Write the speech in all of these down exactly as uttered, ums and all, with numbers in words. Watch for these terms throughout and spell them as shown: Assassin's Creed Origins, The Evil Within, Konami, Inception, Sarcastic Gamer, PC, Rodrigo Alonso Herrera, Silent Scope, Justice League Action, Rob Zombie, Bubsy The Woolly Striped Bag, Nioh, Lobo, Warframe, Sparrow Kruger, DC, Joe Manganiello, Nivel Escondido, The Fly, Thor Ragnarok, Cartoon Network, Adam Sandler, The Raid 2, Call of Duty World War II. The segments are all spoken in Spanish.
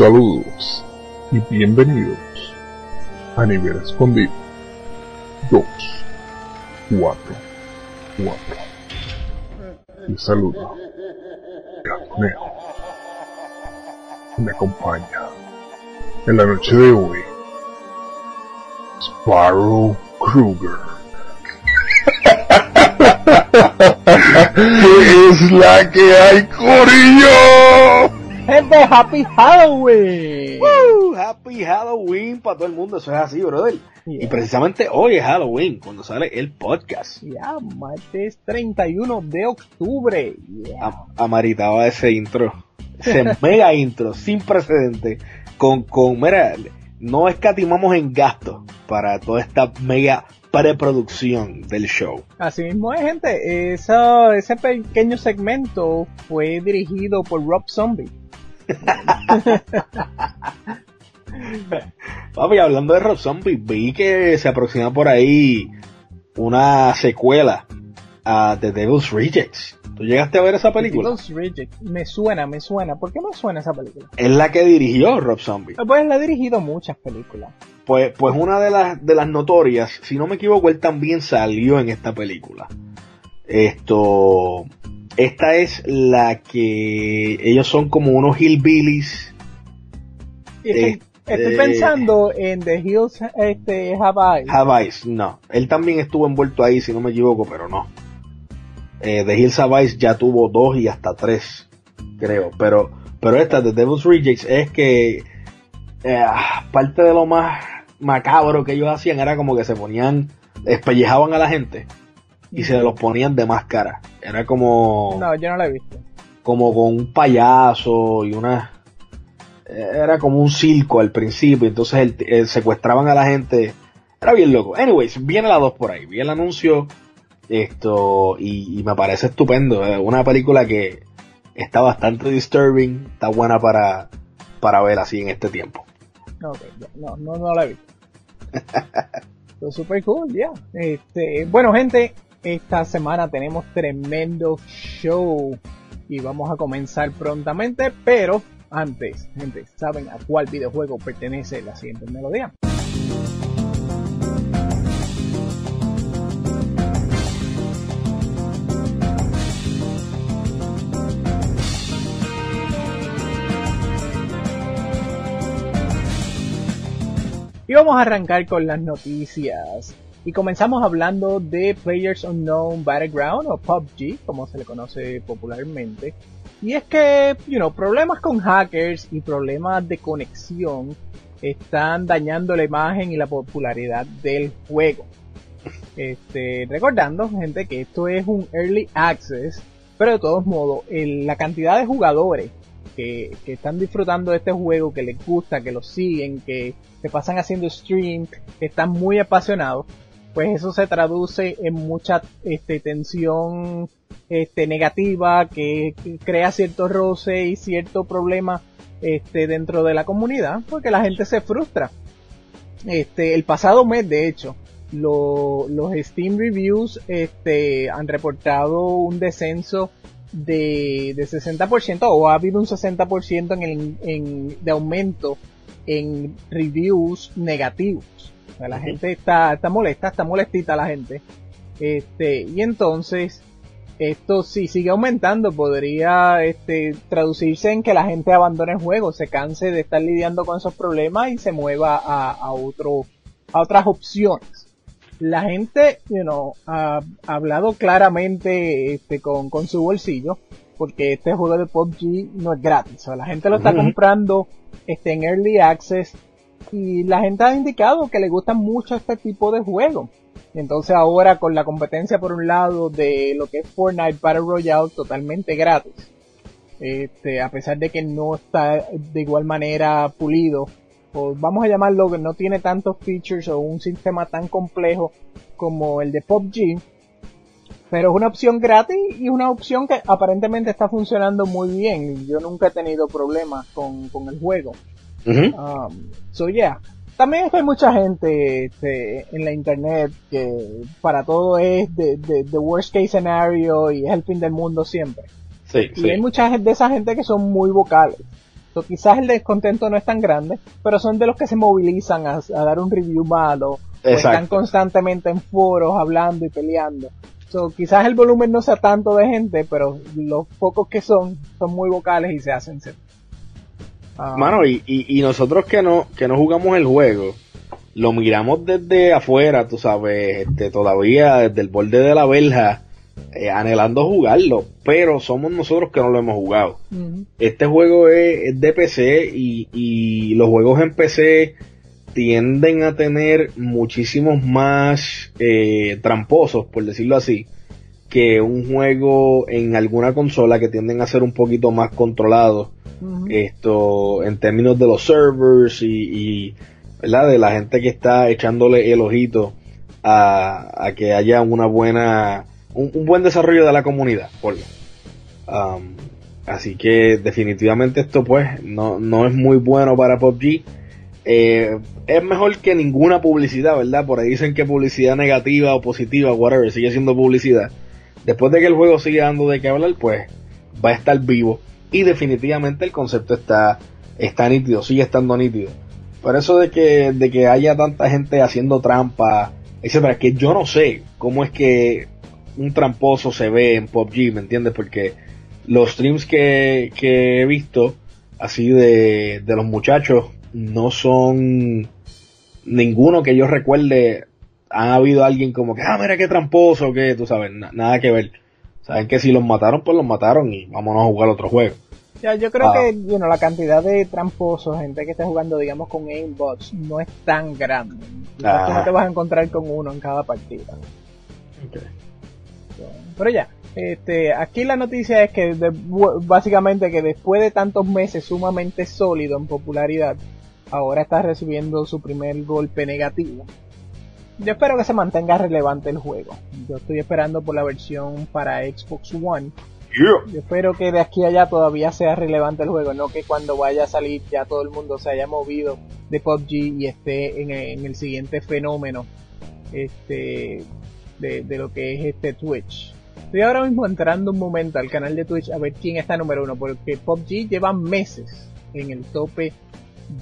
Saludos y bienvenidos a Nivel Escondido dos cuatro cuatro. Y saludo Cartoneo. Me acompaña en la noche de hoy Sparrow Kruger. ¿Qué es la que hay, corillo? Gente, Happy Halloween. Woo, Happy Halloween para todo el mundo, eso es así, brother. Yeah. Y precisamente hoy es Halloween, cuando sale el podcast. Ya, yeah, martes treinta y uno de octubre. Yeah. Amaritaba ese intro, ese mega intro sin precedente. Con, con, mira, no escatimamos en gastos para toda esta mega preproducción del show. Así mismo es, gente. Eso, ese pequeño segmento fue dirigido por Rob Zombie. Papi, hablando de Rob Zombie, vi que se aproxima por ahí una secuela a The Devil's Rejects. ¿Tú llegaste a ver esa película? The Devil's Rejects. Me suena, me suena. ¿Por qué me suena esa película? Es la que dirigió Rob Zombie. Pues él ha dirigido muchas películas. Pues, pues una de las, de las notorias, si no me equivoco, él también salió en esta película. Esto... Esta es la que ellos son como unos hillbillies. Estoy, este, estoy pensando en The Hills este, Have Eyes. Have Eyes, no. Él también estuvo envuelto ahí, si no me equivoco, pero no. Eh, The Hills Have Eyes ya tuvo dos y hasta tres, creo. Pero, pero esta, The Devil's Rejects, es que eh, parte de lo más macabro que ellos hacían era como que se ponían, espellejaban a la gente. Y se los ponían de máscara. Era como... No, yo no la he visto. Como con un payaso y una... Era como un circo al principio. Entonces el, el secuestraban a la gente. Era bien loco. Anyways, viene la dos por ahí. Vi el anuncio. Esto... Y, y me parece estupendo. Una película que está bastante disturbing. Está buena para, para ver así en este tiempo. Okay, no, no, no la he visto. Pero super cool, ya. Yeah. Este, bueno, gente... Esta semana tenemos tremendo show y vamos a comenzar prontamente, pero antes, gente, ¿saben a cuál videojuego pertenece la siguiente melodía? Y vamos a arrancar con las noticias. Y comenzamos hablando de Players Unknown Battleground o P U B G, como se le conoce popularmente. Y es que, you know, problemas con hackers y problemas de conexión están dañando la imagen y la popularidad del juego. Este, recordando, gente, que esto es un early access, pero de todos modos, el, la cantidad de jugadores que, que están disfrutando de este juego, que les gusta, que lo siguen, que se pasan haciendo stream, que están muy apasionados, pues eso se traduce en mucha este, tensión este, negativa que, que crea cierto roce y cierto problema este, dentro de la comunidad, porque la gente se frustra. Este, el pasado mes, de hecho, lo, los Steam Reviews este, han reportado un descenso de, de sesenta por ciento, o ha habido un sesenta por ciento en el, en, de aumento en reviews negativos. La uh-huh. gente está, está molesta, está molestita la gente. Este, y entonces, esto si sigue aumentando, podría este, traducirse en que la gente abandone el juego, se canse de estar lidiando con esos problemas y se mueva a, a, otro, a otras opciones. La gente, you know, ha, ha hablado claramente este, con, con su bolsillo, porque este juego de P U B G no es gratis. O sea, la gente lo está uh-huh. comprando este, en Early Access, y la gente ha indicado que le gusta mucho este tipo de juego. Entonces ahora con la competencia por un lado de lo que es Fortnite Battle Royale totalmente gratis, este, a pesar de que no está de igual manera pulido, o vamos a llamarlo que no tiene tantos features o un sistema tan complejo como el de P U B G, pero es una opción gratis y una opción que aparentemente está funcionando muy bien. Yo nunca he tenido problemas con, con el juego. Uh-huh. Um, so yeah. También hay mucha gente este, en la internet que para todo es the, the, the worst case scenario y es el fin del mundo siempre. Sí, y sí. Hay mucha gente de esa gente que son muy vocales. So, quizás el descontento no es tan grande, pero son de los que se movilizan a, a dar un review malo. Exacto. O están constantemente en foros hablando y peleando. So, quizás el volumen no sea tanto de gente, pero los pocos que son, son muy vocales y se hacen ser. Ah. Mano, y, y, y nosotros que no, que no jugamos el juego, lo miramos desde afuera, tú sabes, este, todavía desde el borde de la verja, eh, anhelando jugarlo, pero somos nosotros que no lo hemos jugado. Uh-huh. Este juego es, es de P C y, y los juegos en P C tienden a tener muchísimos más eh, tramposos, por decirlo así, que un juego en alguna consola, que tienden a ser un poquito más controlados, uh-huh, esto en términos de los servers y, y ¿verdad? De la gente que está echándole el ojito a, a que haya una buena un, un buen desarrollo de la comunidad, por um, así que definitivamente esto pues no, no es muy bueno para P U B G. Eh, es mejor que ninguna publicidad, ¿verdad? Por ahí dicen que publicidad negativa o positiva, whatever, sigue siendo publicidad. Después de que el juego siga dando de qué hablar, pues va a estar vivo. Y definitivamente el concepto está, está nítido, sigue estando nítido. Pero eso de que, de que haya tanta gente haciendo trampa, etcétera, que yo no sé cómo es que un tramposo se ve en P U B G, ¿me entiendes? Porque los streams que, que he visto así de, de los muchachos, no son ninguno que yo recuerde ha habido alguien como que ah, mira qué tramposo, que tú sabes, na- nada que ver. Saben que si los mataron, pues los mataron y vámonos a jugar otro juego. Ya, yo creo ah. que you know, la cantidad de tramposos, gente que está jugando digamos con aimbots, no es tan grande. Ah. Tú no te vas a encontrar con uno en cada partida. Okay. Pero ya, este, aquí la noticia es que de, básicamente que después de tantos meses sumamente sólido en popularidad, ahora está recibiendo su primer golpe negativo. Yo espero que se mantenga relevante el juego. Yo estoy esperando por la versión para Xbox One. Yeah. Yo espero que de aquí a allá todavía sea relevante el juego, no que cuando vaya a salir ya todo el mundo se haya movido de P U B G y esté en, en el siguiente fenómeno este de, de lo que es este Twitch. Estoy ahora mismo entrando un momento al canal de Twitch a ver quién está número uno, porque P U B G lleva meses en el tope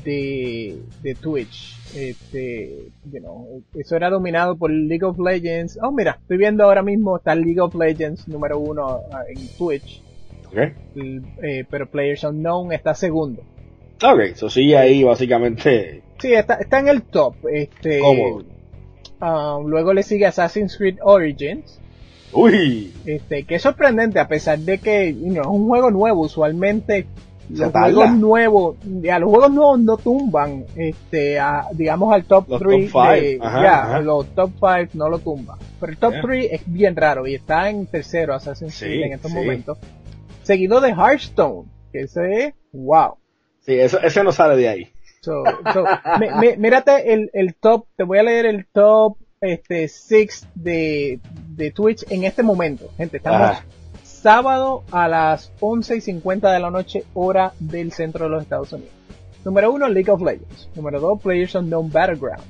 de, de Twitch. Este, you know, eso era dominado por League of Legends. Oh, mira, estoy viendo ahora mismo está League of Legends número uno en Twitch. Okay. El, eh, pero Players Unknown está segundo. Ok, eso sí, ahí básicamente. Sí, está, está en el top. Este, uh, luego le sigue Assassin's Creed Origins. Uy. Este, que es sorprendente a pesar de que you know, es un juego nuevo. Usualmente los juegos nuevos, ya, los juegos nuevos no tumban, este, a, digamos al top tres, ya, yeah, los top cinco no lo tumban, pero el top tres yeah. es bien raro y está en tercero Assassin's Creed sí, en estos sí. momentos, seguido de Hearthstone, que ese es, wow. Sí, eso, ese no sale de ahí. So, so, me, me, mírate el, el top, te voy a leer el top, este, seis de, de Twitch en este momento, gente, estamos... Ajá. Sábado a las once y cincuenta de la noche, hora del centro de los Estados Unidos. Número uno, League of Legends. Número dos, Players Unknown Battleground.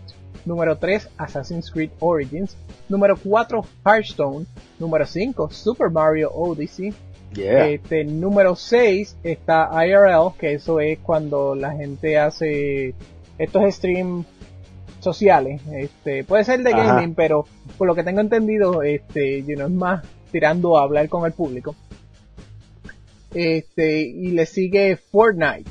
Número tres, Assassin's Creed Origins. Número cuatro, Hearthstone. Número cinco, Super Mario Odyssey. Yeah. Este, número seis está I R L, que eso es cuando la gente hace estos streams sociales. Este, puede ser de Ajá. gaming, pero por lo que tengo entendido, este, you know, es más tirando a hablar con el público. Este, y le sigue Fortnite.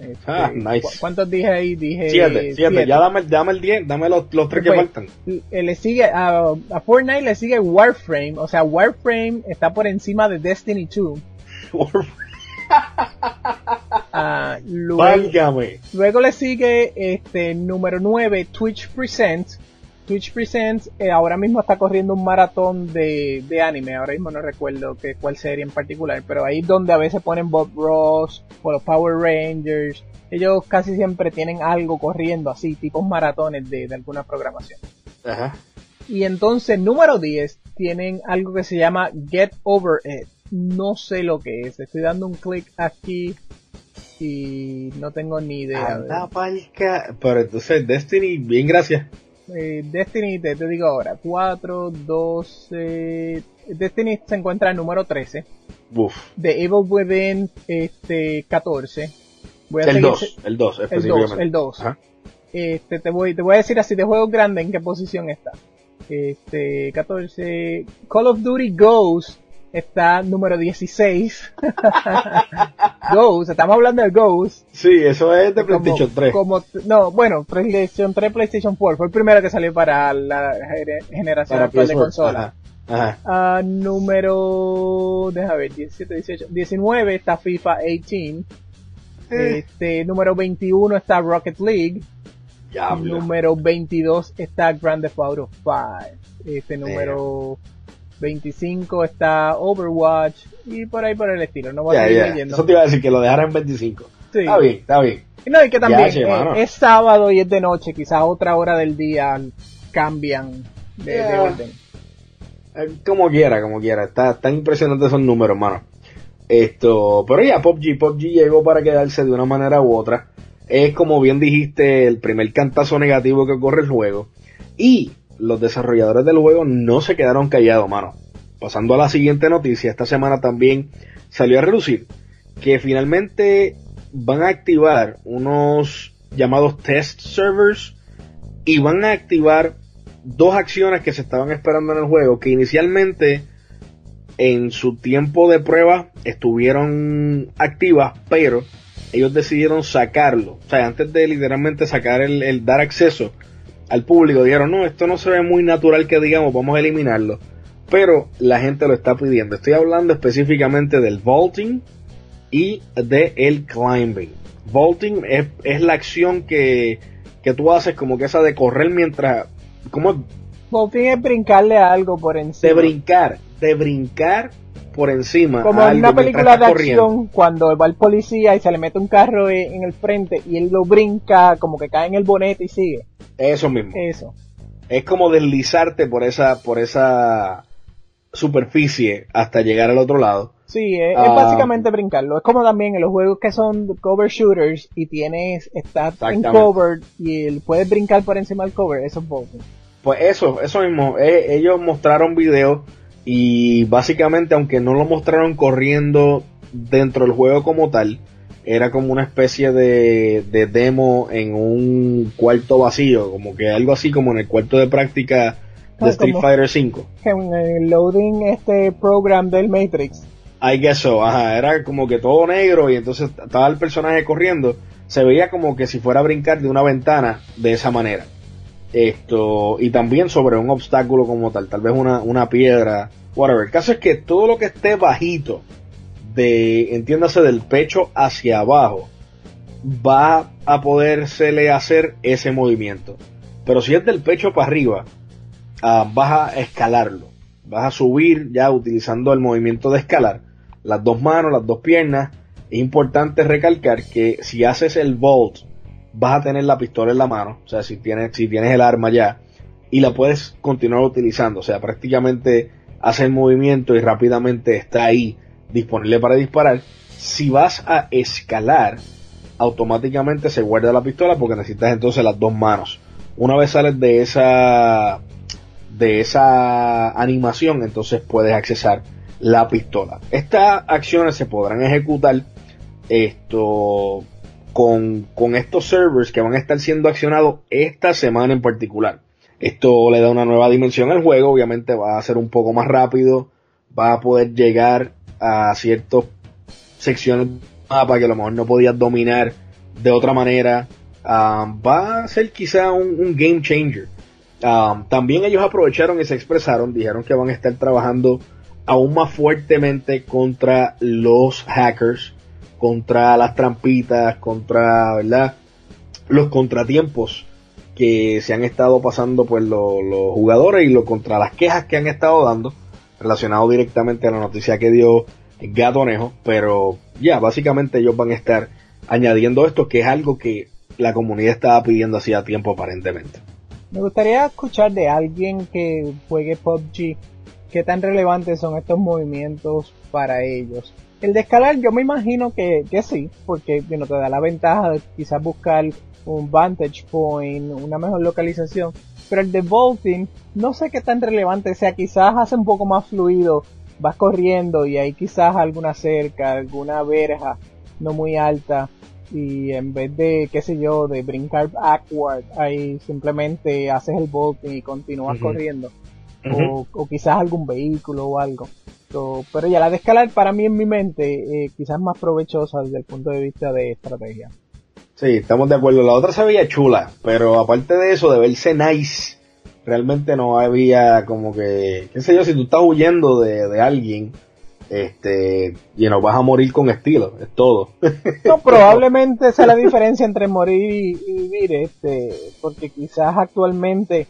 Este, ah, nice. ¿cu- ¿Cuántos dije ahí? Dije siete, siete. Ya dame, dame el diez, dame los, los tres después, que faltan. Le sigue, a, a Fortnite le sigue Warframe, o sea, Warframe está por encima de Destiny dos. Warframe. uh, luego, Válgame. Luego le sigue, este, número nueve, Twitch Presents. Twitch Presents eh, ahora mismo está corriendo un maratón de, de anime, ahora mismo no recuerdo que, cuál serie en particular, pero ahí donde a veces ponen Bob Ross o los Power Rangers, ellos casi siempre tienen algo corriendo así, tipos maratones de, de alguna programación. Ajá. Y entonces, número diez, tienen algo que se llama Get Over It, no sé lo que es, estoy dando un clic aquí y no tengo ni idea. Anda palca, pero entonces Destiny, bien gracias. Eh, Destiny, te, te digo ahora, cuatro, doce, Destiny se encuentra en número trece. Uf. The Evil Within, este, catorce. Voy a el, dos, el dos, específicamente. El dos, el dos. Este, te voy, te voy a decir así de juego grande en qué posición está. Este, catorce. Call of Duty Ghost está número dieciséis. Ghost, estamos hablando de Ghost. Sí, eso es de como, PlayStation tres. Como, no, bueno, PlayStation tres, PlayStation cuatro. Fue el primero que salió para la generación para actual de consolas. Ajá. Ajá. Uh, número, déjame ver, diecisiete, dieciocho, diecinueve está FIFA dieciocho. Eh. Este, número veintiuno está Rocket League. Diablo. Número veintidós está Grand Theft Auto cinco. Este, número veinticinco está Overwatch. Y por ahí por el estilo. No voy a seguir leyendo. Eso te iba a decir que lo dejaran en veinticinco. Sí. Está bien, está bien. No, y que también ya, es, es sábado y es de noche. Quizás otra hora del día cambian de, yeah. de orden. Como quiera, como quiera. Está tan impresionante esos números, mano. Esto, pero ya P U B G, P U B G llegó para quedarse de una manera u otra. Es como bien dijiste, el primer cantazo negativo que ocurre el juego. Y los desarrolladores del juego no se quedaron callados, mano. Pasando a la siguiente noticia, esta semana también salió a relucir que finalmente van a activar unos llamados test servers y van a activar dos acciones que se estaban esperando en el juego, que inicialmente en su tiempo de prueba estuvieron activas, pero ellos decidieron sacarlo. O sea, antes de literalmente sacar el, el dar acceso al público, dijeron, no, esto no se ve muy natural que digamos, vamos a eliminarlo. Pero la gente lo está pidiendo. Estoy hablando específicamente del vaulting y de el climbing. Vaulting es, es la acción que, que tú haces como que esa de correr mientras... ¿Cómo? Vaulting es brincarle a algo por encima. De brincar. de brincar por encima como en una película de acción cuando va el policía y se le mete un carro en el frente y él lo brinca como que cae en el bonete y sigue. Eso mismo, eso es como deslizarte por esa por esa superficie hasta llegar al otro lado. Sí, es, uh, es básicamente brincarlo. Es como también en los juegos que son cover shooters y tienes, estás en cover y él puedes brincar por encima del cover. Eso es vaulting. Pues eso, eso mismo. eh, ellos mostraron videos. Y básicamente, aunque no lo mostraron corriendo dentro del juego como tal, era como una especie de, de demo en un cuarto vacío, como que algo así como en el cuarto de práctica de ah, Street Fighter cinco. En el loading este program del Matrix. I guess so, ajá, era como que todo negro y entonces estaba el personaje corriendo, se veía como que si fuera a brincar de una ventana de esa manera. Esto, y también sobre un obstáculo como tal, tal vez una, una piedra, whatever. El caso es que todo lo que esté bajito, de, entiéndase, del pecho hacia abajo, va a podérsele hacer ese movimiento. Pero si es del pecho para arriba, uh, vas a escalarlo. Vas a subir ya utilizando el movimiento de escalar. Las dos manos, las dos piernas. Es importante recalcar que si haces el vault, vas a tener la pistola en la mano, o sea, si tienes, si tienes el arma ya, y la puedes continuar utilizando, o sea, prácticamente hace el movimiento y rápidamente está ahí, disponible para disparar. Si vas a escalar, automáticamente se guarda la pistola porque necesitas entonces las dos manos. Una vez sales de esa, de esa animación, entonces puedes accesar la pistola. Estas acciones se podrán ejecutar, esto... Con, con estos servers que van a estar siendo accionados esta semana en particular. Esto le da una nueva dimensión al juego. Obviamente va a ser un poco más rápido. Va a poder llegar a ciertas secciones del mapa que a lo mejor no podías dominar de otra manera. Um, va a ser quizá un, un game changer. Um, también ellos aprovecharon y se expresaron. Dijeron que van a estar trabajando aún más fuertemente contra los hackers, contra las trampitas, contra, ¿verdad?, los contratiempos que se han estado pasando pues los, los jugadores y lo, contra las quejas que han estado dando relacionado directamente a la noticia que dio Gatonejo. Pero ya, yeah, básicamente ellos van a estar añadiendo esto, que es algo que la comunidad estaba pidiendo hacía tiempo aparentemente. Me gustaría escuchar de alguien que juegue P U B G qué tan relevantes son estos movimientos para ellos. El de escalar yo me imagino que, que sí, porque bueno, te da la ventaja de quizás buscar un vantage point, una mejor localización, pero el de vaulting no sé qué tan relevante sea, quizás hace un poco más fluido, vas corriendo y hay quizás alguna cerca, alguna verja no muy alta y en vez de, qué sé yo, de brincar backward, ahí simplemente haces el bolting y continúas uh-huh. corriendo. Uh-huh. O, o quizás algún vehículo o algo. So, pero ya la de escalar para mí en mi mente eh, quizás más provechosa desde el punto de vista de estrategia. Sí, estamos de acuerdo. La otra se veía chula, pero aparte de eso, de verse nice, realmente no había como que, qué sé yo, si tú estás huyendo de, de alguien, este, you know, vas a morir con estilo, es todo. No, probablemente esa es la diferencia entre morir y, y vivir, este, porque quizás actualmente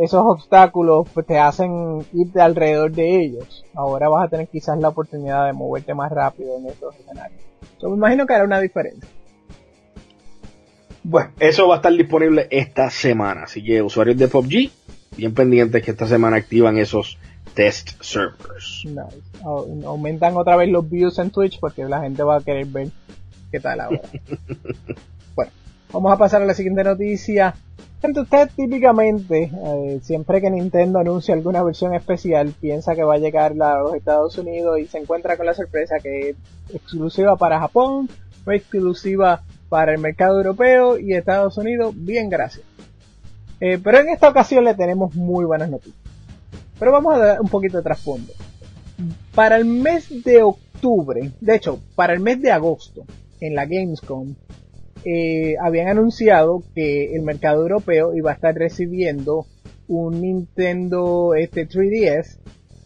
esos obstáculos pues, te hacen irte alrededor de ellos. Ahora vas a tener quizás la oportunidad de moverte más rápido en estos escenarios. Yo me imagino que hará una diferencia. Bueno, eso va a estar disponible esta semana, así que usuarios de P U B G, bien pendientes que esta semana activan esos test servers. Nice. Aumentan otra vez los views en Twitch porque la gente va a querer ver qué tal ahora. Bueno, vamos a pasar a la siguiente noticia. Usted típicamente, eh, siempre que Nintendo anuncia alguna versión especial, piensa que va a llegar a los Estados Unidos y se encuentra con la sorpresa que es exclusiva para Japón, no exclusiva para el mercado europeo y Estados Unidos, bien gracias. Eh, pero en esta ocasión le tenemos muy buenas noticias. Pero vamos a dar un poquito de trasfondo. Para el mes de octubre, de hecho, para el mes de agosto, en la Gamescom, Eh, habían anunciado que el mercado europeo iba a estar recibiendo un Nintendo este tres D S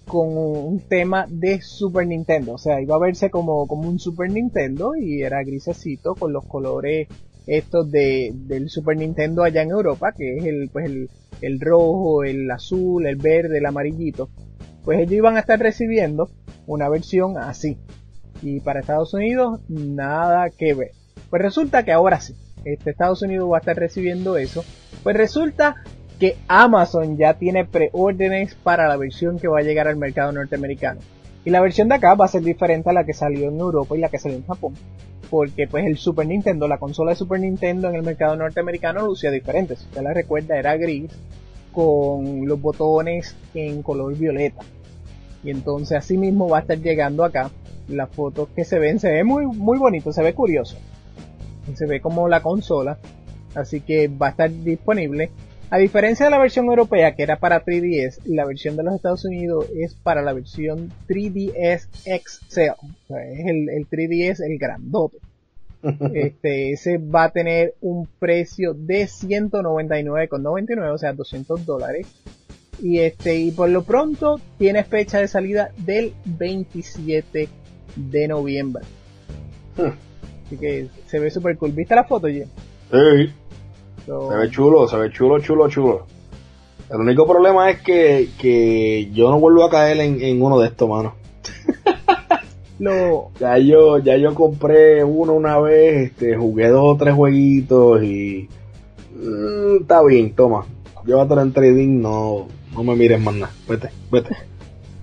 con un tema de Super Nintendo, o sea, iba a verse como, como un Super Nintendo y era grisecito con los colores estos de del Super Nintendo allá en Europa, que es el pues el, el rojo, el azul, el verde, el amarillito. Pues ellos iban a estar recibiendo una versión así. Y para Estados Unidos nada que ver. Pues resulta que ahora sí, este Estados Unidos va a estar recibiendo eso. Pues resulta que Amazon ya tiene preórdenes para la versión que va a llegar al mercado norteamericano. Y la versión de acá va a ser diferente a la que salió en Europa y la que salió en Japón. Porque pues el Super Nintendo, la consola de Super Nintendo en el mercado norteamericano lucía diferente. Si usted la recuerda, era gris con los botones en color violeta. Y entonces así mismo va a estar llegando acá. Las fotos que se ven, se ve muy, muy bonito, se ve curioso. Se ve como la consola, así que va a estar disponible. A diferencia de la versión europea que era para tres D S, la versión de los Estados Unidos es para la versión tres D S X L, o sea, es el, el tres D S el grandote. Este, ese va a tener un precio de ciento noventa y nueve con noventa y nueve, o sea doscientos dólares. Y este, y por lo pronto tiene fecha de salida del veintisiete de noviembre. Huh. Así que se ve super cool. ¿Viste la foto, Jim? Sí. So, se ve chulo, se ve chulo, chulo, chulo. El único problema es que, que yo no vuelvo a caer en, en uno de estos, mano. No. Ya yo, ya yo compré uno una vez, este, jugué dos o tres jueguitos y mmm, está bien, toma. Llévatelo en trading, no, no me mires más nada. Vete, vete.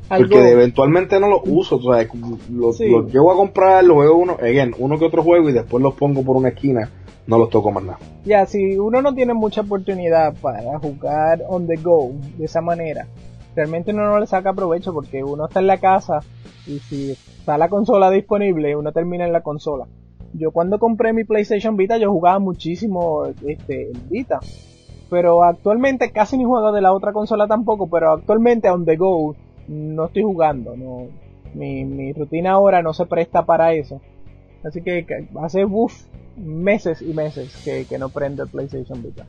Porque ¿algo? Eventualmente no los uso, o sea, los, sí. los llevo a comprar, los juego uno, again, uno que otro juego y después los pongo por una esquina, no los toco más nada. Ya, si uno no tiene mucha oportunidad para jugar on the go de esa manera, realmente uno no le saca provecho porque uno está en la casa y si está la consola disponible, uno termina en la consola. Yo cuando compré mi PlayStation Vita, yo jugaba muchísimo este Vita. Pero actualmente casi ni juego de la otra consola tampoco, pero actualmente on the go no estoy jugando, no, mi, mi rutina ahora no se presta para eso. Así que hace uff, meses y meses que, que no prendo el PlayStation Vita.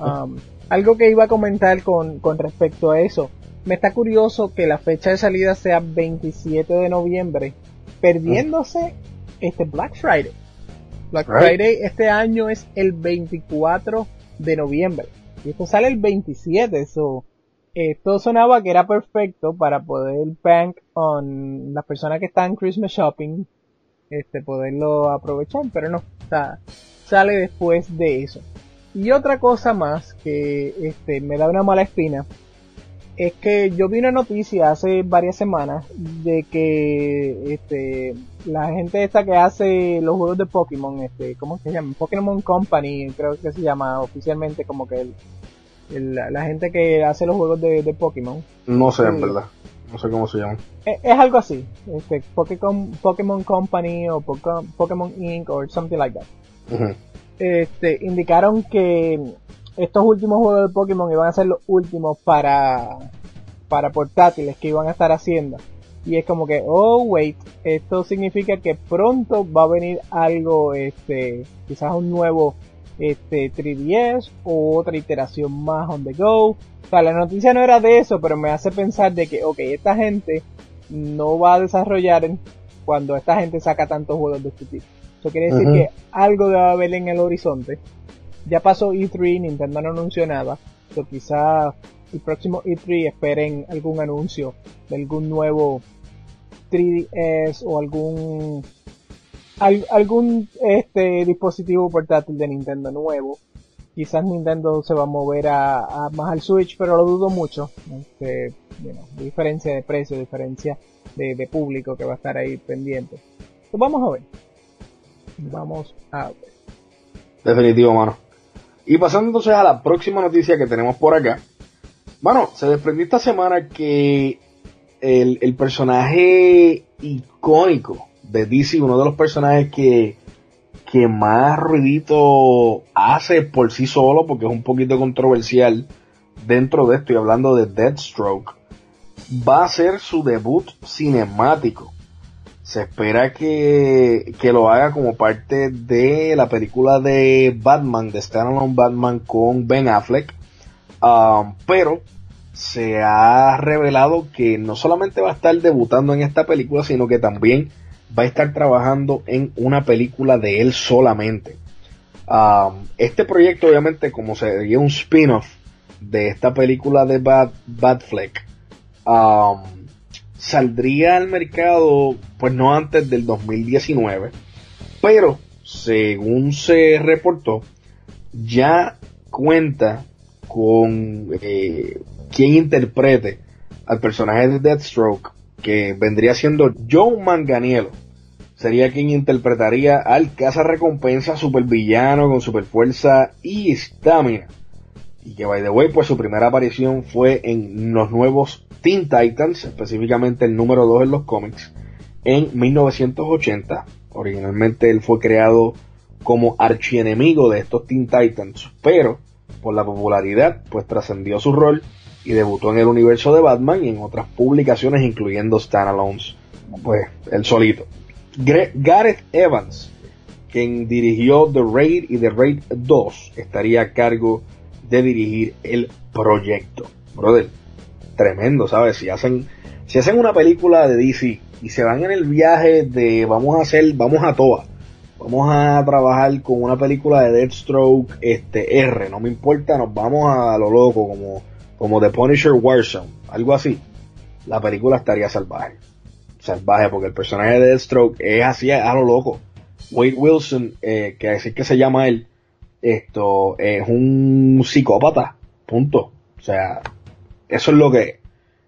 Um, algo que iba a comentar con, con respecto a eso. Me está curioso que la fecha de salida sea veintisiete de noviembre, perdiéndose este Black Friday. Black Friday este año es el veinticuatro de noviembre. Y esto sale el veintisiete, eso... Esto sonaba que era perfecto para poder bank on las personas que están Christmas shopping, este, poderlo aprovechar, pero no, está, sale después de eso. Y otra cosa más que este, me da una mala espina, es que yo vi una noticia hace varias semanas de que este, la gente esta que hace los juegos de Pokémon, este, ¿cómo se llama? Pokémon Company, creo que se llama oficialmente como que el... La, la gente que hace los juegos de, de Pokémon. No sé, en verdad. no sé cómo se llama. Es, es algo así, este, Pokémon, Pokémon Company o Poco, Pokémon Incorporated o something like that. Uh-huh. Este, indicaron que estos últimos juegos de Pokémon iban a ser los últimos para, para portátiles que iban a estar haciendo. Y es como que, oh wait, esto significa que pronto va a venir algo, este, quizás un nuevo este tres D S o otra iteración más on the go. O sea, la noticia no era de eso, pero me hace pensar de que, ok, esta gente no va a desarrollar cuando esta gente saca tantos juegos de este tipo. Eso quiere decir, uh-huh, que algo debe haber en el horizonte. Ya pasó E tres, Nintendo no anunció nada. So, quizás el próximo E tres esperen algún anuncio de algún nuevo tres D S o algún al, algún este dispositivo portátil de Nintendo nuevo. Quizás Nintendo se va a mover a, a más al Switch, pero lo dudo mucho. Este, bueno, diferencia de precio, diferencia de, de público que va a estar ahí pendiente. Entonces, vamos a ver. Vamos a ver. Definitivo, mano. Y pasando entonces a la próxima noticia que tenemos por acá. Bueno, se desprendió esta semana que el, el personaje icónico de D C, uno de los personajes que, que más ruidito hace por sí solo, porque es un poquito controversial dentro de esto, y hablando de Deathstroke, va a hacer su debut cinemático. Se espera que, que lo haga como parte de la película de Batman, de Standalone Batman con Ben Affleck. Um, pero se ha revelado que no solamente va a estar debutando en esta película, sino que también va a estar trabajando en una película de él solamente. Um, este proyecto, obviamente, como sería un spin-off de esta película de Batfleck, um, saldría al mercado pues no antes del dos mil diecinueve, pero según se reportó, ya cuenta con eh, quien interprete al personaje de Deathstroke, que vendría siendo Joe Manganiello. Sería quien interpretaría al cazarrecompensa supervillano con superfuerza y estamina. Y que, by the way, pues su primera aparición fue en los nuevos Teen Titans, específicamente el número dos en los cómics, en mil novecientos ochenta. Originalmente él fue creado como archienemigo de estos Teen Titans, pero por la popularidad, pues trascendió su rol y debutó en el universo de Batman y en otras publicaciones, incluyendo Standalones, pues él solito. Gre- Gareth Evans, quien dirigió The Raid y The Raid dos, estaría a cargo de dirigir el proyecto. Brother, tremendo, ¿sabes? Si hacen, si hacen una película de D C y se van en el viaje de vamos a hacer, vamos a toa, vamos a trabajar con una película de Deathstroke este R, no me importa, nos vamos a lo loco como, como The Punisher Warzone, algo así, la película estaría salvaje, salvaje, porque el personaje de Deathstroke es así a lo loco. Wade Wilson, eh, que así es que se llama él, esto es un psicópata, punto, o sea, eso es lo que es.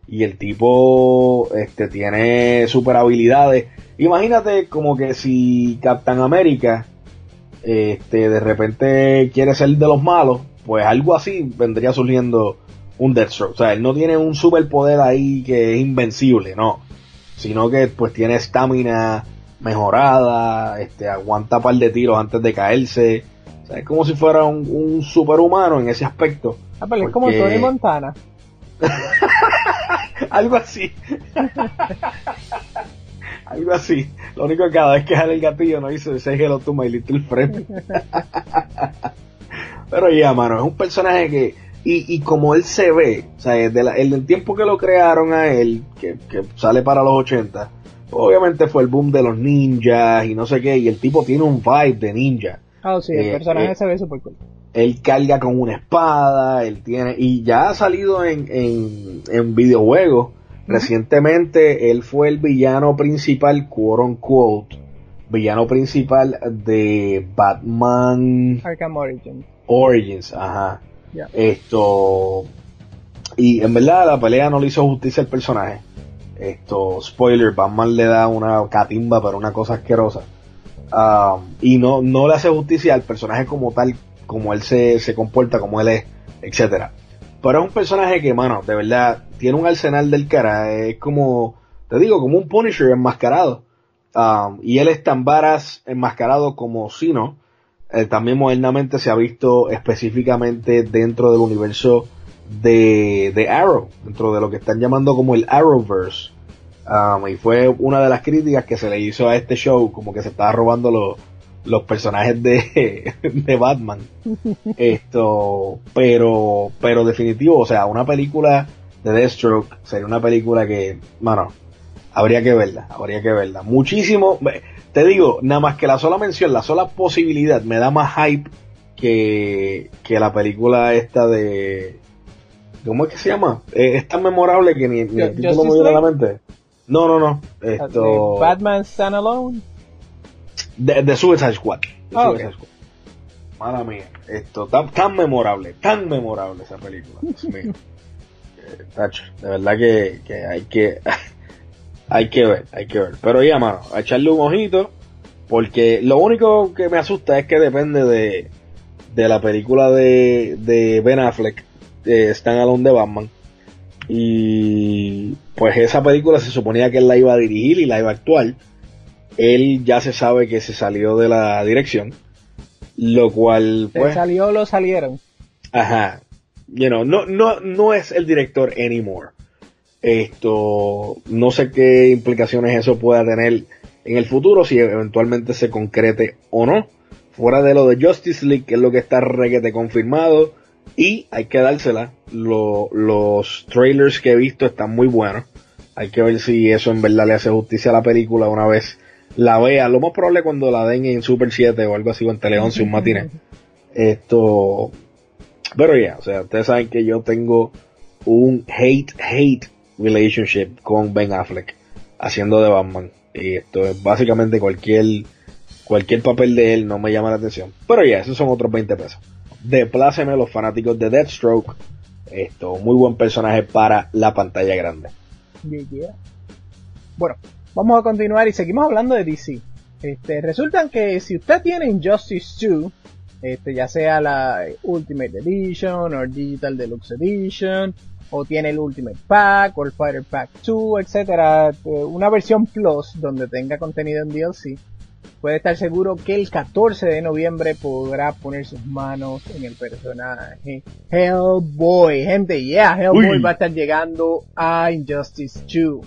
Y el tipo este tiene super habilidades. Imagínate como que si Captain America este, de repente quiere ser de los malos, pues algo así vendría surgiendo un Deathstroke. O sea, él no tiene un superpoder ahí que es invencible, no, sino que pues tiene estamina mejorada, este, aguanta par de tiros antes de caerse. O sea, es como si fuera un, un superhumano en ese aspecto. Ah, pero porque... es como Tony Montana. Algo así. Algo así. Lo único que cada vez que jale el gatillo no dice "say hello to my little friend". Pero ya, mano, es un personaje que y, y como él se ve, o sea, desde la, el del tiempo que lo crearon a él, que, que sale para los ochenta, obviamente fue el boom de los ninjas y no sé qué, y el tipo tiene un vibe de ninja. Ah, oh, sí, el eh, personaje eh, se ve súper cool. Él carga con una espada, él tiene, y ya ha salido en, en, en videojuegos. Recientemente él fue el villano principal, quote unquote, villano principal de Batman Arkham Origins. Origins, ajá. Yeah. Esto, y en verdad la pelea no le hizo justicia al personaje. Esto, spoiler, Batman le da una catimba, pero una cosa asquerosa. Um, y no, no le hace justicia al personaje como tal, como él se, se comporta, como él es, etcétera. Pero es un personaje que, mano, de verdad tiene un arsenal del cara, es como, te digo, como un Punisher enmascarado. Um, y él es tan varas enmascarado como Sino. Eh, también modernamente se ha visto específicamente dentro del universo de, de Arrow, dentro de lo que están llamando como el Arrowverse. Um, y fue una de las críticas que se le hizo a este show, como que se estaba robando los los personajes de, de Batman. Esto, pero, pero definitivo, o sea, una película de Deathstroke sería una película que, mano, habría que verla, habría que verla. Muchísimo, te digo, nada más que la sola mención, la sola posibilidad me da más hype que, que la película esta de, ¿cómo es que se llama? Eh, es tan memorable que ni, ni el título me viene a la mente. No, no, no. Esto, Batman Standalone. De, de Suicide Squad. De oh, Suicide okay. Squad. Mala mía. Esto, tan, tan memorable, tan memorable esa película. Dios mío. eh, tacho, de verdad que, que hay que hay que ver, hay que ver. Pero ya, mano, a echarle un ojito, porque lo único que me asusta es que depende de, de la película de, de Ben Affleck, de Standalone de Batman. Y pues esa película se suponía que él la iba a dirigir y la iba a actuar. Él ya se sabe que se salió de la dirección, lo cual pues se salió, lo salieron. Ajá. You know, no no no es el director anymore. Esto, no sé qué implicaciones eso pueda tener en el futuro, si eventualmente se concrete o no. Fuera de lo de Justice League, que es lo que está requete confirmado, y hay que dársela, lo, los trailers que he visto están muy buenos. Hay que ver si eso en verdad le hace justicia a la película una vez la vea, lo más probable cuando la den en Super siete o algo así, o en Tele once, un matiné. Esto, pero ya, yeah, o sea, ustedes saben que yo tengo un hate, hate relationship con Ben Affleck haciendo de Batman, y esto es básicamente cualquier, cualquier papel de él no me llama la atención, pero ya, yeah, esos son otros veinte pesos. Depláceme a los fanáticos de Deathstroke, esto, muy buen personaje para la pantalla grande. Yeah. Bueno, vamos a continuar y seguimos hablando de D C. Este, resulta que si usted tiene Injustice dos, este, ya sea la Ultimate Edition o Digital Deluxe Edition, o tiene el Ultimate Pack o el Fighter Pack dos, etcétera, una versión Plus donde tenga contenido en D L C, puede estar seguro que el catorce de noviembre podrá poner sus manos en el personaje Hellboy. Gente, yeah, Hellboy Uy. va a estar llegando a Injustice dos.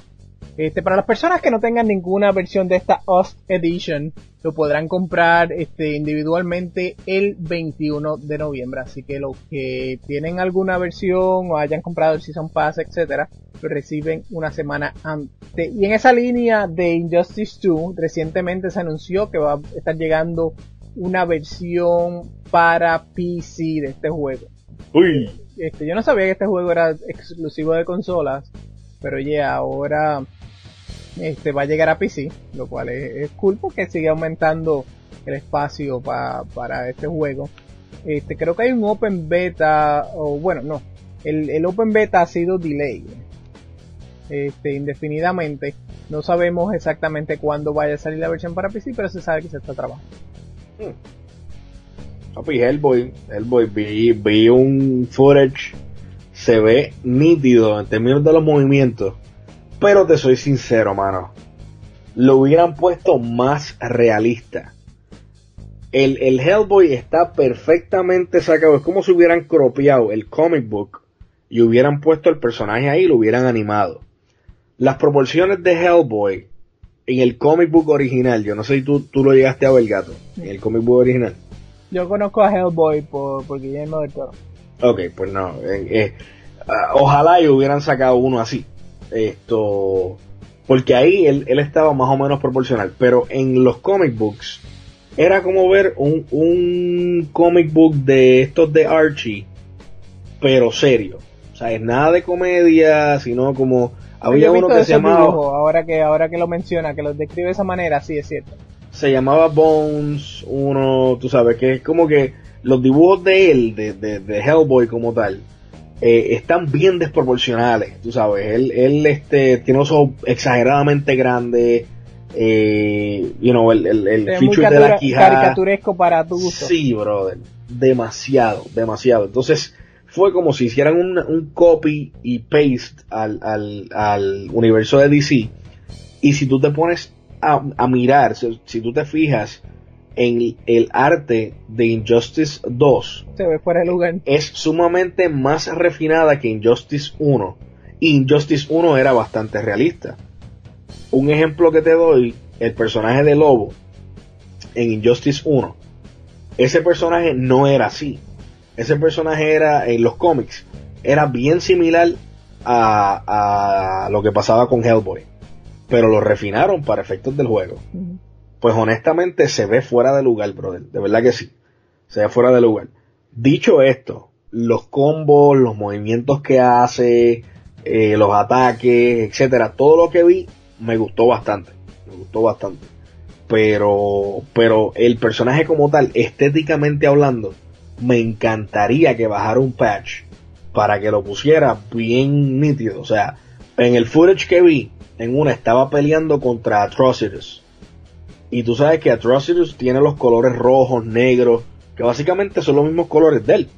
Este, para las personas que no tengan ninguna versión de esta Host Edition, lo podrán comprar este, individualmente el veintiuno de noviembre. Así que los que tienen alguna versión o hayan comprado el Season Pass, etcétera, lo reciben una semana antes. Y en esa línea de Injustice dos, recientemente se anunció que va a estar llegando una versión para P C de este juego. Uy. Este, yo no sabía que este juego era exclusivo de consolas, pero ya yeah, ahora... Este va a llegar a P C, lo cual es, es cool porque sigue aumentando el espacio pa, para este juego. Este, creo que hay un Open Beta, o bueno, no, el, el Open Beta ha sido delay, este, indefinidamente. No sabemos exactamente cuándo vaya a salir la versión para P C, pero se sabe que se está trabajando. Hmm. Opi, Hellboy, Hellboy, vi, vi un footage, se ve nítido en términos de los movimientos. Pero te soy sincero, mano, lo hubieran puesto más realista. El, el Hellboy está perfectamente sacado. Es como si hubieran cropeado el comic book y hubieran puesto el personaje ahí y lo hubieran animado. Las proporciones de Hellboy en el comic book original, yo no sé si tú, tú lo llegaste a ver, Gato, en el comic book original. Yo conozco a Hellboy por, por Guillermo del Toro. Ok, pues no. Eh, eh, uh, ojalá y hubieran sacado uno así. Esto, porque ahí él, él estaba más o menos proporcional, pero en los comic books era como ver un, un comic book de estos de Archie, pero serio, o sea, es nada de comedia, sino como había uno que se llamaba dibujo, ahora que ahora que lo menciona, que lo describe de esa manera, sí es cierto, se llamaba Bones, uno, tú sabes, que es como que los dibujos de él, de, de, de Hellboy como tal, Eh, están bien desproporcionales, tú sabes, él, él este, tiene los ojos exageradamente grandes, eh, you know, el, el, el feature de la quijada, caricaturesco para tu gusto. Sí, brother, demasiado, demasiado. Entonces, fue como si hicieran un, un copy y paste al, al, al universo de D C. Y si tú te pones a, a mirar, si, si tú te fijas en el arte de Injustice dos, se ve fuera de lugar. Es sumamente más refinada que Injustice uno. Injustice uno era bastante realista. Un ejemplo que te doy, el personaje de Lobo en Injustice uno. Ese personaje no era así. Ese personaje era, en los cómics, era bien similar a, a lo que pasaba con Hellboy, pero lo refinaron para efectos del juego. Uh-huh. Pues honestamente se ve fuera de lugar, brother. De verdad que sí. Se ve fuera de lugar. Dicho esto, los combos, los movimientos que hace, eh, los ataques, etcétera, todo lo que vi me gustó bastante. Me gustó bastante. Pero, pero el personaje como tal, estéticamente hablando, me encantaría que bajara un patch para que lo pusiera bien nítido. O sea, en el footage que vi, en una estaba peleando contra Atrocitus, y tú sabes que Atrocitus tiene los colores rojos, negros, que básicamente son los mismos colores de él.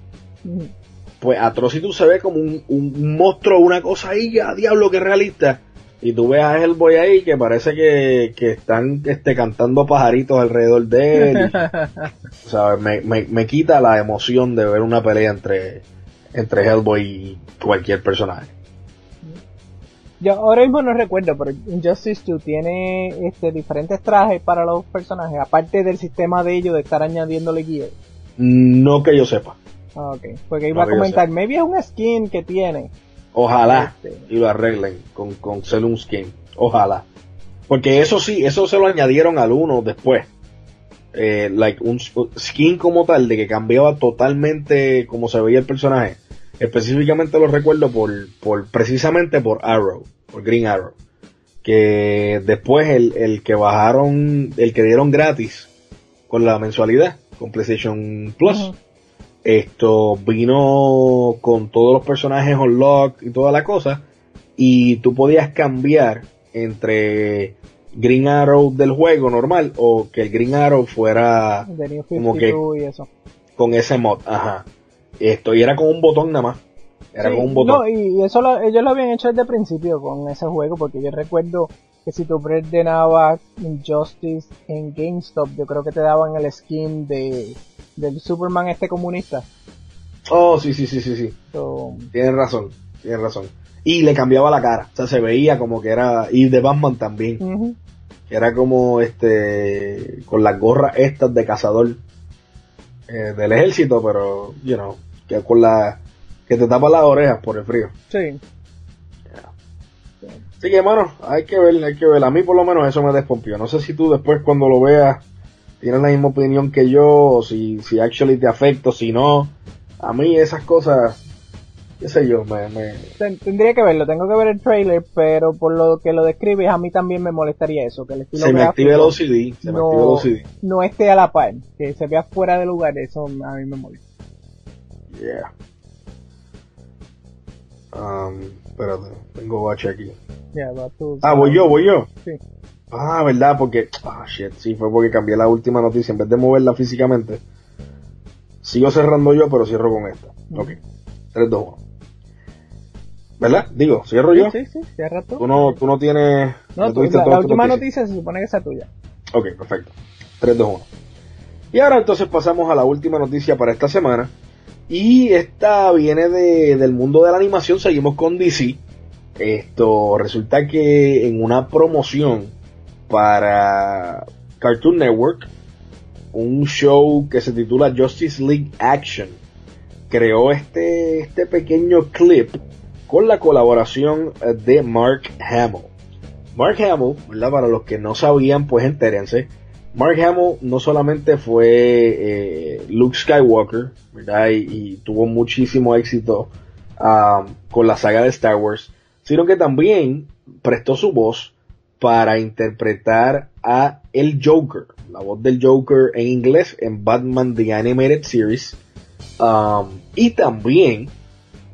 Pues Atrocitus se ve como un, un monstruo, una cosa ahí, a diablo que realista. Y tú ves a Hellboy ahí que parece que, que están este, cantando pajaritos alrededor de él. Y, o sea, me, me, me quita la emoción de ver una pelea entre, entre Hellboy y cualquier personaje. Yo ahora mismo no recuerdo, pero Injustice dos tiene este, diferentes trajes para los personajes, aparte del sistema de ellos de estar añadiéndole gear. No que yo sepa. Ah, ok. Porque iba no a comentar, maybe es un skin que tiene. Ojalá y lo arreglen con, con ser un skin, ojalá, porque eso sí, eso se lo añadieron al uno después, eh, like un skin como tal, de que cambiaba totalmente como se veía el personaje. Específicamente lo recuerdo por, por precisamente por Arrow, por Green Arrow, que después el, el que bajaron, el que dieron gratis con la mensualidad, con PlayStation Plus. Uh-huh. Esto vino con todos los personajes unlock y toda la cosa, y tú podías cambiar entre Green Arrow del juego normal o que el Green Arrow fuera como que y eso, con ese mod. Ajá. Esto, y era con un botón nada más. Era sí, con un botón. No, y eso lo, ellos lo habían hecho desde el principio con ese juego, porque yo recuerdo que si tú preordenabas Injustice en GameStop, yo creo que te daban el skin de del Superman este comunista. Oh, sí, sí, sí, sí, sí. So, tienes razón, tienes razón. Y le cambiaba la cara, o sea, se veía como que era, y de Batman también. Uh-huh. Que era como este, con las gorras estas de cazador eh, del ejército, pero, you know, que con la, que te tapa las orejas por el frío. Sí. Yeah. Así que, hermano, hay que ver, hay que ver. A mí por lo menos eso me despompió. No sé si tú después cuando lo veas tienes la misma opinión que yo, o si, si actually te afecto, si no. A mí esas cosas, qué sé yo, me, me... Tendría que verlo, tengo que ver el trailer, pero por lo que lo describes, a mí también me molestaría eso, que el estilo se me active el O C D, se me active el O C D. No esté a la par, que se vea fuera de lugar, eso a mí me molesta. Yeah. Um, espérate, tengo bache aquí. Yeah, to... Ah, voy yo, voy yo. Sí. Ah, verdad, porque... Ah, shit, sí, fue porque cambié la última noticia. En vez de moverla físicamente, sigo cerrando yo, pero cierro con esta. Ok, tres, dos, uno. ¿Verdad? Digo, ¿cierro yo? Sí, sí, cierra tú. Tú no, tú no tienes... No, tú, la, la última noticia se supone que es tuya. Ok, perfecto. tres, dos, uno. Y ahora entonces pasamos a la última noticia para esta semana. Y esta viene de, del mundo de la animación. Seguimos con D C. Esto, resulta que en una promoción para Cartoon Network, un show que se titula Justice League Action creó este, este pequeño clip con la colaboración de Mark Hamill. Mark Hamill, ¿verdad? Para los que no sabían, pues entérense. Mark Hamill no solamente fue eh, Luke Skywalker, ¿verdad? Y, y tuvo muchísimo éxito um, con la saga de Star Wars, sino que también prestó su voz para interpretar a el Joker, la voz del Joker en inglés en Batman The Animated Series. Um, y también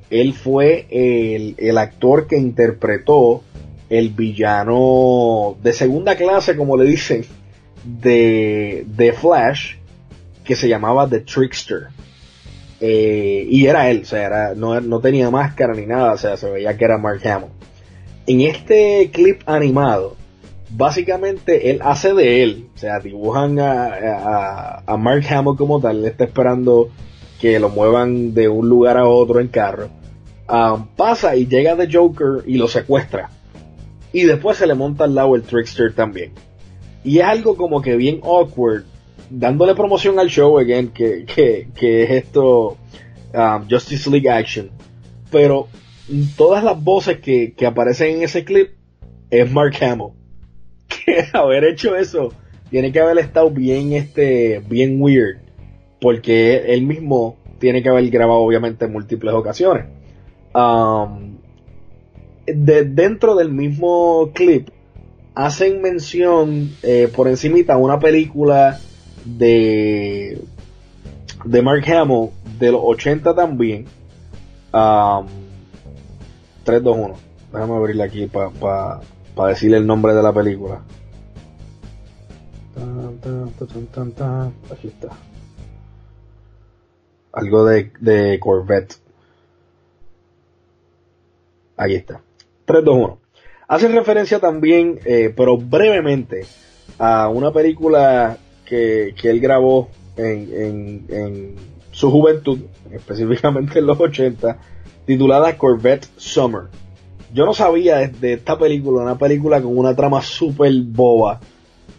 él fue el, el actor que interpretó el villano de segunda clase, como le dicen, de, de Flash, que se llamaba The Trickster. eh, y era él, o sea, era, no, no tenía máscara ni nada, o sea, se veía que era Mark Hamill. En este clip animado, básicamente él hace de él, o sea, dibujan a, a, a Mark Hamill como tal, le está esperando que lo muevan de un lugar a otro en carro. Um, pasa y llega The Joker y lo secuestra, y después se le monta al lado el Trickster también, y es algo como que bien awkward, dándole promoción al show again, que, que, que es esto, um, Justice League Action, pero todas las voces que, que aparecen en ese clip es Mark Hamill, que haber hecho eso tiene que haber estado bien este bien weird, porque él mismo tiene que haber grabado obviamente en múltiples ocasiones. Um, de, dentro del mismo clip hacen mención eh, por encimita a una película de de Mark Hamill de los ochenta también. um, tres, dos, uno, déjame abrirla aquí para pa, pa decirle el nombre de la película. Tan, tan, tan, tan, tan. Aquí está algo de, de Corvette. Aquí está, tres, dos, uno. Hace referencia también, eh, pero brevemente, a una película que, que él grabó en, en, en su juventud, específicamente en los ochenta, titulada Corvette Summer. Yo no sabía de, de esta película, una película con una trama super boba.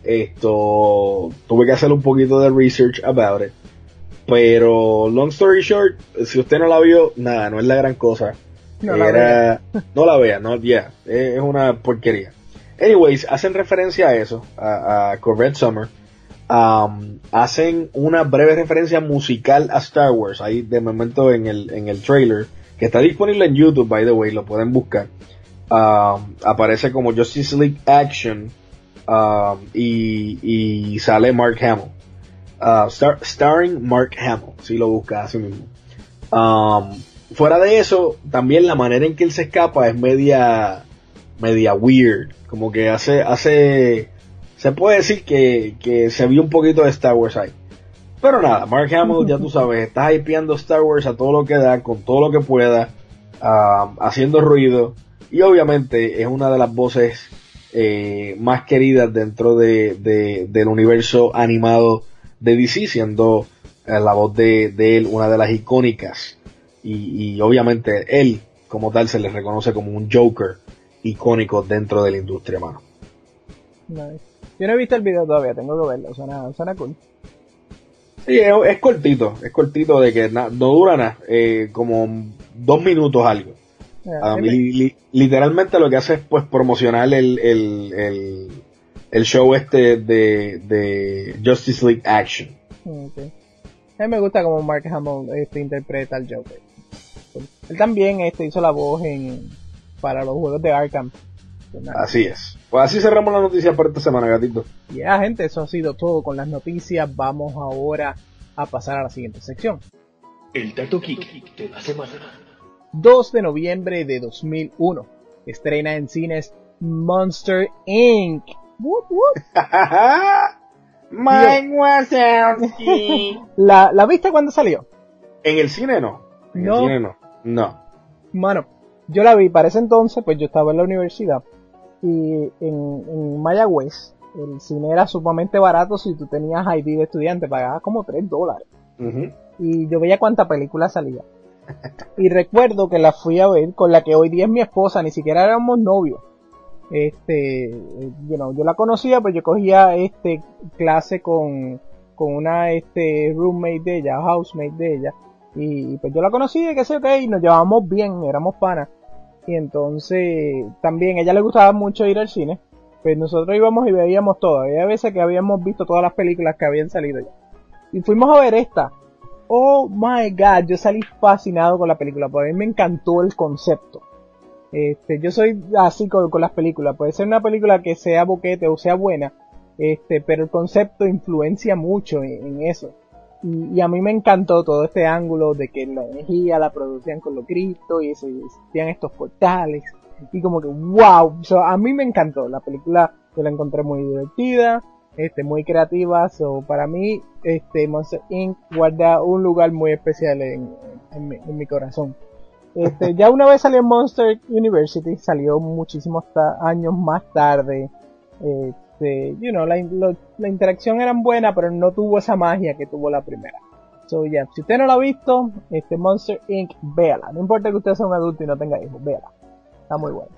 Esto, tuve que hacer un poquito de research about it. Pero, long story short, si usted no la vio, nada, no es la gran cosa. No, Era, la no la vea, no, ya, yeah, es una porquería. Anyways, hacen referencia a eso, a, a Corvette Summer. Um, hacen una breve referencia musical a Star Wars, ahí de momento en el, en el trailer, que está disponible en YouTube, by the way, lo pueden buscar. Um, aparece como Justice League Action, um, y, y sale Mark Hamill. Uh, star, starring Mark Hamill, si lo buscas así mismo. Um, Fuera de eso, también la manera en que él se escapa es media media weird, como que hace hace se puede decir que, que se vio un poquito de Star Wars ahí. Pero nada, Mark Hamill, ya tú sabes, está hypeando Star Wars a todo lo que da, con todo lo que pueda, um, haciendo ruido, y obviamente es una de las voces eh, más queridas dentro de, de del universo animado de D C, siendo eh, la voz de, de él una de las icónicas. Y, y obviamente él, como tal, se le reconoce como un Joker icónico dentro de la industria, mano. Nice. Yo no he visto el video todavía, tengo que verlo, suena, suena cool. Sí, es, es cortito, es cortito de que na, no dura nada, eh, como dos minutos algo. Yeah, um, li, li, literalmente lo que hace es pues promocionar el, el, el, el show este de, de Justice League Action. Okay. A mí me gusta como Mark Hamill este, interpreta al Joker. Él también este, hizo la voz en para los juegos de Arkham. Así es. Pues así cerramos la noticia para esta semana, gatito. Ya, yeah, gente, eso ha sido todo con las noticias. Vamos ahora a pasar a la siguiente sección. El dato geek de la semana. dos de noviembre de dos mil uno. Estrena en cines Monster incorporated. Whoop, whoop. Mike Wazowski. ¿La, ¿La viste cuando salió? En el cine no. En no. el cine no. No. Mano, yo la vi para ese entonces, pues yo estaba en la universidad. Y en, en Mayagüez, el cine era sumamente barato si tú tenías I D de estudiante, pagabas como tres dólares. Uh-huh. Y yo veía cuánta película salía. Y recuerdo que la fui a ver con la que hoy día es mi esposa, ni siquiera éramos novios. Este, you know, yo la conocía, pero yo cogía este clase con, con una este roommate de ella, housemate de ella, y, y pues yo la conocía, que sé, okay, nos llevábamos bien, éramos panas, y entonces también a ella le gustaba mucho ir al cine, pues nosotros íbamos y veíamos todo, había veces que habíamos visto todas las películas que habían salido ya, y fuimos a ver esta. Oh my god, yo salí fascinado con la película, porque a mí me encantó el concepto. Este, yo soy así con, con las películas, puede ser una película que sea boquete o sea buena, este, pero el concepto influencia mucho en, en eso, y, y a mí me encantó todo este ángulo de que la energía la producían con los cristos y eso, y existían estos portales, y como que wow, o sea, a mí me encantó la película, yo la encontré muy divertida, este, muy creativas, o para mí este Monster incorporated guarda un lugar muy especial en, en, mi, en mi corazón. Este, ya una vez salió Monster University, salió muchísimos ta- años más tarde. Este, you know, la, lo, la interacción era buena, pero no tuvo esa magia que tuvo la primera. So, ya, yeah, si usted no la ha visto, este Monster incorporated, véala. No importa que usted sea un adulto y no tenga hijos, véala. Está muy bueno.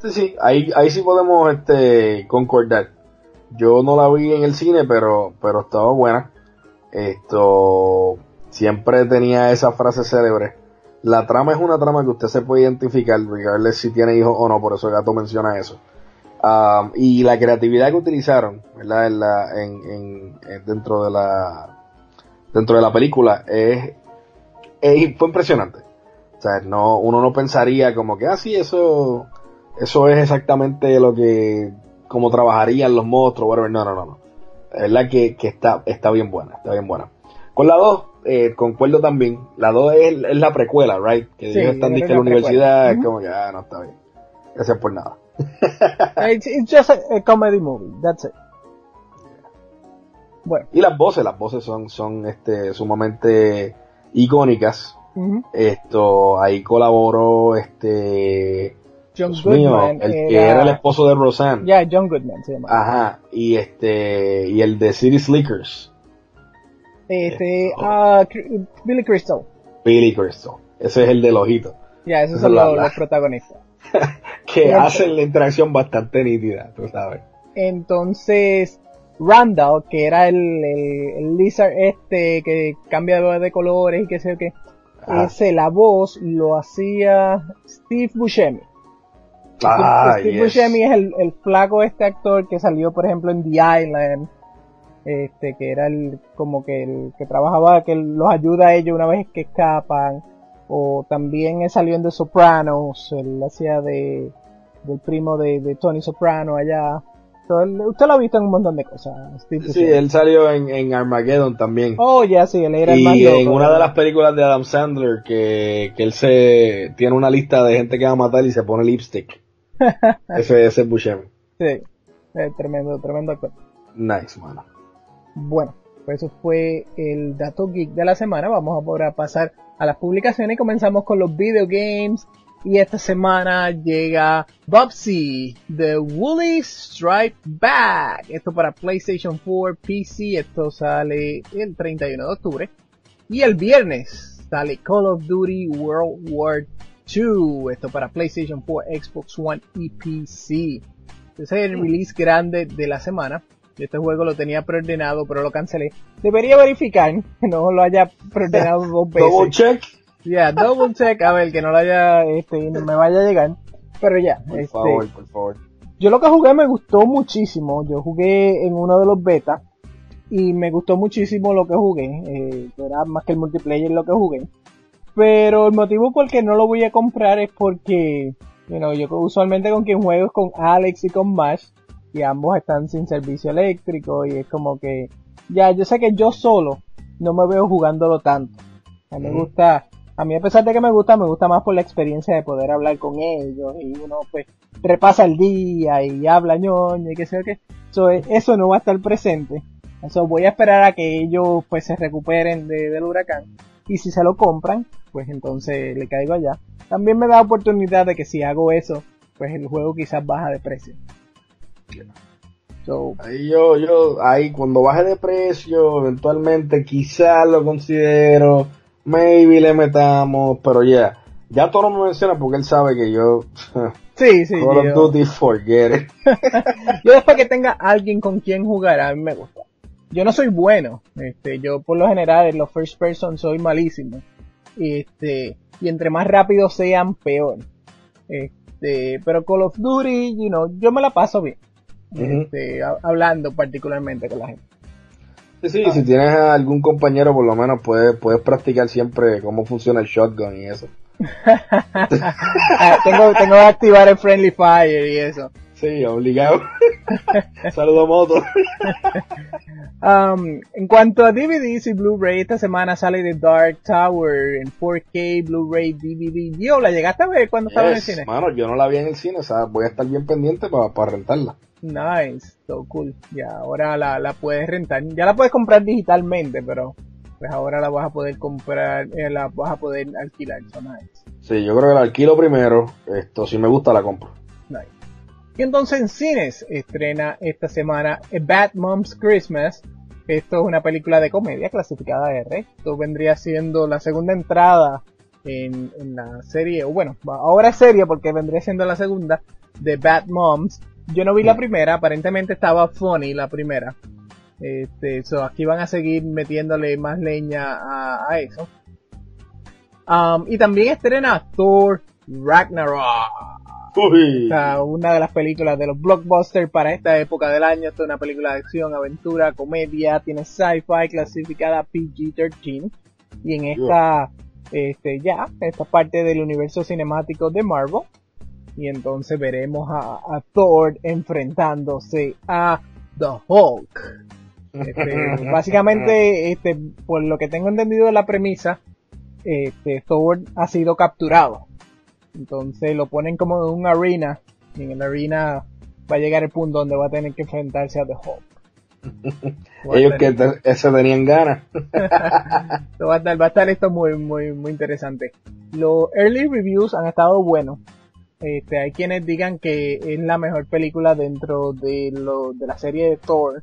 Sí, sí, ahí, ahí sí podemos este, concordar. Yo no la vi en el cine, pero, pero estaba buena. Esto siempre tenía esa frase célebre. La trama es una trama que usted se puede identificar, regardless si tiene hijos o no, por eso el gato menciona eso. Um, y la creatividad que utilizaron, ¿verdad? En la, en, en, en, dentro de la... dentro de la película es, es fue impresionante. O sea, no, uno no pensaría como que ah sí, eso eso es exactamente lo que como trabajarían los monstruos, whatever. No, no, no, no. Es verdad que, que está, está bien buena, está bien buena. Con la dos, eh, concuerdo también. La dos es, es la precuela, right? Que sí, ellos están en la universidad, es como que ah, no está bien. Gracias por nada. it's, it's just a, a comedy movie, that's it. Bueno. Y las voces, las voces son, son este, sumamente icónicas. Uh-huh. Esto, ahí colaboró este John Goodman, el que era... era el esposo de Roseanne. Ya, yeah, John Goodman se llama. Ajá. Y este, y el de City Slickers. Este, ah, uh, Billy Crystal. Billy Crystal, ese es el del ojito. Ya, yeah, esos son los, los protagonistas. Que hacen la interacción bastante nítida, tú sabes. Entonces, Randall, que era el, el, el lizard este que cambia de colores y qué sé yo qué, ah. Ese, la voz lo hacía Steve Buscemi. Ah, Steve, Steve yes. Buscemi es el, el flaco, este actor que salió por ejemplo en The Island, este que era el como que el que trabajaba, que los ayuda a ellos una vez que escapan, o también salió en The Sopranos, él hacía de del primo de, de Tony Soprano allá. Usted lo ha visto en un montón de cosas. Steve sí, Buscemi. Él salió en, en Armageddon también. Oh, ya, yeah, sí, él era el más loco. Y en una de las películas de Adam Sandler, que, que él se tiene una lista de gente que va a matar y se pone lipstick. ese, ese es Buscemi. Sí, eh, tremendo, tremendo actor. Nice, mano. Bueno, pues eso fue el dato geek de la semana. Vamos a poder pasar a las publicaciones y comenzamos con los videogames. Y esta semana llega Bubsy, The Woolly Striped Bag. Esto para PlayStation cuatro, P C. Esto sale el treinta y uno de octubre. Y el viernes sale Call of Duty World War two. Esto para PlayStation cuatro, Xbox One y P C. Este es el release grande de la semana. Este juego lo tenía preordenado, pero lo cancelé. Debería verificar que no lo haya preordenado dos veces. Double check. Ya, yeah, double check, a ver, que no lo haya, este, no me vaya a llegar, pero ya. Por este, favor, por favor. Yo lo que jugué me gustó muchísimo, yo jugué en uno de los betas y me gustó muchísimo lo que jugué, eh, era más que el multiplayer lo que jugué, pero el motivo por el que no lo voy a comprar es porque, you know, yo usualmente con quien juego es con Alex y con Mash, y ambos están sin servicio eléctrico y es como que, ya, yo sé que yo solo no me veo jugándolo tanto, a mí me mm. gusta... A mí, a pesar de que me gusta, me gusta más por la experiencia de poder hablar con ellos y uno pues repasa el día y habla ñoña y qué sé yo qué. So, eso no va a estar presente. So, voy a esperar a que ellos pues se recuperen de, del huracán. Y si se lo compran, pues entonces le caigo allá. También me da oportunidad de que si hago eso, pues el juego quizás baja de precio. So, ahí yo, yo, ahí cuando baje de precio, eventualmente quizás lo considero... Maybe le metamos, pero ya, yeah. Ya todo me menciona porque él sabe que yo... Sí, sí, Call of Duty, forget it. Yo después que tenga alguien con quien jugar, a mí me gusta. Yo no soy bueno, este, yo por lo general en los first person soy malísimo. Este, y entre más rápido sean, peor. Este, pero Call of Duty, you know, yo me la paso bien. Uh-huh. Este, a- hablando particularmente con la gente. Sí, sí, ah. Si tienes a algún compañero, por lo menos puedes, puedes practicar siempre cómo funciona el shotgun y eso. ah, tengo, tengo que activar el friendly fire y eso. Sí, obligado. Saludo Moto. um, en cuanto a D V Ds y Blu-ray, esta semana sale The Dark Tower en four K, Blu-ray, D V D. Yo, ¿la llegaste a ver cuando yes, estaba en el cine? Mano, yo no la vi en el cine, o sea, voy a estar bien pendiente para pa rentarla. Nice, so cool. Y ahora la, la puedes rentar. Ya la puedes comprar digitalmente, pero pues ahora la vas a poder comprar, eh, la vas a poder alquilar. So nice. Sí, yo creo que la alquilo primero. Esto, si me gusta, la compro. Nice. Y entonces en cines estrena esta semana A Bad Mom's Christmas. Esto es una película de comedia clasificada R. Esto vendría siendo la segunda entrada en, en la serie, o bueno, ahora es serie porque vendría siendo la segunda de Bad Moms. Yo no vi la primera, aparentemente estaba funny la primera. Este, so aquí van a seguir metiéndole más leña a, a eso. Um, y también estrena Thor Ragnarok. O sea, una de las películas de los blockbusters para esta época del año. Esta es una película de acción, aventura, comedia, tiene sci-fi, clasificada P G thirteen. Y en esta, este, ya, esta parte del universo cinemático de Marvel. Y entonces veremos a, a Thor enfrentándose a The Hulk. Este, básicamente, este, por lo que tengo entendido de la premisa, este, Thor ha sido capturado. Entonces lo ponen como en una arena, y en la arena va a llegar el punto donde va a tener que enfrentarse a The Hulk. Ellos que te, eso tenían ganas. va, a estar, va a estar esto muy muy muy interesante. Los early reviews han estado buenos. Este, hay quienes digan que es la mejor película dentro de lo, de la serie de Thor.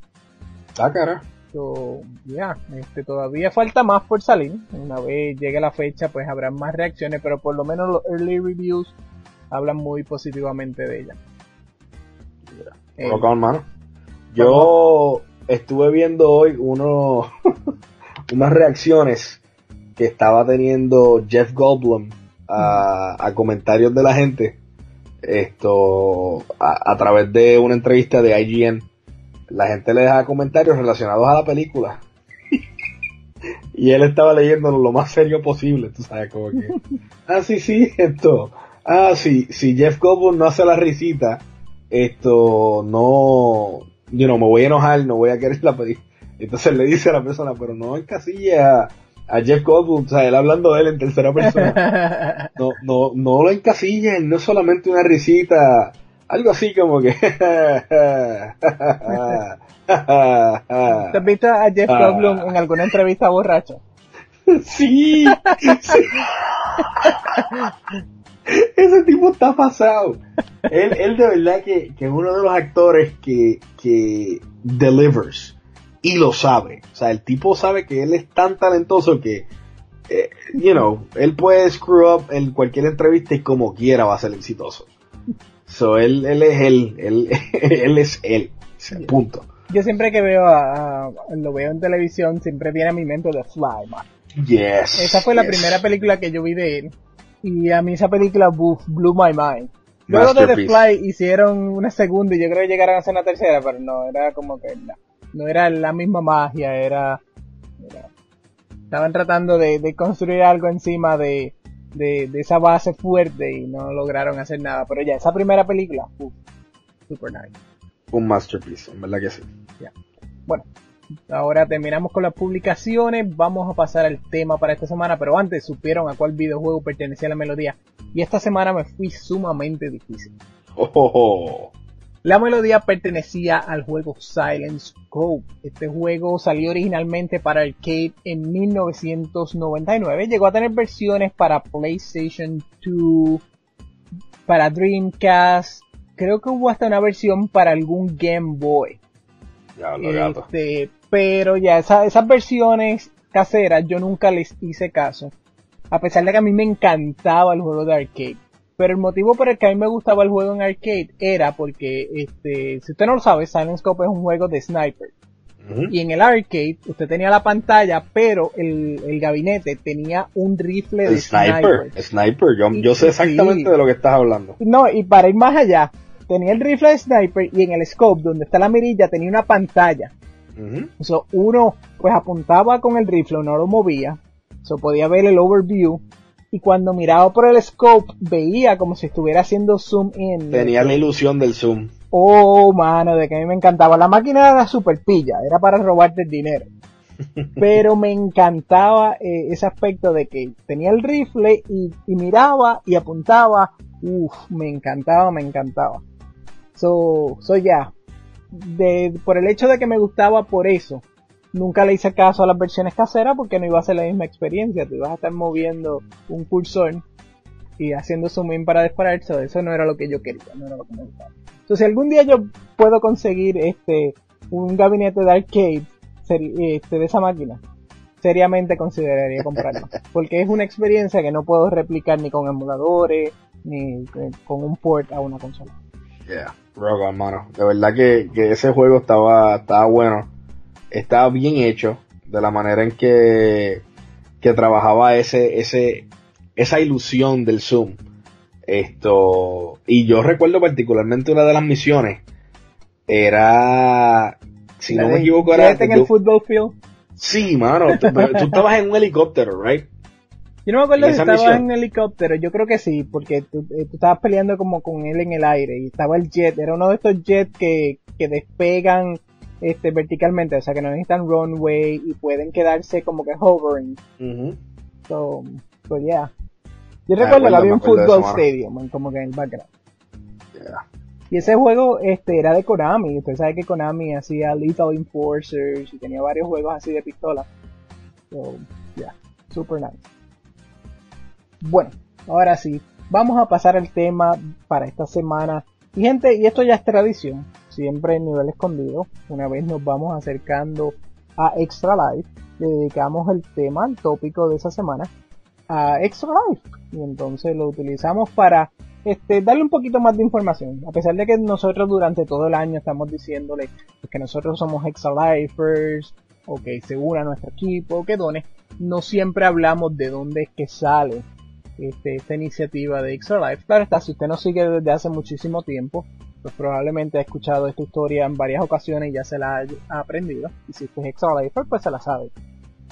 Ah, cara. So, yeah, este, todavía falta más por salir. Una vez llegue la fecha, pues habrá más reacciones, pero por lo menos los early reviews hablan muy positivamente de ella. Yeah. Eh, Loca, hermano. Yo estuve viendo hoy uno, unas reacciones que estaba teniendo Jeff Goldblum a, a comentarios de la gente, esto a, a través de una entrevista de I G N. La gente le dejaba comentarios relacionados a la película. Y él estaba leyéndolo lo más serio posible, tú sabes, como que... Ah, sí, sí, esto... Ah, sí, si sí, Jeff Goldblum no hace la risita, esto, no... Yo no, know, me voy a enojar, no voy a querer la película. Entonces le dice a la persona, pero no encasilla a Jeff Goldblum, o sea, él hablando de él en tercera persona. No, no, no lo encasillen, no es solamente una risita... Algo así como que... ¿Te has visto a Jeff Goldblum en alguna entrevista borracho? Sí, sí. Ese tipo está pasado. Él, él de verdad que, que es uno de los actores que, que delivers y lo sabe. O sea, el tipo sabe que él es tan talentoso que, eh, you know, él puede screw up en cualquier entrevista y como quiera va a ser exitoso. So, él, él es él, él, él es él, es el punto. Yo siempre que veo a, a, lo veo en televisión, siempre viene a mi mente The Fly, man. Yes. Esa fue yes. la primera película que yo vi de él, y a mí esa película blew, blew my mind. Luego de The Fly hicieron una segunda y yo creo que llegaron a hacer una tercera, pero no, era como que no, no era la misma magia, era, era estaban tratando de, de construir algo encima de De, de esa base fuerte y no lograron hacer nada, pero ya esa primera película uh, super nice, un masterpiece, en verdad que sí. Yeah. Bueno, ahora terminamos con las publicaciones, vamos a pasar al tema para esta semana, pero antes supieron a cuál videojuego pertenecía la melodía, y esta semana me fui sumamente difícil. Oh, oh, oh. La melodía pertenecía al juego Silent Scope. Este juego salió originalmente para arcade en mil novecientos noventa y nueve. Llegó a tener versiones para PlayStation dos, para Dreamcast. Creo que hubo hasta una versión para algún Game Boy. Ya, lo gato. Este, pero ya, esa, esas versiones caseras yo nunca les hice caso. A pesar de que a mí me encantaba el juego de arcade. Pero el motivo por el que a mí me gustaba el juego en arcade era porque, este, si usted no lo sabe, Silent Scope es un juego de sniper. Uh-huh. Y en el arcade, usted tenía la pantalla, pero el, el gabinete tenía un rifle el de sniper. Sniper, sniper. Yo, y, yo sé exactamente sí. de lo que estás hablando. No, y para ir más allá, tenía el rifle de sniper y en el scope, donde está la mirilla, tenía una pantalla. Uh-huh. O sea, uno, pues apuntaba con el rifle, no lo movía. O sea, podía ver el overview. Y cuando miraba por el scope, veía como si estuviera haciendo zoom in. Tenía la ilusión del zoom. Oh, mano, de que a mí me encantaba. La máquina era super pilla, era para robarte el dinero. Pero me encantaba eh, ese aspecto de que tenía el rifle y, y miraba y apuntaba. Uff, me encantaba, me encantaba. So, so ya. Yeah. Por el hecho de que me gustaba por eso, nunca le hice caso a las versiones caseras porque no iba a ser la misma experiencia. Te ibas a estar moviendo un cursor y haciendo zoom in para disparar. So, eso no era lo que yo quería, no era lo que me gustaba. Entonces, si algún día yo puedo conseguir este un gabinete de arcade este, de esa máquina, seriamente consideraría comprarlo. Porque es una experiencia que no puedo replicar ni con emuladores, ni con un port a una consola. Yeah, roca, hermano. De verdad que, que ese juego estaba, estaba bueno. Estaba bien hecho de la manera en que, que trabajaba ese, ese, esa ilusión del zoom. Esto, y yo recuerdo particularmente una de las misiones era, si no me equivoco, era en el football field. Sí, mano, tú, tú estabas en un helicóptero, right? Yo no me acuerdo si estabas en un helicóptero, yo creo que sí, porque tú, tú estabas peleando como con él en el aire y estaba el jet, era uno de estos jets que, que despegan este verticalmente, o sea que no necesitan runway y pueden quedarse como que hovering. Uh-huh. So, so yeah. Yo recuerdo que había un football stadium, como que en el background. Yeah. Y ese juego este era de Konami. Usted sabe que Konami hacía Lethal Enforcers y tenía varios juegos así de pistola. So, yeah, super nice. Bueno, ahora sí, vamos a pasar al tema para esta semana. Y gente, y esto ya es tradición, siempre en Nivel Escondido, una vez nos vamos acercando a Extra Life, le dedicamos el tema, el tópico de esa semana, a Extra Life. Y entonces lo utilizamos para este darle un poquito más de información. A pesar de que nosotros durante todo el año estamos diciéndole que nosotros somos Extra Lifers, o que se una a nuestro equipo, que dones, no siempre hablamos de dónde es que sale este, esta iniciativa de Extra Life. Claro está, si usted nos sigue desde hace muchísimo tiempo, pues probablemente ha escuchado esta historia en varias ocasiones y ya se la ha aprendido. Y si usted es Extra Lifer, pues se la sabe.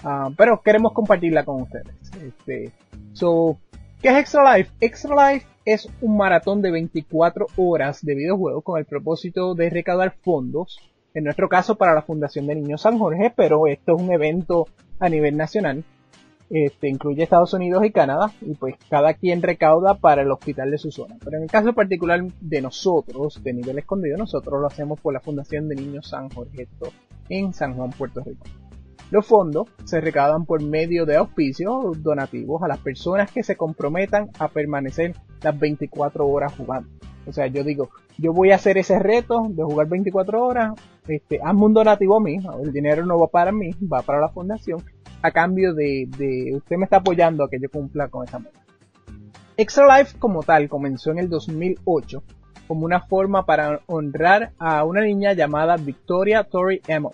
Uh, pero queremos compartirla con ustedes. Este, so, ¿qué es Extra Life? Extra Life es un maratón de veinticuatro horas de videojuegos con el propósito de recaudar fondos, en nuestro caso para la Fundación de Niños San Jorge, pero esto es un evento a nivel nacional, este, incluye Estados Unidos y Canadá, y pues cada quien recauda para el hospital de su zona. Pero en el caso particular de nosotros, de Nivel Escondido, nosotros lo hacemos por la Fundación de Niños San Jorge, esto en San Juan, Puerto Rico. Los fondos se recaudan por medio de auspicios donativos a las personas que se comprometan a permanecer las veinticuatro horas jugando. O sea, yo digo, yo voy a hacer ese reto de jugar veinticuatro horas, este, hazme un donativo a mí, el dinero no va para mí, va para la fundación, a cambio de, de usted me está apoyando a que yo cumpla con esa meta. Extra Life como tal comenzó en el dos mil ocho como una forma para honrar a una niña llamada Victoria Tori Amon.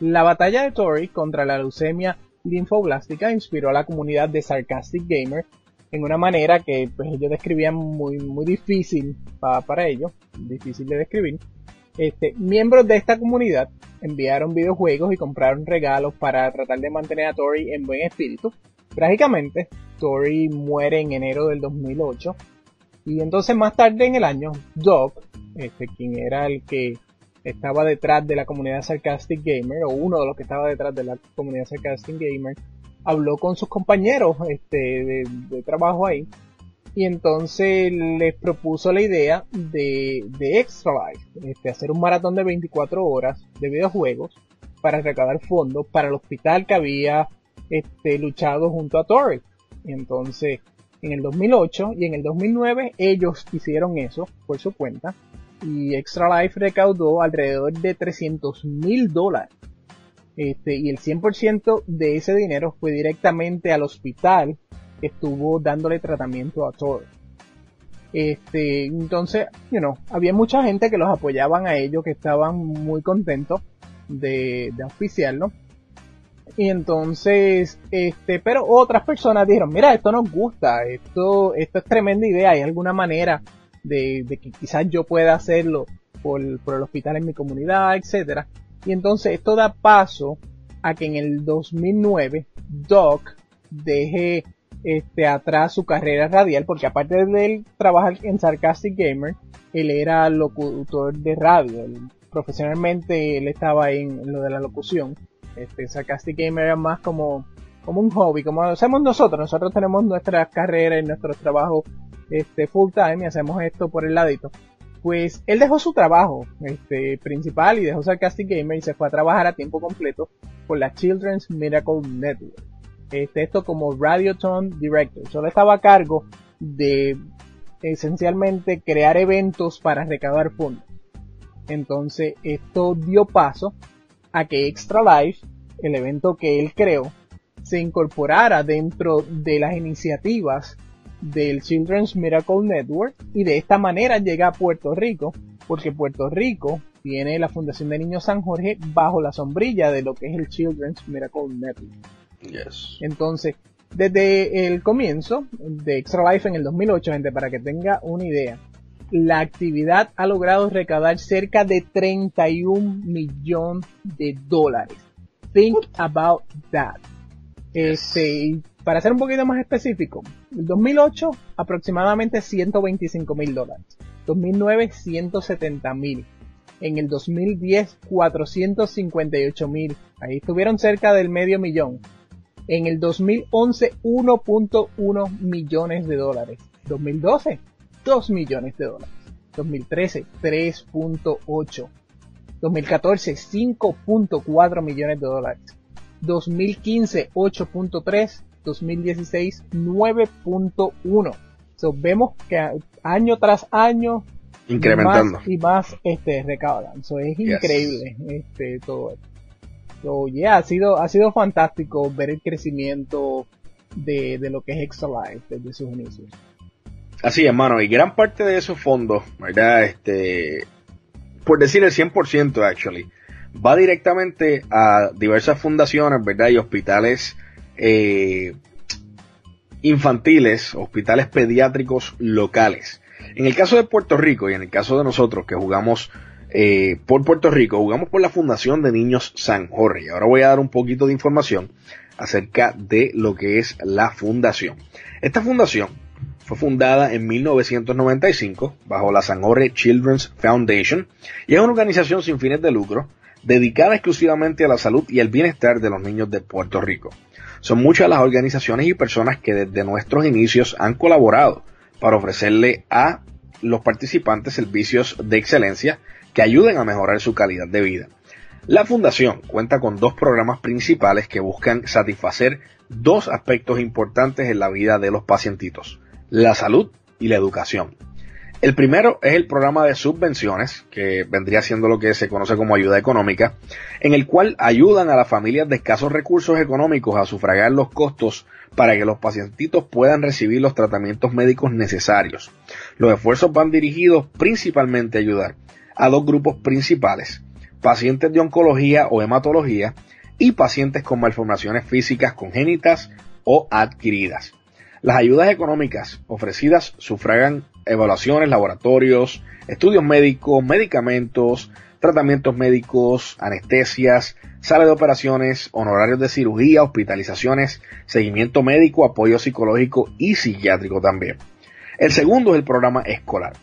La batalla de Tori contra la leucemia linfoblástica inspiró a la comunidad de Sarcastic Gamer en una manera que pues, ellos describían muy, muy difícil pa, para ellos, difícil de describir. Este, miembros de esta comunidad enviaron videojuegos y compraron regalos para tratar de mantener a Tori en buen espíritu. Trágicamente, Tori muere en enero del dos mil ocho y entonces más tarde en el año, Doug, este, quien era el que estaba detrás de la comunidad Sarcastic Gamer, o uno de los que estaba detrás de la comunidad Sarcastic Gamer, habló con sus compañeros este, de, de trabajo ahí, y entonces les propuso la idea de, de Extra Life, este, hacer un maratón de veinticuatro horas de videojuegos para recaudar fondos para el hospital que había este, luchado junto a Tori. Y entonces, en el dos mil ocho y en el dos mil nueve, ellos hicieron eso por su cuenta, y Extra Life recaudó alrededor de trescientos mil dólares. Este, y el cien por ciento de ese dinero fue directamente al hospital que estuvo dándole tratamiento a Tori. Este, entonces, you know, había mucha gente que los apoyaban a ellos, que estaban muy contentos de, de auspiciarlo. Y entonces, este, pero otras personas dijeron, mira, esto nos gusta, esto, esto es tremenda idea, hay alguna manera De, de que quizás yo pueda hacerlo por, por el hospital en mi comunidad, etcétera. Y entonces esto da paso a que en el dos mil nueve Doc deje este, atrás su carrera radial, porque aparte de él trabajar en Sarcastic Gamer, él era locutor de radio. Él, profesionalmente él estaba en lo de la locución. Este, Sarcastic Gamer era más como, como un hobby, como lo hacemos nosotros. Nosotros tenemos nuestras carreras y nuestros trabajos este, full time y hacemos esto por el ladito. Pues él dejó su trabajo este, principal y dejó Sarcastic Gamer y se fue a trabajar a tiempo completo por la Children's Miracle Network. Este, esto como Radioton Director. Solo estaba a cargo de esencialmente crear eventos para recaudar fondos. Entonces esto dio paso a que Extra Life, el evento que él creó, se incorporara dentro de las iniciativas del Children's Miracle Network, y de esta manera llega a Puerto Rico, porque Puerto Rico tiene la Fundación de Niños San Jorge bajo la sombrilla de lo que es el Children's Miracle Network. Yes. Entonces, desde el comienzo de Extra Life en el dos mil ocho, gente, para que tenga una idea, la actividad ha logrado recaudar cerca de treinta y un millones de dólares. Think about that. Este, para ser un poquito más específico, el dos mil ocho aproximadamente ciento veinticinco mil dólares, dos mil nueve ciento setenta mil, en el dos mil diez cuatrocientos cincuenta y ocho mil, ahí estuvieron cerca del medio millón, en el dos mil once uno punto uno millones de dólares, dos mil doce dos millones de dólares, dos mil trece tres punto ocho, dos mil catorce cinco punto cuatro millones de dólares, dos mil quince ocho punto tres, dos mil dieciséis nueve punto uno. So, vemos que año tras año incrementando y más, y más este recaudan. So, es increíble, yes, este todo esto. So, yeah, ha sido ha sido fantástico ver el crecimiento de, de lo que es Extra Life desde sus inicios. Así es, mano, y gran parte de esos fondos, ¿verdad? Este, por decir el cien por ciento actually, va directamente a diversas fundaciones, ¿verdad? Y hospitales eh, infantiles, hospitales pediátricos locales. En el caso de Puerto Rico y en el caso de nosotros que jugamos eh, por Puerto Rico, jugamos por la Fundación de Niños San Jorge. Ahora voy a dar un poquito de información acerca de lo que es la fundación. Esta fundación fue fundada en mil novecientos noventa y cinco bajo la San Jorge Children's Foundation y es una organización sin fines de lucro dedicada exclusivamente a la salud y el bienestar de los niños de Puerto Rico. Son muchas las organizaciones y personas que desde nuestros inicios han colaborado para ofrecerle a los participantes servicios de excelencia que ayuden a mejorar su calidad de vida. La fundación cuenta con dos programas principales que buscan satisfacer dos aspectos importantes en la vida de los pacientitos: la salud y la educación. El primero es el programa de subvenciones, que vendría siendo lo que se conoce como ayuda económica, en el cual ayudan a las familias de escasos recursos económicos a sufragar los costos para que los pacientitos puedan recibir los tratamientos médicos necesarios. Los esfuerzos van dirigidos principalmente a ayudar a dos grupos principales: pacientes de oncología o hematología y pacientes con malformaciones físicas congénitas o adquiridas. Las ayudas económicas ofrecidas sufragan evaluaciones, laboratorios, estudios médicos, medicamentos, tratamientos médicos, anestesias, sala de operaciones, honorarios de cirugía, hospitalizaciones, seguimiento médico, apoyo psicológico y psiquiátrico también. El segundo es el programa escolar.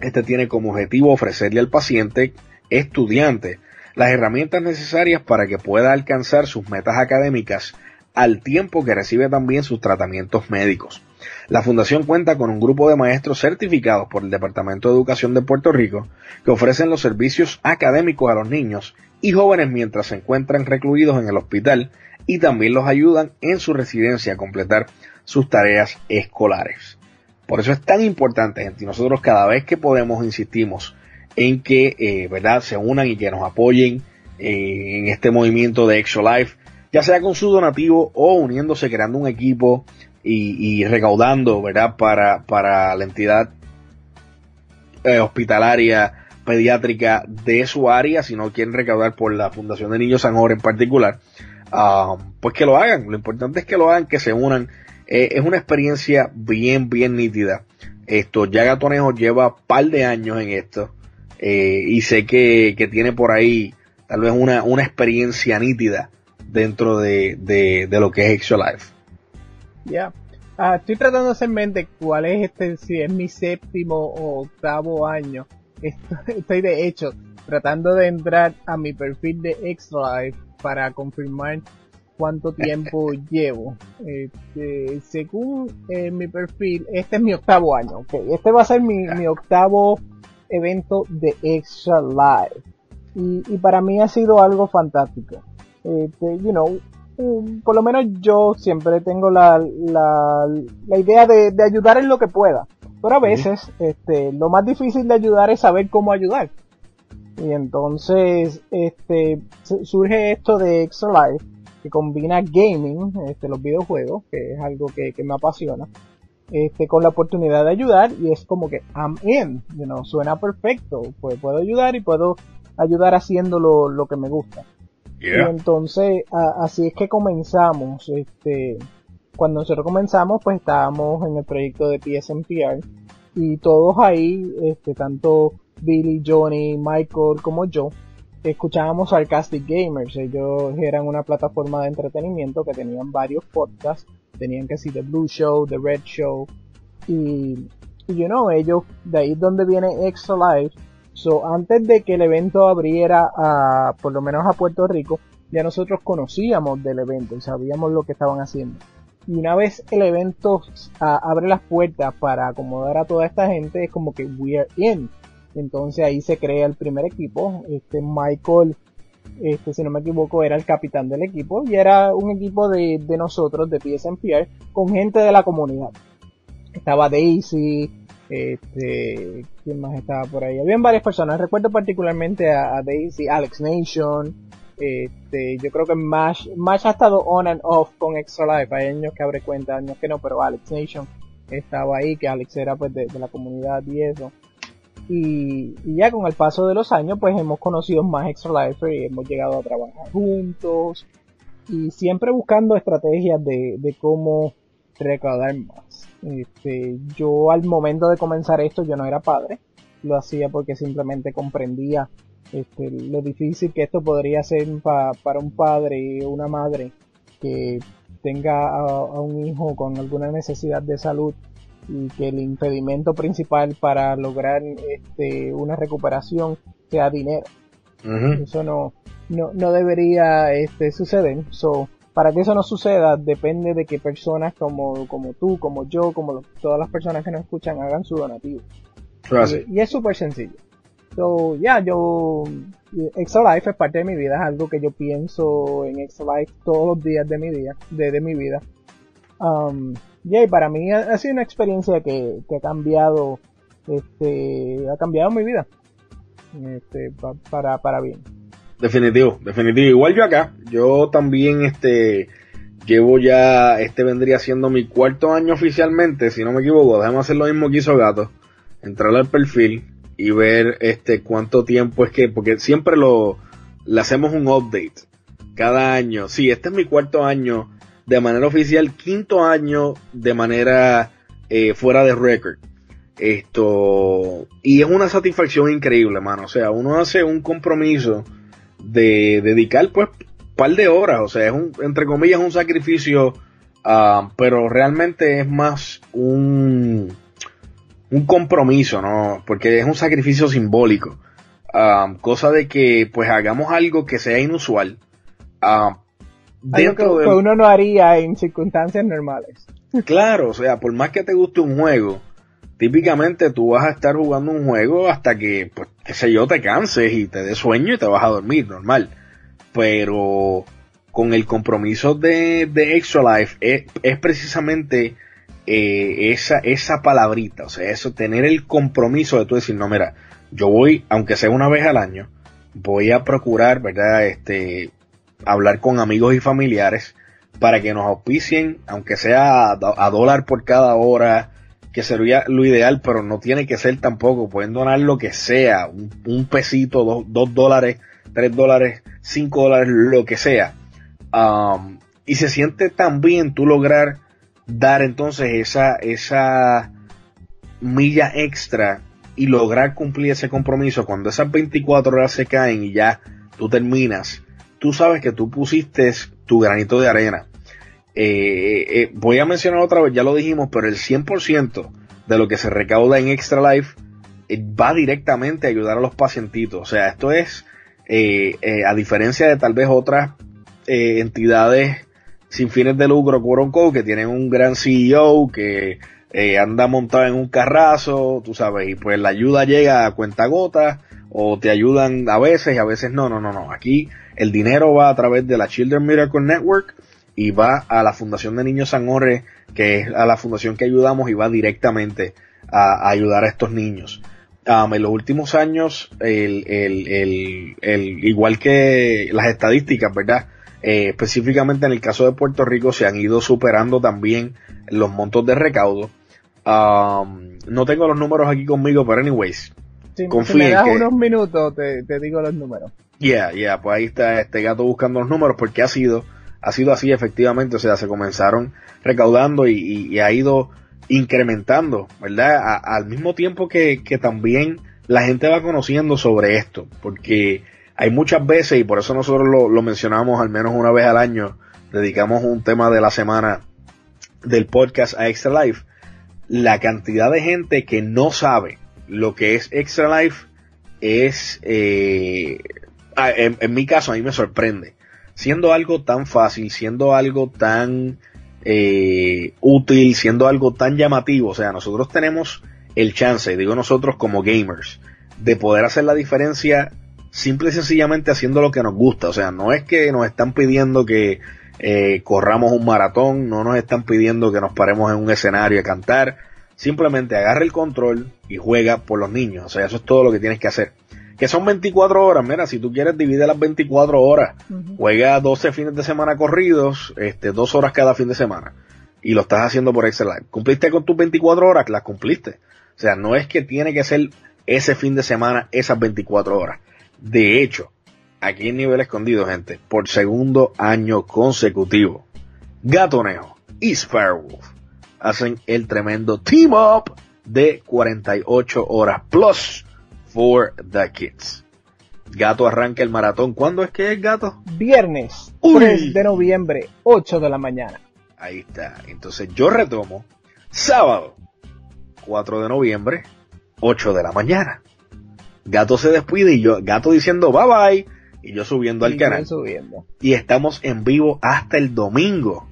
Este tiene como objetivo ofrecerle al paciente estudiante las herramientas necesarias para que pueda alcanzar sus metas académicas, al tiempo que recibe también sus tratamientos médicos. La fundación cuenta con un grupo de maestros certificados por el Departamento de Educación de Puerto Rico que ofrecen los servicios académicos a los niños y jóvenes mientras se encuentran recluidos en el hospital, y también los ayudan en su residencia a completar sus tareas escolares. Por eso es tan importante, gente, y nosotros cada vez que podemos insistimos en que eh, verdad, se unan y que nos apoyen eh, en este movimiento de Extra Life, ya sea con su donativo o uniéndose, creando un equipo y, y recaudando, ¿verdad?, para, para la entidad eh, hospitalaria, pediátrica de su área. Si no quieren recaudar por la Fundación de Niños San Jorge en particular, uh, pues que lo hagan. Lo importante es que lo hagan, que se unan. Eh, es una experiencia bien, bien nítida. Esto, ya Gatonejo lleva un par de años en esto eh, y sé que, que tiene por ahí tal vez una, una experiencia nítida dentro de, de, de lo que es Extra Life. Ya, yeah. Ah, estoy tratando de hacer en mente cuál es este, si es mi séptimo o octavo año. Estoy, estoy de hecho tratando de entrar a mi perfil de Extra Life para confirmar cuánto tiempo llevo. Este, según eh, mi perfil, este es mi octavo año. Okay, este va a ser mi, mi octavo evento de Extra Life. Y, y para mí ha sido algo fantástico. Este, you know, um, por lo menos yo siempre tengo la, la, la idea de, de ayudar en lo que pueda. Pero a veces, este, lo más difícil de ayudar es saber cómo ayudar. Y entonces, este, surge esto de Extra Life, que combina gaming, este, los videojuegos, que es algo que, que me apasiona, este, con la oportunidad de ayudar, y es como que I'm in, you know, suena perfecto, pues puedo ayudar y puedo ayudar haciendo lo, lo que me gusta. Yeah. Y entonces, a, así es que comenzamos, este, cuando nosotros comenzamos, pues estábamos en el proyecto de P S N P R, y todos ahí, este, tanto Billy, Johnny, Michael, como yo, escuchábamos Sarcastic Gamers. Ellos eran una plataforma de entretenimiento que tenían varios podcasts, tenían que sí The Blue Show, The Red Show, y, y you know, ellos, de ahí es donde viene Extra Life. So, antes de que el evento abriera a, por lo menos a Puerto Rico, ya nosotros conocíamos del evento y sabíamos lo que estaban haciendo. Y una vez el evento a, abre las puertas para acomodar a toda esta gente, es como que we are in. Entonces ahí se crea el primer equipo. Este Michael, este, si no me equivoco, era el capitán del equipo, y era un equipo de, de nosotros, de P S N P R, con gente de la comunidad. Estaba Daisy, este, ¿quién más estaba por ahí? Habían varias personas, recuerdo particularmente a, a Daisy, Alex Nation, este, yo creo que Mash, Mash ha estado on and off con Extra Life, hay años que abre cuenta, años que no, pero Alex Nation estaba ahí, que Alex era pues de, de la comunidad y eso. Y, y ya con el paso de los años pues hemos conocido más Extra Life y hemos llegado a trabajar juntos y siempre buscando estrategias de, de cómo recaudar más. Este, yo al momento de comenzar esto yo no era padre, lo hacía porque simplemente comprendía este, lo difícil que esto podría ser pa, para un padre o una madre que tenga a, a un hijo con alguna necesidad de salud, y que el impedimento principal para lograr este, una recuperación sea dinero. Uh-huh. Eso no, no, no debería este, suceder. So, para que eso no suceda depende de que personas como, como tú, como yo, como lo, todas las personas que nos escuchan hagan su donativo. Y, y es súper sencillo. So, ya, yeah, yo, Extra Life es parte de mi vida, es algo que yo pienso en Extra Life todos los días de mi día, de, de mi vida. Um, Yeah, para mí ha, ha sido una experiencia que, que ha cambiado, este, ha cambiado mi vida, este, pa, para, para bien. Definitivo, definitivo. Igual yo acá, yo también, este, llevo ya, este vendría siendo mi cuarto año oficialmente, si no me equivoco. Déjame hacer lo mismo que hizo Gato, entrar al perfil y ver, este, cuánto tiempo es que, porque siempre lo, le hacemos un update cada año. Sí, este es mi cuarto año de manera oficial, quinto año de manera eh, fuera de récord. Esto, y es una satisfacción increíble, mano. O sea, uno hace un compromiso de dedicar pues un par de horas. O sea, es un, entre comillas, un sacrificio, uh, pero realmente es más un, un compromiso, ¿no? Porque es un sacrificio simbólico. Uh, cosa de que pues hagamos algo que sea inusual. Uh, Algo que, de... que uno no haría en circunstancias normales. Claro, o sea, por más que te guste un juego, típicamente tú vas a estar jugando un juego hasta que, pues, qué sé yo, te canses y te dé sueño y te vas a dormir, normal. Pero con el compromiso de, de Extra Life es, es precisamente eh, esa, esa palabrita, o sea, eso, tener el compromiso de tú decir, no, mira, yo voy, aunque sea una vez al año, voy a procurar, ¿verdad?, este... hablar con amigos y familiares para que nos auspicien, aunque sea a, a dólar por cada hora, que sería lo ideal, pero no tiene que ser tampoco. Pueden donar lo que sea, un, un pesito, dos, dos dólares, tres dólares, cinco dólares, lo que sea. Um, y se siente tan bien tú lograr dar entonces esa, esa milla extra y lograr cumplir ese compromiso. Cuando esas veinticuatro horas se caen y ya tú terminas, tú sabes que tú pusiste tu granito de arena. eh, eh, voy a mencionar otra vez, ya lo dijimos, pero el cien por ciento de lo que se recauda en Extra Life eh, va directamente a ayudar a los pacientitos. O sea, esto es, eh, eh, a diferencia de tal vez otras eh, entidades sin fines de lucro, Coronco, que tienen un gran C E O que eh, anda montado en un carrazo, tú sabes, y pues la ayuda llega a cuentagotas, o te ayudan a veces y a veces no, no, no, no. Aquí el dinero va a través de la Children's Miracle Network y va a la Fundación de Niños San Jorge, que es a la fundación que ayudamos, y va directamente a, a ayudar a estos niños. Um, en los últimos años, el, el, el, el, igual que las estadísticas, ¿verdad? Eh, específicamente en el caso de Puerto Rico se han ido superando también los montos de recaudo. Um, no tengo los números aquí conmigo, pero anyways, si, si me das que, unos minutos te, te digo los números. Yeah, yeah, pues ahí está este gato buscando los números, porque ha sido ha sido así efectivamente. O sea, se comenzaron recaudando y, y, y ha ido incrementando, ¿verdad? A, al mismo tiempo que, que también la gente va conociendo sobre esto, porque hay muchas veces, y por eso nosotros lo, lo mencionamos al menos una vez al año, dedicamos un tema de la semana del podcast a Extra Life, la cantidad de gente que no sabe lo que es Extra Life es, eh, en, en mi caso, a mí me sorprende, siendo algo tan fácil, siendo algo tan eh, útil, siendo algo tan llamativo. O sea, nosotros tenemos el chance, digo nosotros como gamers, de poder hacer la diferencia simple y sencillamente haciendo lo que nos gusta. O sea, no es que nos están pidiendo que eh, corramos un maratón, no nos están pidiendo que nos paremos en un escenario a cantar. Simplemente agarra el control y juega por los niños. O sea, eso es todo lo que tienes que hacer. Que son veinticuatro horas. Mira, si tú quieres, divide las veinticuatro horas. Uh-huh. Juega doce fines de semana corridos, este, dos horas cada fin de semana. Y lo estás haciendo por Extra Life. ¿Cumpliste con tus veinticuatro horas? Las cumpliste. O sea, no es que tiene que ser ese fin de semana, esas veinticuatro horas. De hecho, aquí en Nivel Escondido, gente, por segundo año consecutivo, Gatonejo y Sparewolf hacen el tremendo team up de cuarenta y ocho horas plus for the kids. Gato arranca el maratón. ¿Cuándo es que es, Gato? Viernes. ¡Uy! tres de noviembre, ocho de la mañana. Ahí está. Entonces yo retomo sábado, cuatro de noviembre, ocho de la mañana. Gato se despide y yo, Gato diciendo bye bye, y yo subiendo y al canal. Subiendo. Y estamos en vivo hasta el domingo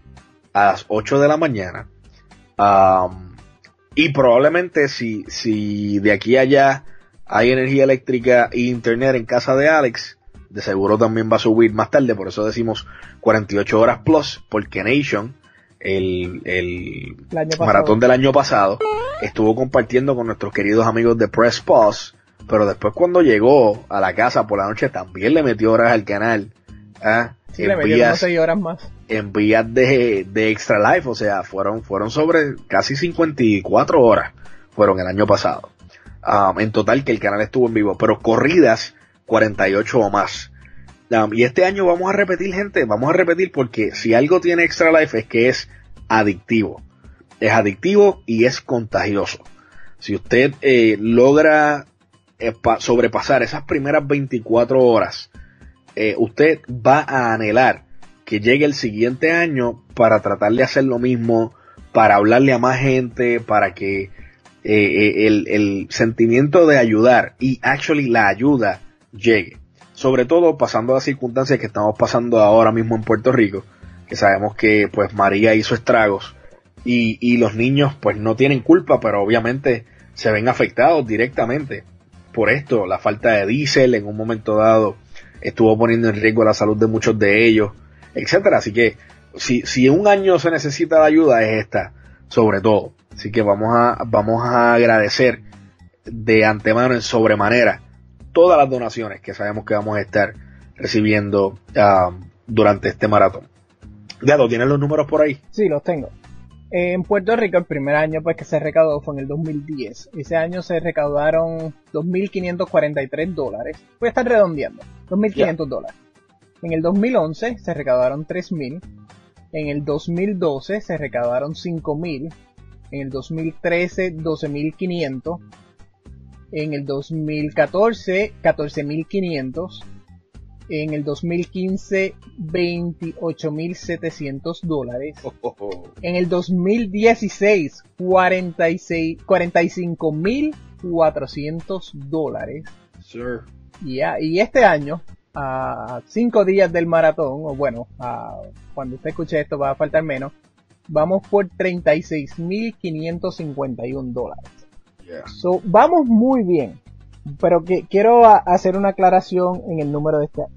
a las ocho de la mañana. Um, y probablemente si, si de aquí a allá hay energía eléctrica e internet en casa de Alex, de seguro también va a subir más tarde. Por eso decimos cuarenta y ocho horas plus, porque Nation, el, el, el maratón del año pasado, estuvo compartiendo con nuestros queridos amigos de Press Pause, pero después cuando llegó a la casa por la noche también le metió horas al canal. ¿Eh? Sí, le metió unas seis horas más en vías de, de Extra Life. O sea, fueron fueron sobre casi cincuenta y cuatro horas fueron el año pasado, um, en total, que el canal estuvo en vivo, pero corridas cuarenta y ocho o más. Um, y este año vamos a repetir, gente, vamos a repetir, porque si algo tiene Extra Life es que es adictivo, es adictivo y es contagioso. Si usted eh, logra eh, pa- sobrepasar esas primeras veinticuatro horas, eh, usted va a anhelar que llegue el siguiente año para tratar de hacer lo mismo, para hablarle a más gente, para que eh, el, el sentimiento de ayudar y actually la ayuda llegue. Sobre todo pasando las circunstancias que estamos pasando ahora mismo en Puerto Rico, que sabemos que pues María hizo estragos y, y los niños pues no tienen culpa, pero obviamente se ven afectados directamente por esto. La falta de diésel en un momento dado estuvo poniendo en riesgo la salud de muchos de ellos, etcétera. Así que si, si un año se necesita de ayuda es esta, sobre todo. Así que vamos a, vamos a agradecer de antemano, en sobremanera, todas las donaciones que sabemos que vamos a estar recibiendo uh, durante este maratón. Gato, ¿tienes los números por ahí? Sí, los tengo. En Puerto Rico el primer año pues que se recaudó fue en el dos mil diez. Ese año se recaudaron dos mil quinientos cuarenta y tres dólares. Voy a estar redondeando. dos mil quinientos dólares. En el dos mil once se recaudaron tres mil, en el dos mil doce se recaudaron cinco mil, en el dos mil trece doce mil quinientos, en el dos mil catorce catorce mil quinientos, en el dos mil quince veintiocho mil setecientos dólares, oh, oh, oh. En el dos mil dieciséis cuarenta y cinco mil cuatrocientos dólares, sure. y, y este año, a cinco días del maratón, o bueno, a, cuando usted escuche esto va a faltar menos, vamos por treinta y seis mil quinientos cincuenta y un dólares. Yeah. So, vamos muy bien, pero que quiero a, hacer una aclaración en el número de este año.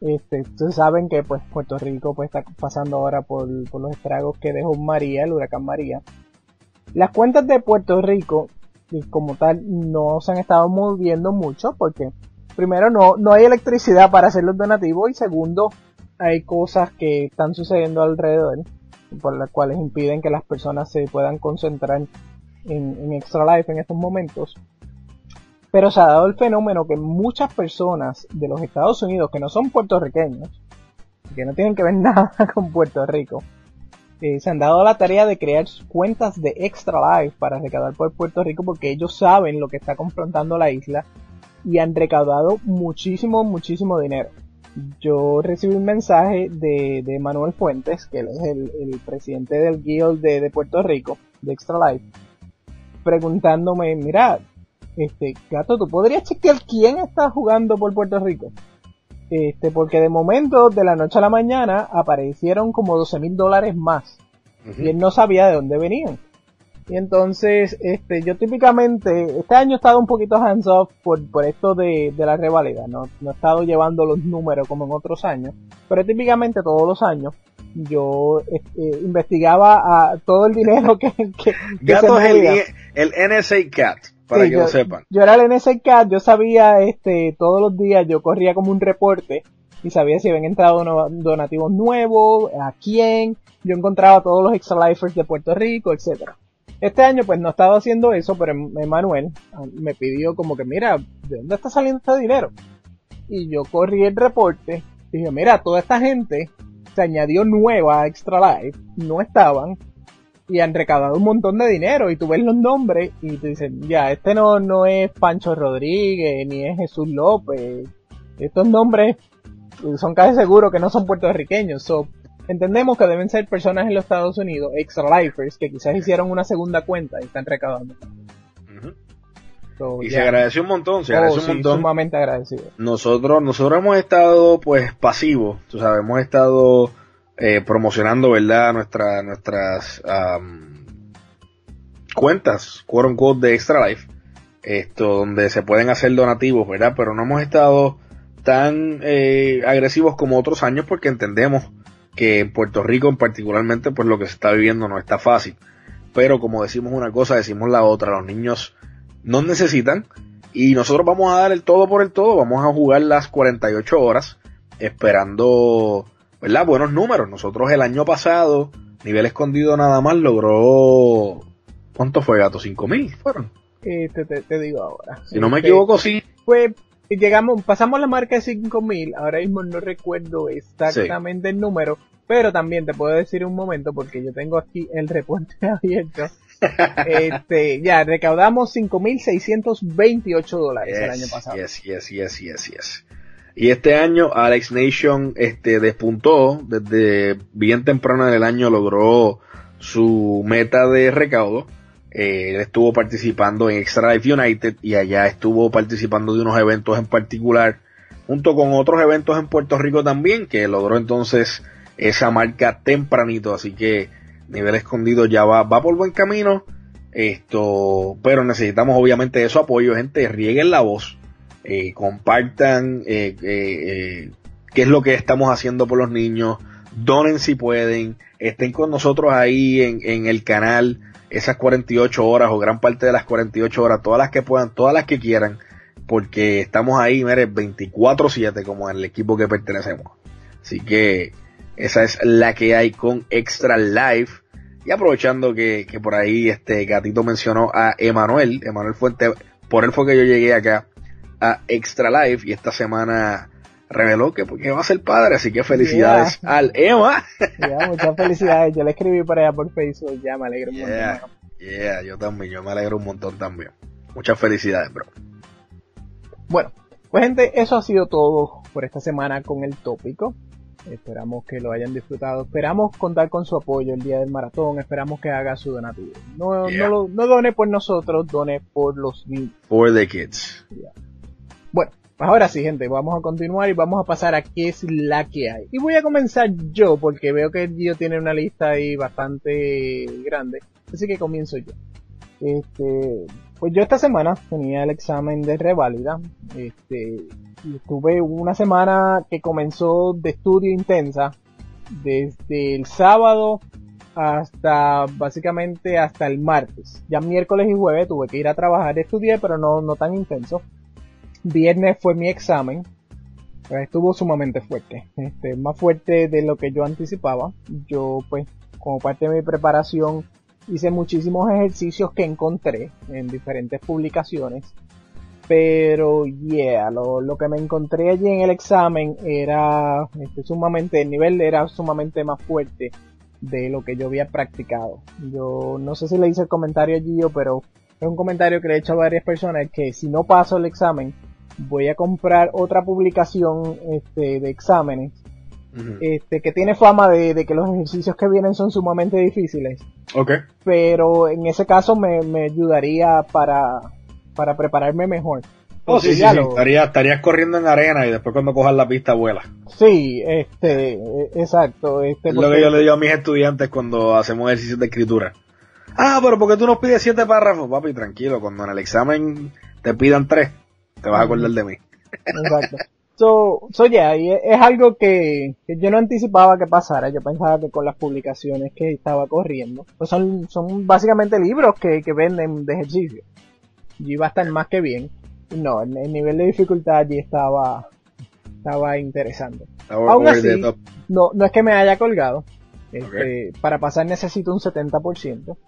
Este, ustedes saben que pues Puerto Rico pues está pasando ahora por, por los estragos que dejó María, el huracán María. Las cuentas de Puerto Rico como tal no se han estado moviendo mucho porque primero no, no hay electricidad para hacer los donativos y segundo hay cosas que están sucediendo alrededor por las cuales impiden que las personas se puedan concentrar en, en Extra Life en estos momentos. Pero se ha dado el fenómeno que muchas personas de los Estados Unidos que no son puertorriqueños, que no tienen que ver nada con Puerto Rico, eh, se han dado la tarea de crear cuentas de Extra Life para recaudar por Puerto Rico porque ellos saben lo que está confrontando la isla y han recaudado muchísimo, muchísimo dinero. Yo recibí un mensaje de, de Manuel Fuentes, que él es el, el presidente del Guild de, de Puerto Rico, de Extra Life, preguntándome, mira, este, Gato, ¿tú podrías chequear quién está jugando por Puerto Rico? Este, porque de momento, de la noche a la mañana, aparecieron como doce mil dólares más. Uh-huh. Y él no sabía de dónde venían. Y entonces, este, yo típicamente, este año he estado un poquito hands off por, por esto de, de la revalida, ¿no? No he estado llevando los números como en otros años, pero típicamente todos los años yo eh, investigaba a todo el dinero que, que, que Gato es el, el N S A Cat, para sí, que yo, lo sepan. Yo era el N S A Cat, yo sabía, este, todos los días yo corría como un reporte y sabía si habían entrado donativos nuevos, a quién, yo encontraba a todos los Extra Lifers de Puerto Rico, etcétera. Este año pues no he estado haciendo eso, pero Emanuel me pidió como que mira, ¿de dónde está saliendo este dinero? Y yo corrí el reporte, dije mira, toda esta gente se añadió nueva a Extra Life, no estaban, y han recaudado un montón de dinero, y tú ves los nombres y te dicen, ya, este no, no es Pancho Rodríguez, ni es Jesús López, estos nombres son casi seguros que no son puertorriqueños, so... Entendemos que deben ser personas en los Estados Unidos, Extra Lifers, que quizás hicieron una segunda cuenta y están recaudando. Uh-huh. So, y yeah. se agradeció un montón, se oh, agradeció sí, un montón. Sumamente agradecido. Nosotros, nosotros hemos estado pues pasivos, tú sabes, hemos estado eh, promocionando, ¿verdad? Nuestra, nuestras um, cuentas, quote unquote, de Extra Life, esto, donde se pueden hacer donativos, ¿verdad? Pero no hemos estado tan eh, agresivos como otros años porque entendemos que en Puerto Rico en particularmente pues lo que se está viviendo no está fácil, pero como decimos una cosa, decimos la otra, los niños nos necesitan y nosotros vamos a dar el todo por el todo, vamos a jugar las cuarenta y ocho horas esperando, ¿verdad? Buenos números. Nosotros el año pasado, nivel escondido nada más, logró, ¿cuánto fue, Gato? cinco mil fueron. Eh, te, te, te digo ahora. Si no me equivoco, sí. Fue... Llegamos, pasamos la marca de cinco mil, ahora mismo no recuerdo exactamente sí. el número, pero también te puedo decir un momento porque yo tengo aquí el reporte abierto. Este, ya, recaudamos cinco mil seiscientos veintiocho dólares yes, el año pasado. Yes, yes, yes, yes, yes. Y este año Alex Nation este, despuntó, desde bien temprano del año logró su meta de recaudo. Eh, él estuvo participando en Extra Life United y allá estuvo participando de unos eventos en particular junto con otros eventos en Puerto Rico también, que logró entonces esa marca tempranito, así que nivel escondido ya va, va por buen camino esto, pero necesitamos obviamente de su apoyo, gente, rieguen la voz, eh, compartan eh, eh, eh, qué es lo que estamos haciendo por los niños, donen si pueden, estén con nosotros ahí en, en el canal esas cuarenta y ocho horas o gran parte de las cuarenta y ocho horas, todas las que puedan, todas las que quieran, porque estamos ahí, mire, veinticuatro siete como en el equipo que pertenecemos, así que esa es la que hay con Extra Life. Y aprovechando que, que por ahí este Gatito mencionó a Emanuel, Emanuel Fuente, por él fue que yo llegué acá a Extra Life y esta semana reveló que porque va a ser padre, así que felicidades yeah. al Emma. Yeah, muchas felicidades, yo le escribí por allá por Facebook, ya me alegro un yeah, montón. Yeah, yo también, yo me alegro un montón también. Muchas felicidades, bro. Bueno, Pues gente, eso ha sido todo por esta semana con el tópico. Esperamos que lo hayan disfrutado. Esperamos contar con su apoyo el día del maratón. Esperamos que haga su donativo. No, yeah. no, no done por nosotros, done por los niños. Por the kids. Yeah. Bueno, pues ahora sí, gente, vamos a continuar y vamos a pasar a qué es la que hay. Y voy a comenzar yo, porque veo que yo tiene una lista ahí bastante grande. Así que comienzo yo. Este, pues yo esta semana tenía el examen de reválida. Este... Y tuve una semana que comenzó de estudio intensa desde el sábado hasta básicamente hasta el martes. Ya miércoles y jueves tuve que ir a trabajar, estudié, pero no, no tan intenso. Viernes fue mi examen, pues estuvo sumamente fuerte, este, más fuerte de lo que yo anticipaba. Yo pues como parte de mi preparación hice muchísimos ejercicios que encontré en diferentes publicaciones. Pero, yeah, lo, lo que me encontré allí en el examen era este, sumamente, el nivel era sumamente más fuerte de lo que yo había practicado. Yo no sé si le hice el comentario a Gio, pero es un comentario que le he hecho a varias personas, que si no paso el examen, voy a comprar otra publicación este, de exámenes, uh-huh. este, que tiene fama de, de que los ejercicios que vienen son sumamente difíciles. Okay. Pero en ese caso me, me ayudaría para... para prepararme mejor. Oh, sí, sí, sí. Lo... Estarías, estarías corriendo en la arena y después cuando cojas la pista vuela. Sí, este, exacto. Este, es porque... lo que yo le digo a mis estudiantes cuando hacemos ejercicios de escritura. Ah, pero ¿por qué tú nos pides siete párrafos? Papi, tranquilo, cuando en el examen te pidan tres, te vas a acordar de mí. Exacto. So, so yeah, y es, es algo que, que yo no anticipaba que pasara. Yo pensaba que con las publicaciones que estaba corriendo, pues son, son básicamente libros que, que venden de ejercicio. Yo iba a estar más que bien. No, el, el nivel de dificultad allí estaba estaba interesante. Estaba aún así, no, no es que me haya colgado. Este, okay. Para pasar necesito un setenta por ciento.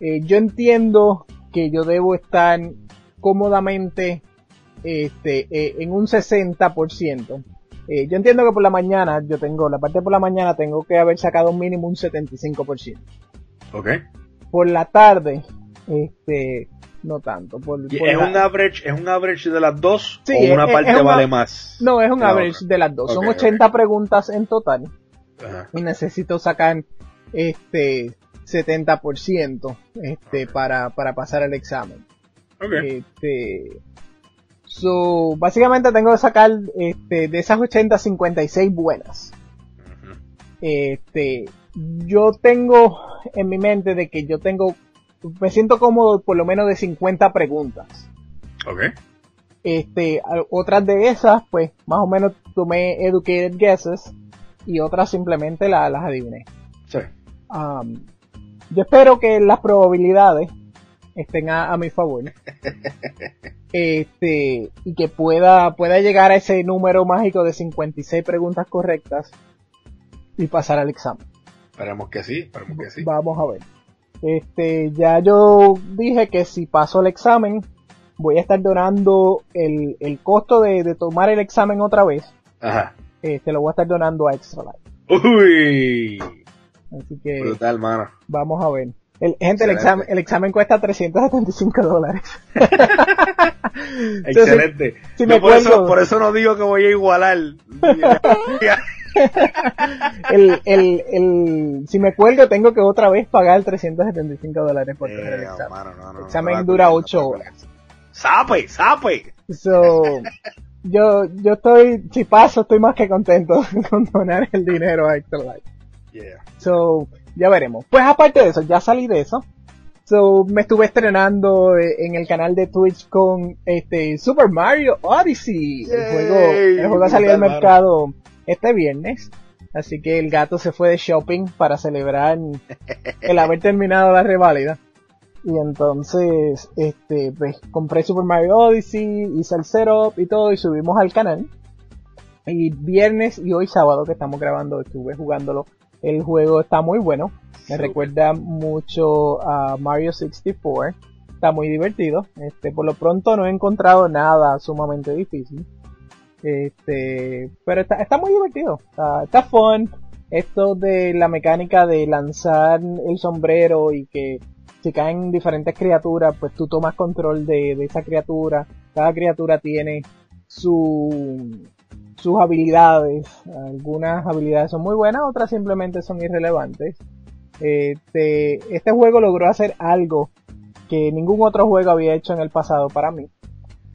Eh, yo entiendo que yo debo estar cómodamente este, eh, en un sesenta por ciento. Eh, yo entiendo que por la mañana, yo tengo la parte por la mañana, tengo que haber sacado un mínimo un setenta y cinco por ciento. Ok. Por la tarde, este... no tanto. Por, por ¿Es, la... un average, ¿Es un average de las dos sí, o una es, parte es una... vale más? No, es un average otra. de las dos. Okay, son ochenta okay. preguntas en total. Ajá. Y necesito sacar este setenta por ciento este, okay. para, para pasar el examen. Okay. Este, so, básicamente tengo que sacar este, de esas ochenta, cincuenta y seis buenas. Uh-huh. Este, yo tengo en mi mente de que yo tengo... me siento cómodo por lo menos de cincuenta preguntas. Okay. Este, otras de esas, pues, más o menos tomé educated guesses y otras simplemente la, las adiviné. Sí. Um, yo espero que las probabilidades estén a, a mi favor. Este, y que pueda, pueda llegar a ese número mágico de cincuenta y seis preguntas correctas y pasar al examen. Esperemos que sí, esperemos que sí. Vamos a ver. Este, ya yo dije que si paso el examen, voy a estar donando el, el costo de, de tomar el examen otra vez. Ajá. Este, lo voy a estar donando a Extra Life. Uy. Así que. Brutal, mano. Vamos a ver. El, gente, el examen, el examen cuesta trescientos setenta y cinco dólares. Excelente. Entonces, si, si me por, cuento, eso, por eso no digo que voy a igualar. el, el, el, si me cuelgo tengo que otra vez pagar trescientos setenta y cinco dólares por tener el examen. Mano, no, no, el examen no dura ocho horas. ¡Sape! ¡Sape! So, yo, yo estoy, si paso, estoy más que contento con donar el dinero a Extra Life. Yeah. So, ya veremos. Pues aparte de eso, ya salí de eso. So, me estuve estrenando en el canal de Twitch con este Super Mario Odyssey. Yay, el juego, el juego ha salido al mercado este viernes, así que el gato se fue de shopping para celebrar el haber terminado la reválida. Y entonces, este, pues compré Super Mario Odyssey, hice el setup y todo y subimos al canal. Y viernes y hoy sábado que estamos grabando estuve jugándolo. El juego está muy bueno, me recuerda mucho a Mario sesenta y cuatro, está muy divertido. Este, por lo pronto no he encontrado nada sumamente difícil. Este, pero está, está muy divertido, está, está fun. Esto de la mecánica de lanzar el sombrero y que si caen diferentes criaturas, pues tú tomas control de, de esa criatura. Cada criatura tiene su, sus habilidades. Algunas habilidades son muy buenas, otras simplemente son irrelevantes. Eh, te, este juego logró hacer algo que ningún otro juego había hecho en el pasado para mí.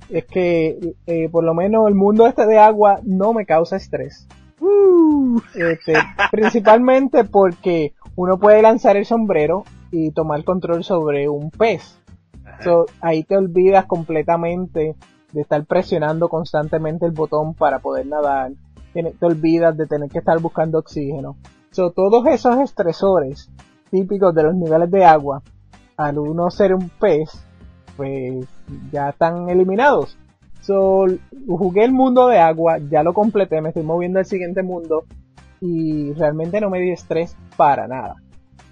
Es que eh, por lo menos el mundo este de agua no me causa estrés. Uh, este, principalmente porque uno puede lanzar el sombrero y tomar control sobre un pez. So, ahí te olvidas completamente de estar presionando constantemente el botón para poder nadar. Te, te olvidas de tener que estar buscando oxígeno. So, todos esos estresores típicos de los niveles de agua, al uno ser un pez, pues ya están eliminados. So, jugué el mundo de agua, ya lo completé, me estoy moviendo al siguiente mundo y realmente no me di estrés para nada.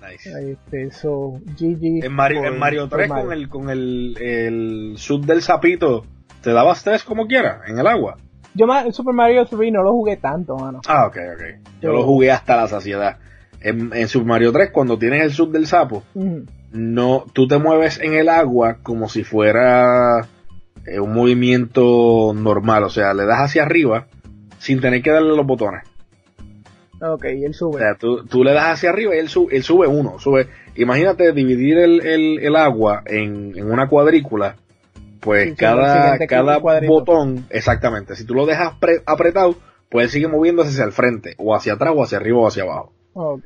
Nice. Este, so, G G. En Mario, por, en Mario tres con el con el, el sub del sapito, ¿te daba estrés como quiera en el agua? Yo el Super Mario tres no lo jugué tanto, mano. Ah, ok, ok. Yo lo jugué hasta la saciedad. En, en Super Mario tres, cuando tienes el sub del sapo, uh-huh. no, tú te mueves en el agua como si fuera eh, un movimiento normal. O sea, le das hacia arriba sin tener que darle los botones. Ok, y él sube. O sea, tú, tú le das hacia arriba y él sube, él sube uno. Sube. Imagínate dividir el, el, el agua en, en una cuadrícula. Pues sí, cada, cada botón, exactamente, si tú lo dejas pre- apretado, pues él sigue moviéndose hacia el frente, o hacia atrás, o hacia arriba, o hacia abajo. Ok.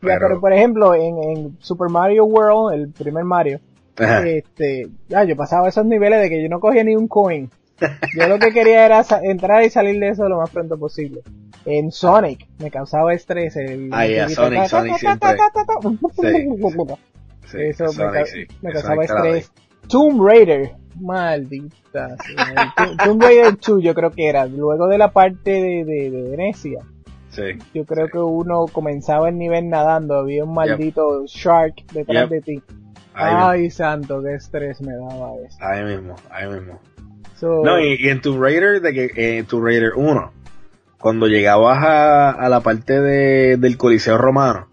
Pero, ya, pero por ejemplo, en, en Super Mario World, el primer Mario, ajá. este, ya, yo pasaba esos niveles de que yo no cogía ni un coin. Yo lo que quería era sa- entrar y salir de eso lo más pronto posible. En Sonic, me causaba estrés. El, ah, ya, yeah, Sonic, Sonic siempre. Eso me causaba estrés. Tomb Raider. Maldita Tomb Raider dos, yo creo que era luego de la parte de, de, de Venecia. Sí, yo creo sí. que uno comenzaba el nivel nadando, había un maldito yep. shark detrás yep. de ti. Ahí ay mismo. Santo, qué estrés me daba eso. Ahí mismo, ahí mismo. So, no, y, y en Tomb Raider de que en Tomb Raider uno, cuando llegabas a, a la parte de, del Coliseo Romano,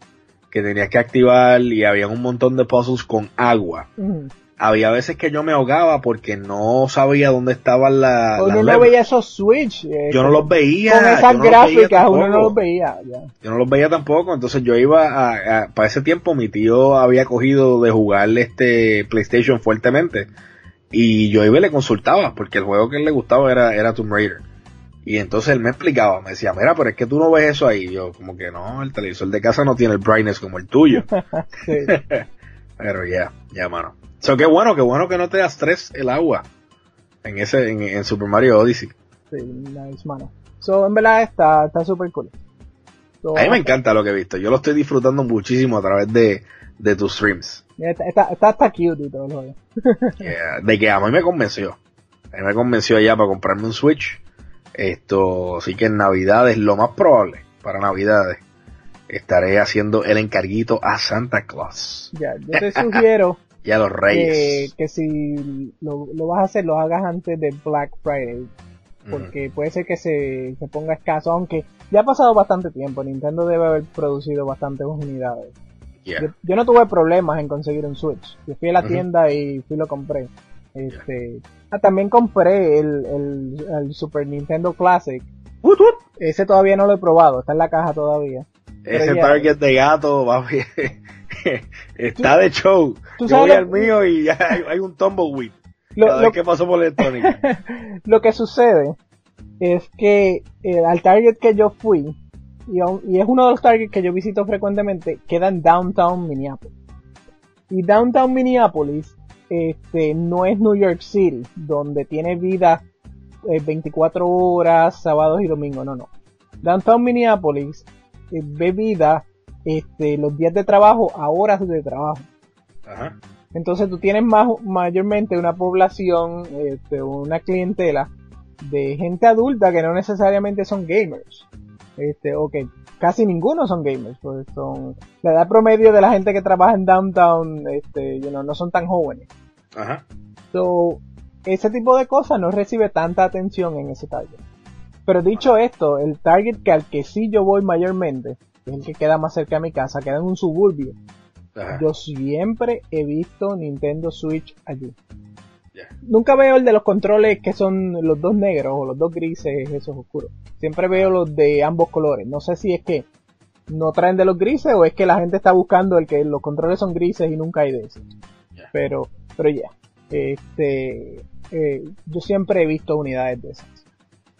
que tenías que activar y había un montón de puzzles con agua. Uh-huh. Había veces que yo me ahogaba porque no sabía dónde estaban la, las... Yo no veía esos switch. Eh, yo no los veía. Con esas no gráficas uno no los veía. Ya. Yo no los veía tampoco. Entonces yo iba a, a... Para ese tiempo mi tío había cogido de jugar este PlayStation fuertemente. Y yo iba y le consultaba porque el juego que él le gustaba era, era Tomb Raider. Y entonces él me explicaba, me decía, mira, pero es que tú no ves eso ahí. Y yo como que no, el televisor de casa no tiene el brightness como el tuyo. Pero ya, yeah, ya yeah, mano. So, qué bueno, qué bueno que no te da estrés el agua en ese, en, en Super Mario Odyssey. Sí, nice, mano. So, en verdad está, está super cool. So, a mí me encanta lo que he visto. Yo lo estoy disfrutando muchísimo a través de, de tus streams. Está, está, está, está cute y todo el juego. Yeah, de que a mí me convenció. A mí me convenció ya para comprarme un Switch. Esto, así que en Navidades, lo más probable, para Navidades, estaré haciendo el encarguito a Santa Claus. Ya, yeah, yo te sugiero... Y a los reyes. Que, que si lo, lo vas a hacer, lo hagas antes de Black Friday. Porque uh-huh. puede ser que se, se ponga escaso. Aunque ya ha pasado bastante tiempo. Nintendo debe haber producido bastantes unidades. Yeah. Yo, yo no tuve problemas en conseguir un Switch. Yo fui a la uh-huh. tienda y fui lo compré. Este, yeah. ah, también compré el, el, el Super Nintendo Classic. Uh-huh. Ese todavía no lo he probado. Está en la caja todavía. Ese ya, target de gato va bien. Está de show. Yo voy lo, al mío y hay, hay un tumbleweed. Lo, lo que pasó por electrónica. Lo que sucede es que eh, al target que yo fui, y, y es uno de los targets que yo visito frecuentemente, queda en Downtown Minneapolis. Y Downtown Minneapolis este, no es New York City, donde tiene vida eh, veinticuatro horas, sábados y domingos. No, no. Downtown Minneapolis eh, ve vida. Este, los días de trabajo a horas de trabajo. Ajá. Entonces tú tienes más, mayormente una población, este, una clientela de gente adulta que no necesariamente son gamers. Este, okay, casi ninguno son gamers, pues son la edad promedio de la gente que trabaja en downtown, este, you know, no son tan jóvenes. Ajá. So, ese tipo de cosas no recibe tanta atención en ese target. Pero dicho esto, el target que al que sí yo voy mayormente, que es el que queda más cerca de mi casa, queda en un suburbio. Ajá. Yo siempre he visto Nintendo Switch allí. Yeah. Nunca veo el de los controles que son los dos negros o los dos grises, esos oscuros. Siempre veo los de ambos colores. No sé si es que no traen de los grises o es que la gente está buscando el que los controles son grises y nunca hay de eso. Yeah. Pero, pero ya. Yeah. Este, eh, yo siempre he visto unidades de esas.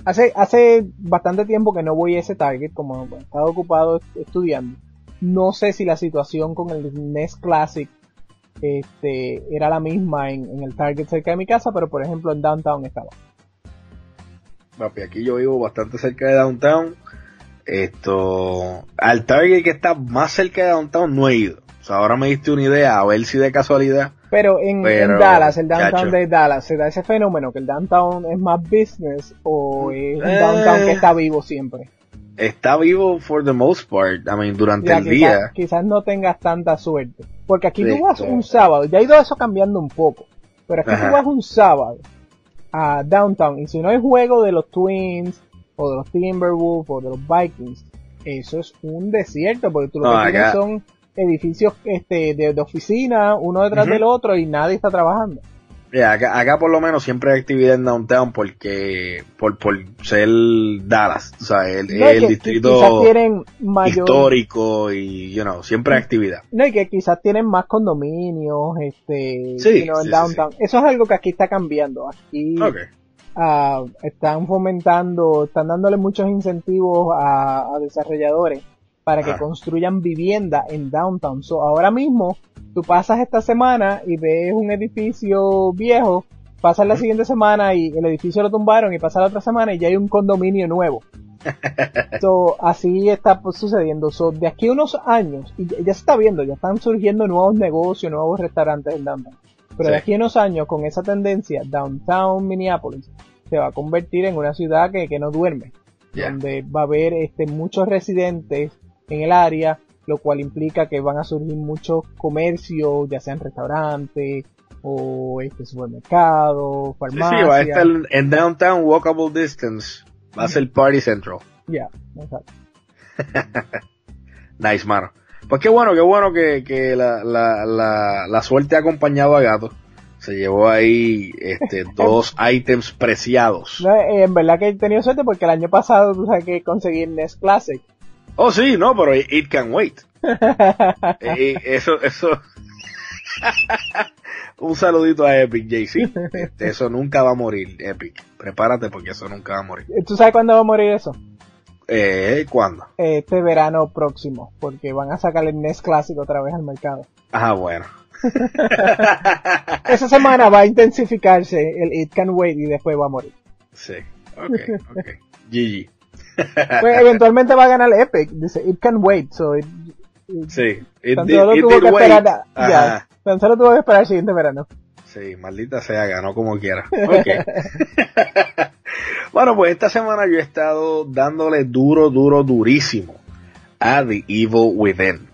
Hace, hace bastante tiempo que no voy a ese Target, como bueno, estaba ocupado estudiando. No sé si la situación con el N E S Classic este, era la misma en, en el Target cerca de mi casa, pero por ejemplo en Downtown estaba. Papi, aquí yo vivo bastante cerca de Downtown. Esto, al Target que está más cerca de Downtown no he ido. O sea, ahora me diste una idea, a ver si de casualidad. Pero en, pero, en Dallas, el Downtown chacho. de Dallas, se da ese fenómeno que el Downtown es más business o es un eh, Downtown que está vivo siempre. Está vivo for the most part, I mean, durante ya, el quizá, día. Quizás no tengas tanta suerte, porque aquí sí, tú vas claro. un sábado, ya ha ido eso cambiando un poco, pero aquí Ajá. tú vas un sábado a Downtown y si no hay juego de los Twins o de los Timberwolves o de los Vikings, eso es un desierto, porque tú lo oh, que tienes son... edificios este de, de oficina uno detrás uh-huh. del otro y nadie está trabajando. Yeah, acá, acá por lo menos siempre hay actividad en Downtown porque por por ser Dallas, o sea, el, no, el distrito mayor... histórico y you know, siempre hay actividad. No, y que quizás tienen más condominios, este, sí, you know, sí, en Downtown. Sí, sí. Eso es algo que aquí está cambiando. Aquí okay. uh, están fomentando, están dándole muchos incentivos a, a desarrolladores para que ah. construyan vivienda en Downtown. So, ahora mismo, tú pasas esta semana y ves un edificio viejo, pasas la siguiente semana y el edificio lo tumbaron y pasas la otra semana y ya hay un condominio nuevo. So, así está sucediendo. So, de aquí a unos años, y ya se está viendo, ya están surgiendo nuevos negocios, nuevos restaurantes en Downtown. Pero sí. de aquí a unos años, con esa tendencia, Downtown Minneapolis se va a convertir en una ciudad que, que no duerme. Yeah. Donde va a haber este, muchos residentes en el área, lo cual implica que van a surgir muchos comercios, ya sean restaurantes o este supermercados, farmacias. Sí, sí, va a estar en Downtown Walkable Distance, va a ser Party Central. Ya, yeah, exacto. Nice, mano. Pues qué bueno, qué bueno que, que la, la, la, la suerte ha acompañado a Gato. Se llevó ahí este dos ítems preciados. No, en verdad que he tenido suerte porque el año pasado tú sabes que conseguí el N E S Classic. Oh, sí, no, pero it can wait. eh, eso, eso. Un saludito a Epic, J C. Este, eso nunca va a morir, Epic. Prepárate porque eso nunca va a morir. ¿Tú sabes cuándo va a morir eso? Eh, ¿Cuándo? Este verano próximo, porque van a sacar el N E S Classic otra vez al mercado. Ah, bueno. Esa semana va a intensificarse el it can wait y después va a morir. Sí, ok, ok. G G. Pues eventualmente va a ganar Epic, dice it can wait, so it, it, sí, it tan solo did, tuvo it que esperar a, yeah, tan solo tuvo que esperar el siguiente verano. Sí, maldita sea, ganó como quiera. Okay. Bueno, pues esta semana yo he estado dándole duro, duro, durísimo a The Evil Within.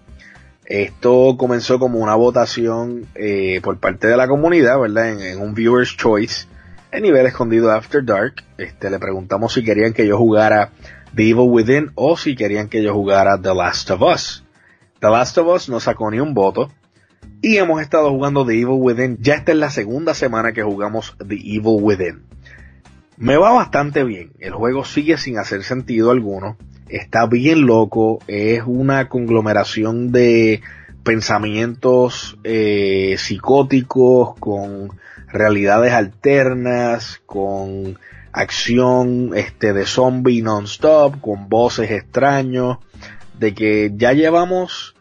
Esto comenzó como una votación eh, por parte de la comunidad, ¿verdad? En, en un viewer's choice. En nivel escondido After Dark, este, le preguntamos si querían que yo jugara The Evil Within o si querían que yo jugara The Last of Us. The Last of Us no sacó ni un voto y hemos estado jugando The Evil Within. Ya esta es la segunda semana que jugamos The Evil Within. Me va bastante bien, el juego sigue sin hacer sentido alguno, está bien loco, es una conglomeración de pensamientos eh, psicóticos con... realidades alternas, con acción este de zombie non-stop, con voces extraños, de que ya llevamos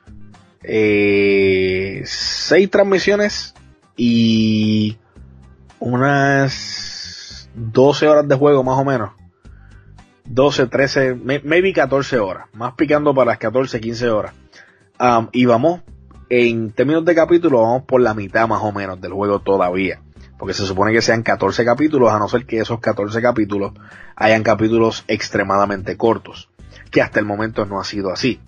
eh, seis transmisiones y unas doce horas de juego más o menos, doce, trece, maybe catorce horas, más picando para las catorce, quince horas, um, y vamos, en términos de capítulo, vamos por la mitad más o menos del juego todavía. Porque se supone que sean catorce capítulos, a no ser que esos catorce capítulos hayan capítulos extremadamente cortos, que hasta el momento no ha sido así.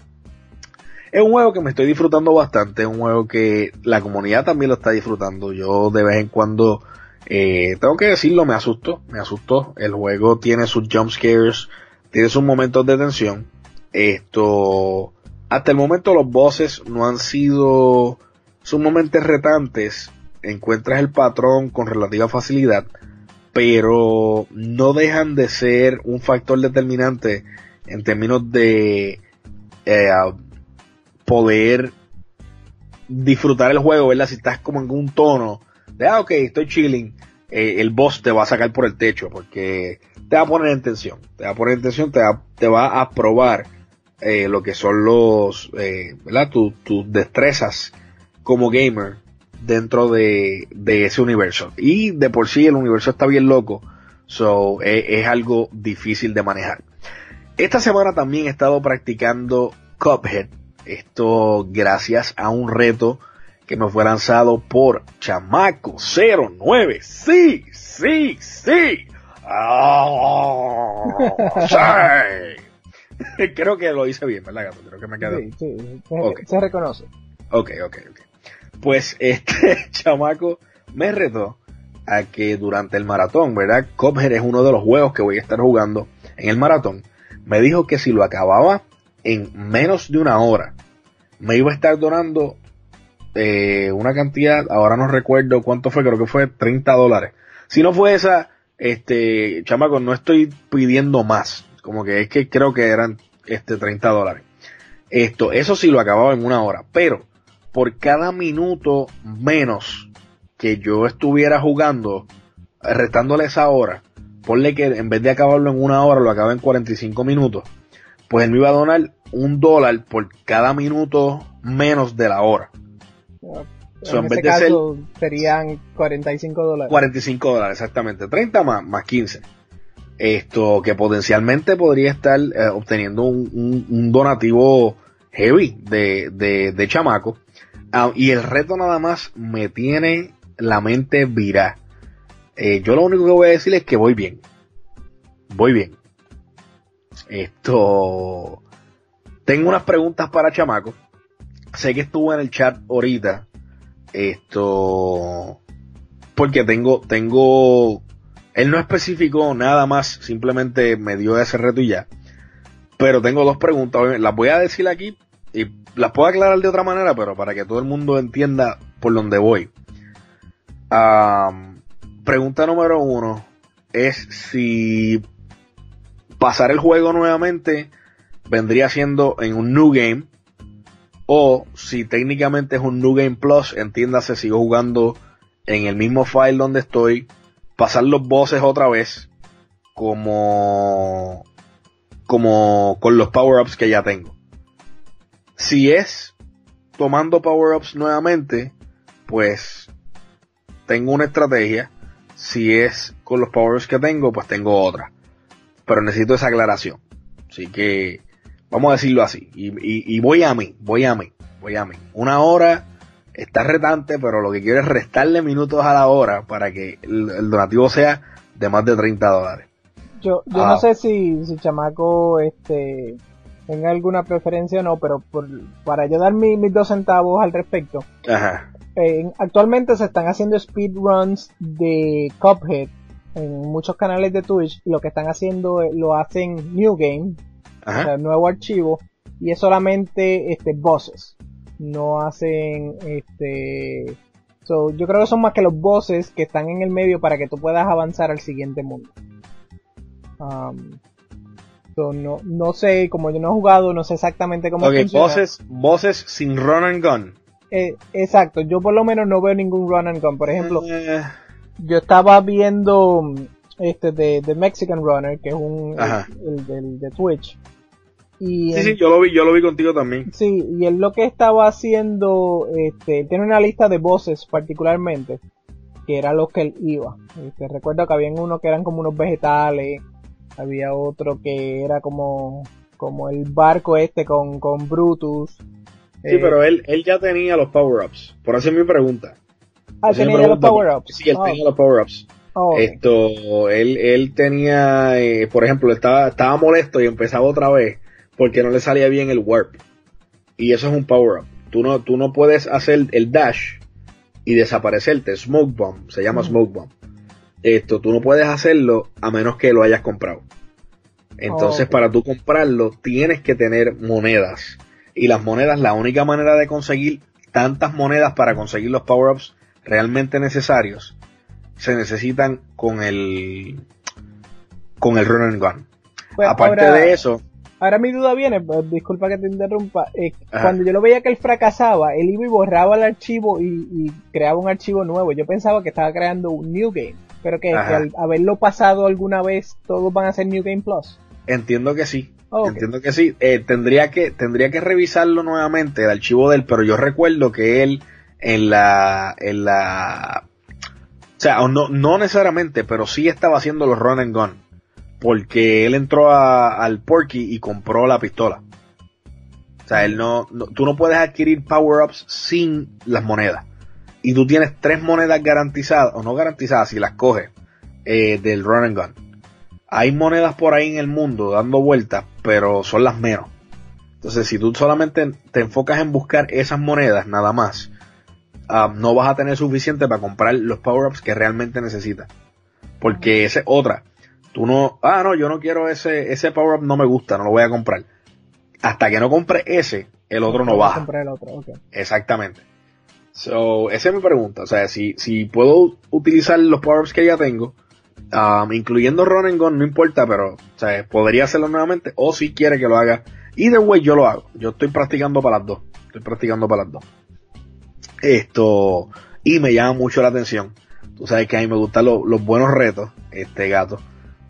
Es un juego que me estoy disfrutando bastante, es un juego que la comunidad también lo está disfrutando. Yo de vez en cuando, eh, tengo que decirlo, me asustó, me asustó. El juego tiene sus jump scares, tiene sus momentos de tensión. Esto, hasta el momento los bosses no han sido sumamente retantes, encuentras el patrón con relativa facilidad, pero no dejan de ser un factor determinante en términos de eh, poder disfrutar el juego, ¿verdad? Si estás como en un tono de, ah, ok, estoy chilling, eh, el boss te va a sacar por el techo porque te va a poner en tensión, te va a poner en tensión, te va, te va a probar eh, lo que son los, eh, ¿verdad? Tus tu destrezas como gamer dentro de, de ese universo. Y de por sí el universo está bien loco, so es, es algo difícil de manejar. Esta semana también he estado practicando Cuphead. Esto gracias a un reto que me fue lanzado por Chamaco cero nueve. Sí, sí, sí. Oh, sí. Creo que lo hice bien, ¿verdad, Gato? Creo que me quedó. Sí, sí. Se, okay. se reconoce. Ok, ok, ok. Pues este chamaco me retó a que durante el maratón, ¿verdad? Cuphead es uno de los juegos que voy a estar jugando en el maratón. Me dijo que si lo acababa en menos de una hora, me iba a estar donando eh, una cantidad, ahora no recuerdo cuánto fue, creo que fue treinta dólares. Si no fue esa, este chamaco, no estoy pidiendo más. Como que es que creo que eran este treinta dólares. Esto, eso sí lo acababa en una hora, pero por cada minuto menos que yo estuviera jugando, restándole esa hora, ponle que en vez de acabarlo en una hora, lo acaba en cuarenta y cinco minutos, pues él me iba a donar un dólar por cada minuto menos de la hora. Yeah. So, en, en vez de caso, ser, serían cuarenta y cinco dólares. cuarenta y cinco dólares, exactamente. treinta más, más quince. Esto que potencialmente podría estar eh, obteniendo un, un, un donativo heavy de, de, de chamaco. Ah, y el reto nada más me tiene la mente virá. Eh, yo lo único que voy a decir es que voy bien. Voy bien. Esto. Tengo unas preguntas para chamaco. Sé que estuvo en el chat ahorita. Esto. Porque tengo. tengo. Él no especificó nada más. Simplemente me dio ese reto y ya. Pero tengo dos preguntas. Las voy a decir aquí. Y las puedo aclarar de otra manera, pero para que todo el mundo entienda por dónde voy. Um, pregunta número uno es si pasar el juego nuevamente vendría siendo en un New Game, o si técnicamente es un New Game Plus, entiéndase, sigo jugando en el mismo file donde estoy, pasar los bosses otra vez, como, como con los power-ups que ya tengo. Si es tomando power-ups nuevamente, pues tengo una estrategia. Si es con los power-ups que tengo, pues tengo otra. Pero necesito esa aclaración. Así que vamos a decirlo así. Y, y, y voy a mí, voy a mí, voy a mí. Una hora está retante, pero lo que quiero es restarle minutos a la hora para que el, el donativo sea de más de treinta dólares. Yo, yo ah. no sé si, si chamaco... este tenga alguna preferencia o no, pero por, para yo dar mi, mis dos centavos al respecto. Ajá. Eh, actualmente se están haciendo speedruns de Cuphead en muchos canales de Twitch. Lo que están haciendo lo hacen New Game, Ajá. o sea, nuevo archivo, y es solamente este bosses. No hacen este... So, yo creo que son más que los bosses que están en el medio para que tú puedas avanzar al siguiente mundo. Um, No, no sé, como yo no he jugado, no sé exactamente cómo okay, funciona. Voces, voces sin run and gun. Eh, exacto, yo por lo menos no veo ningún run and gun. Por ejemplo, eh. yo estaba viendo este de, de Mexican Runner, que es un el, el, el de Twitch. Y sí, él, sí, yo lo vi, yo lo vi contigo también. Sí, y él lo que estaba haciendo, este, tiene una lista de voces particularmente, que era los que él iba. Este, recuerdo que había uno que eran como unos vegetales. Había otro que era como, como el barco este con, con Brutus. Sí, eh, pero él, él ya tenía los power-ups. Por eso es mi pregunta. Ah, tenía pregunta, los power-ups. Sí, él oh. tenía los power-ups. Oh, okay. Esto, él, él tenía, eh, por ejemplo, estaba, estaba molesto y empezaba otra vez porque no le salía bien el warp. Y eso es un power-up. Tú no, tú no puedes hacer el dash y desaparecerte. Smoke bomb, se llama mm. smoke bomb. Esto, tú no puedes hacerlo a menos que lo hayas comprado. Entonces, okay. para tú comprarlo, tienes que tener monedas. Y las monedas, la única manera de conseguir tantas monedas para conseguir los power-ups realmente necesarios se necesitan con el con el run and gun. Pues aparte ahora, de eso, ahora mi duda viene, disculpa que te interrumpa, eh, cuando yo lo veía que él fracasaba, él iba y borraba el archivo y, y creaba un archivo nuevo. Yo pensaba que estaba creando un new game, pero que, que al haberlo pasado alguna vez, todos van a ser new game plus. Entiendo que sí. Oh, okay. Entiendo que sí. Eh, tendría que tendría que revisarlo nuevamente el archivo de él, pero yo recuerdo que él en la en la o sea, no no necesariamente, pero sí estaba haciendo los run and gun, porque él entró a, al Porky y compró la pistola. O sea, él no, no tú no puedes adquirir power-ups sin las monedas. Y tú tienes tres monedas garantizadas o no garantizadas si las coges eh, del run and gun. Hay monedas por ahí en el mundo dando vueltas, pero son las menos. Entonces, si tú solamente te enfocas en buscar esas monedas nada más, um, no vas a tener suficiente para comprar los power-ups que realmente necesitas. Porque esa es otra. Tú no, ah, no, yo no quiero ese, ese power-up, no me gusta, no lo voy a comprar. Hasta que no compre ese, el otro no, no baja. El otro, okay. Exactamente. So, esa es mi pregunta. O sea, si, si puedo utilizar los power-ups que ya tengo, Um, incluyendo Run and Gun, no importa, pero o sea, podría hacerlo nuevamente, o si quiere que lo haga. Either way, yo lo hago. Yo estoy practicando para las dos. Estoy practicando para las dos. Esto, y me llama mucho la atención. Tú sabes que a mí me gustan lo, los buenos retos, este gato.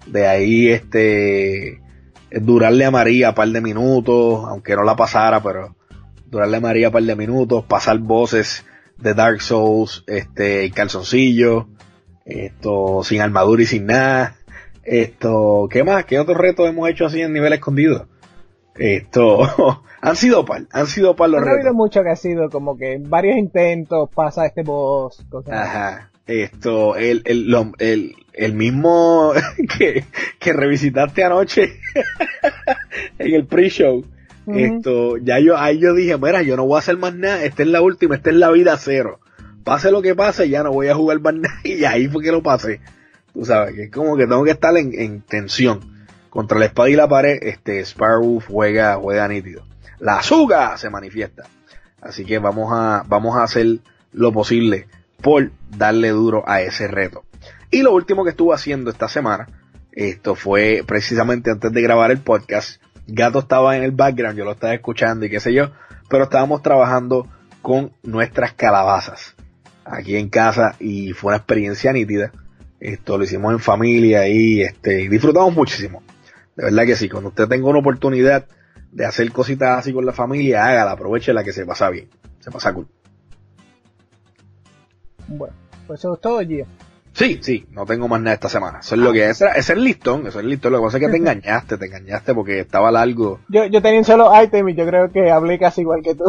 De ahí, este, durarle a María un par de minutos, aunque no la pasara, pero durarle a María un par de minutos, pasar voces de Dark Souls, este, calzoncillo. Esto, sin armadura y sin nada. Esto, ¿qué más? ¿Qué otros retos hemos hecho así en nivel escondido? Esto, han sido par, han sido par los retos. No ha habido mucho que ha sido como que varios intentos, pasa este boss, cosas. Ajá, esto, el, el, el, el mismo que, que revisitaste anoche en el pre-show. Uh-huh. Esto, ya yo, ahí yo dije, mira, yo no voy a hacer más nada, esta es la última, esta es la vida cero. Pase lo que pase, ya no voy a jugar más nada, y ahí fue que lo pasé. Tú sabes, que es como que tengo que estar en, en tensión. Contra la espada y la pared, este Sparrow juega, juega nítido. La azúcar se manifiesta. Así que vamos a, vamos a hacer lo posible por darle duro a ese reto. Y lo último que estuve haciendo esta semana, esto fue precisamente antes de grabar el podcast. Gato estaba en el background, yo lo estaba escuchando y qué sé yo, pero estábamos trabajando con nuestras calabazas aquí en casa, y fue una experiencia nítida. Esto lo hicimos en familia y este disfrutamos muchísimo. De verdad que sí, cuando usted tenga una oportunidad de hacer cositas así con la familia, hágala, aprovechela, que se pasa bien, se pasa cool. Bueno, pues eso es todo, Gio. Sí, sí, no tengo más nada esta semana. Eso es ah, lo que es, es el listón, eso es el listón. Lo que pasa es que te engañaste, te engañaste porque estaba largo. Yo, yo tenía un solo item y yo creo que hablé casi igual que tú.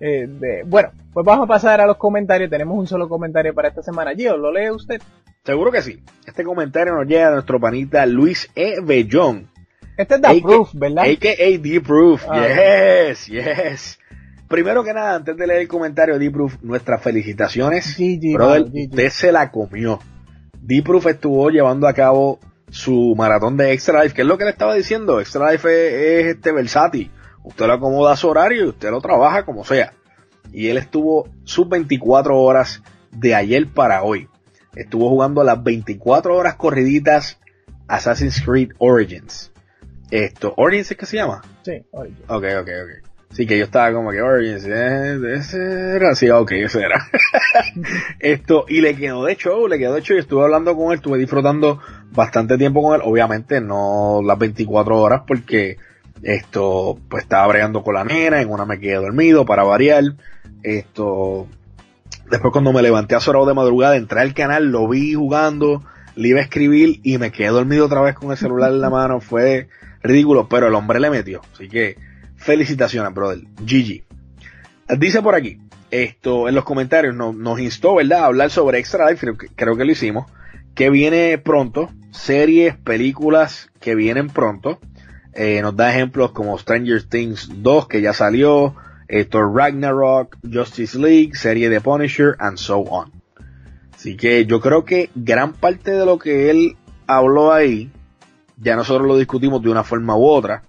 Eh, de, bueno, pues vamos a pasar a los comentarios. Tenemos un solo comentario para esta semana. Gio, ¿lo lee usted? Seguro que sí. Este comentario nos llega de nuestro panita Luis E. Bellón. Este es The Proof, ¿verdad? a k a. The Proof. Ah, yes, yes. Primero que nada, antes de leer el comentario, The Proof, nuestras felicitaciones. G G, brother, G G. Usted se la comió. The Proof estuvo llevando a cabo su maratón de Extra Life, que es lo que le estaba diciendo. Extra Life es, es este versátil. Usted lo acomoda a su horario y usted lo trabaja como sea. Y él estuvo sus veinticuatro horas de ayer para hoy. Estuvo jugando las veinticuatro horas corriditas Assassin's Creed Origins. Esto, ¿Origins es que se llama? Sí, Origins. Ok, ok, ok. Sí, que yo estaba como que Origins, eh, ese era, sí, ok, ese era. Esto, y le quedó de show, le quedó de show, y estuve hablando con él, estuve disfrutando bastante tiempo con él. Obviamente no las veinticuatro horas porque... Esto, pues estaba bregando con la nena, en una me quedé dormido para variar. Esto, después cuando me levanté a horas de madrugada, entré al canal, lo vi jugando, le iba a escribir y me quedé dormido otra vez con el celular en la mano. Fue ridículo, pero el hombre le metió. Así que, felicitaciones, brother. G G. Dice por aquí, esto, en los comentarios nos, nos instó, ¿verdad?, a hablar sobre Extra Life, creo que, creo que lo hicimos, que viene pronto, series, películas que vienen pronto. Eh, nos da ejemplos como Stranger Things dos, que ya salió, esto, Ragnarok, Justice League, serie de Punisher, and so on. Así que yo creo que gran parte de lo que él habló ahí, ya nosotros lo discutimos de una forma u otra.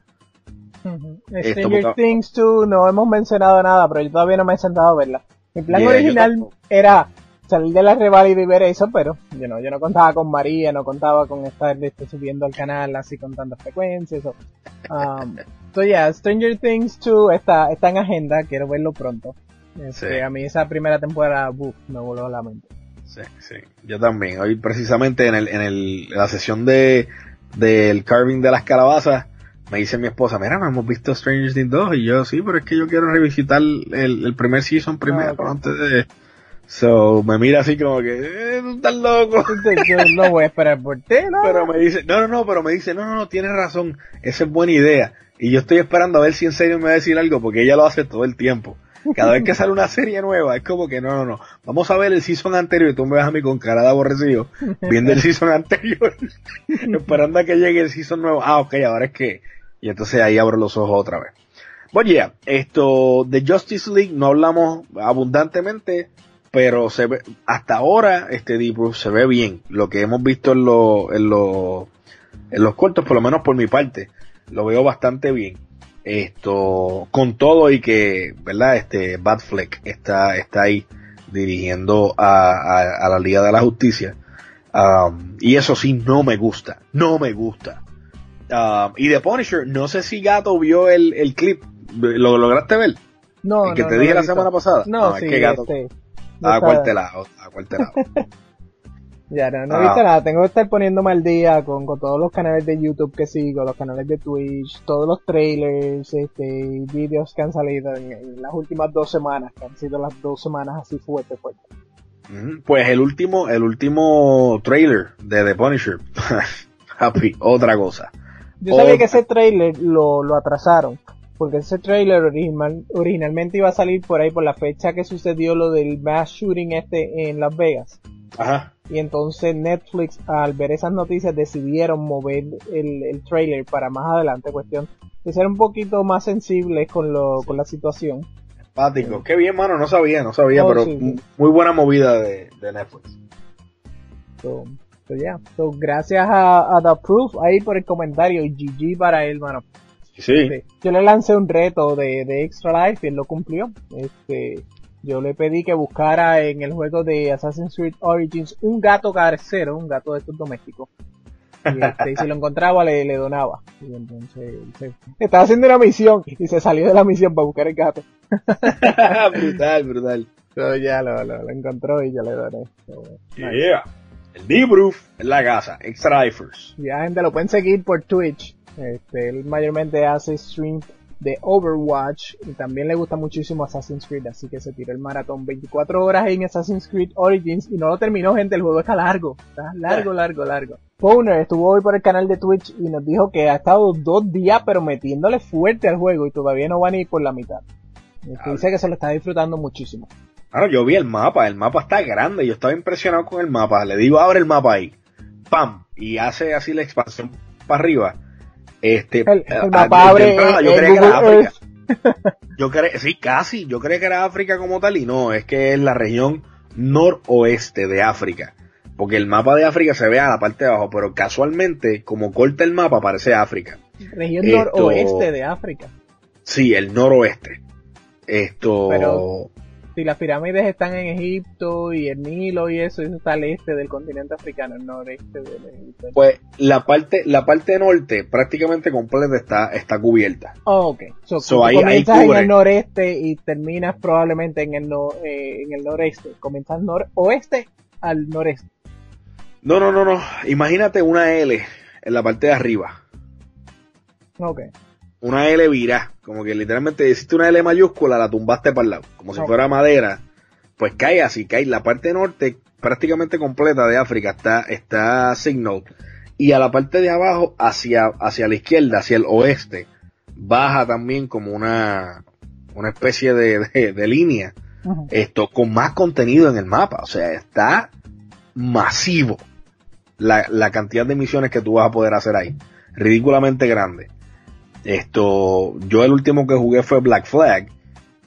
Uh-huh. Stranger Things dos no hemos mencionado nada, pero yo todavía no me he sentado a verla. Mi plan yeah, original era salir de la reválida y ver eso, pero you know, yo no contaba con María, no contaba con estar este, subiendo al canal así con tantas frecuencias. So, um, so yeah, Stranger Things two está, está en agenda, quiero verlo pronto. Este, sí. A mí esa primera temporada buf, me voló la mente. Sí, sí, yo también. Hoy precisamente en el en el en la sesión de del carving de las calabazas, me dice mi esposa, mira, no hemos visto Stranger Things two, y yo, sí, pero es que yo quiero revisitar el, el primer season primero, ah, okay. antes de... So, me mira así como que, eh, tú estás loco. Yo no voy a esperar por ti, ¿no? Pero me dice, no, no, no, pero me dice, no, no, no, tienes razón, esa es buena idea. Y yo estoy esperando a ver si en serio me va a decir algo, porque ella lo hace todo el tiempo. Cada vez que sale una serie nueva, es como que, no, no, no, vamos a ver el season anterior, y tú me vas a mí con cara de aborrecido, viendo el season anterior, esperando a que llegue el season nuevo. Ah, ok, ahora es que... Y entonces ahí abro los ojos otra vez. Bueno, yeah, esto de Justice League no hablamos abundantemente, pero se ve, hasta ahora este tipo se ve bien. Lo que hemos visto en, lo, en, lo, en los cortos, por lo menos por mi parte, lo veo bastante bien. Esto, con todo y que, ¿verdad? Este, Ben Affleck está, está ahí dirigiendo a, a, a la Liga de la Justicia. Um, y eso sí, no me gusta. No me gusta. Um, y The Punisher, no sé si Gato vio el, el clip. ¿Lo lograste ver? No, el que no, te no dije la semana pasada. No, no sí, es que Gato. Este, no a cuál telado, a cuál telado. Ya, no, no he visto nada. Tengo que estar poniéndome al día con, con todos los canales de YouTube que sigo, los canales de Twitch, todos los trailers, este, videos que han salido en, en las últimas dos semanas, que han sido las dos semanas así fuerte, fuerte. Mm-hmm. Pues el último, el último trailer de The Punisher, Happy, otra cosa. Yo sabía que ese trailer lo, lo atrasaron, porque ese trailer original, originalmente iba a salir por ahí por la fecha que sucedió lo del mass shooting este en Las Vegas. Ajá. Y entonces Netflix, al ver esas noticias, decidieron mover el, el trailer para más adelante, cuestión de ser un poquito más sensibles con lo sí. con la situación. Empático, sí. Qué bien, mano, no sabía, no sabía, oh, pero sí, sí. Muy buena movida de, de Netflix. So, so, yeah. so, gracias a, a The Proof ahí por el comentario, y G G para él, mano. Sí. Sí. Yo le lancé un reto de, de Extra Life y él lo cumplió. Este... Yo le pedí que buscara en el juego de Assassin's Creed Origins un gato carcero, un gato de estos domésticos. Y, este, y si lo encontraba, le, le donaba. Y entonces, se, estaba haciendo una misión y se salió de la misión para buscar el gato. Brutal, brutal. Pero ya lo, lo, lo encontró y yo le doné. Nice. Yeah. El D-Proof en la casa. Extra Lifers. Ya, gente, lo pueden seguir por Twitch. Este, él mayormente hace stream de Overwatch, y también le gusta muchísimo Assassin's Creed, así que se tiró el maratón veinticuatro horas en Assassin's Creed Origins y no lo terminó, gente, el juego está largo, está largo, largo, largo. Powner estuvo hoy por el canal de Twitch y nos dijo que ha estado dos días pero metiéndole fuerte al juego y todavía no va ni por la mitad. Este dice que se lo está disfrutando muchísimo. Claro, yo vi el mapa, el mapa está grande, yo estaba impresionado con el mapa, le digo abre el mapa ahí, pam, y hace así la expansión para arriba. Este, el, el mapa abre, yo el, creía el que era África. Yo cre- sí, casi. Yo creía que era África como tal y no, es que es la región noroeste de África. Porque el mapa de África se ve a la parte de abajo, pero casualmente, como corta el mapa, parece África. Región Esto, noroeste de África. Sí, el noroeste. Esto... Pero si las pirámides están en Egipto y el Nilo y eso, eso está al este del continente africano, el noreste del Egipto. Pues la parte, la parte norte prácticamente completa está, está cubierta. Oh, ok. So, so tú ahí, comienzas ahí en el noreste y terminas probablemente en el no, eh, en el noreste. Comienzas noroeste al noreste. No, no, no, no. Imagínate una L en la parte de arriba. Ok. Una L virá, como que literalmente hiciste una L mayúscula, la tumbaste para el lado, como si fuera madera, pues cae así, cae la parte norte prácticamente completa de África, está, está Signal, y a la parte de abajo, hacia, hacia la izquierda, hacia el oeste, baja también como una, una especie de, de, de línea, uh-huh. Esto con más contenido en el mapa, o sea, está masivo la, la cantidad de misiones que tú vas a poder hacer ahí, ridículamente grande. Esto, yo el último que jugué fue Black Flag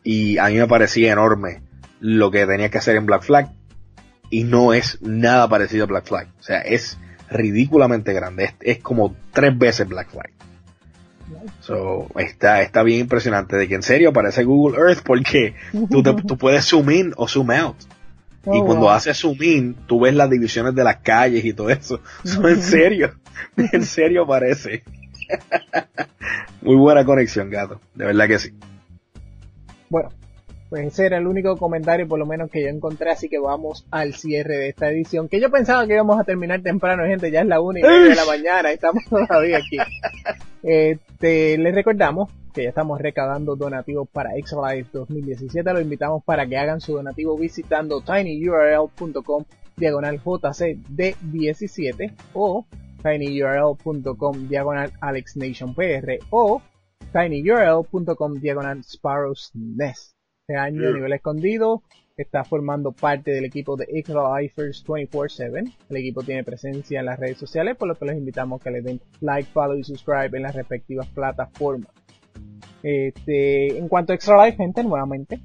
y a mí me parecía enorme lo que tenía que hacer en Black Flag y no es nada parecido a Black Flag, o sea, es ridículamente grande, es, es como tres veces Black Flag. So, está, está bien impresionante de que en serio parece Google Earth, porque tú, te, tú puedes zoom in o zoom out. Oh, y cuando wow. haces zoom in, tú ves las divisiones de las calles y todo eso. So, en serio, en serio parece. Muy buena conexión, gato. De verdad que sí. Bueno, pues ese era el único comentario, por lo menos, que yo encontré, así que vamos al cierre de esta edición, que yo pensaba que íbamos a terminar temprano, gente, ya es la una y media de la mañana, estamos todavía aquí. Este, les recordamos que ya estamos recaudando donativos para Extra Life dos mil diecisiete, los invitamos para que hagan su donativo visitando tinyurl.com diagonal jcd17 o tinyurl.com diagonal alexnationpr o tinyurl.com diagonal sparrowsnest. Este año yeah. Nivel escondido está formando parte del equipo de Extra Lifers veinticuatro siete. El equipo tiene presencia en las redes sociales, por lo que los invitamos a que le den like, follow y subscribe en las respectivas plataformas. Este, en cuanto a Extra Life, gente, nuevamente,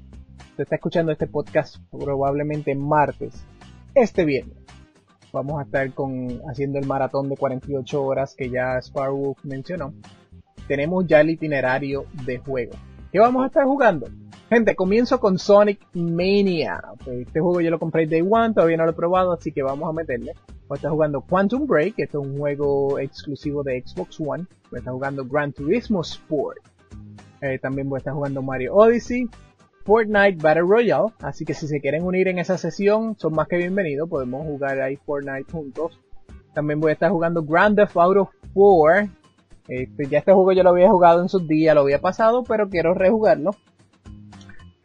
se está escuchando este podcast probablemente martes. Este viernes vamos a estar con, haciendo el maratón de cuarenta y ocho horas que ya Sparwolf mencionó. Tenemos ya el itinerario de juego. ¿Qué vamos a estar jugando? Gente, comienzo con Sonic Mania. Este juego yo lo compré Day One, todavía no lo he probado, así que vamos a meterle. Voy a estar jugando Quantum Break, este es un juego exclusivo de Xbox One. Voy a estar jugando Gran Turismo Sport. Eh, también voy a estar jugando Mario Odyssey, Fortnite Battle Royale. Así que si se quieren unir en esa sesión, son más que bienvenidos, podemos jugar ahí Fortnite juntos. También voy a estar jugando Grand Theft Auto cuatro. Este, ya este juego yo lo había jugado en sus días, lo había pasado, pero quiero rejugarlo.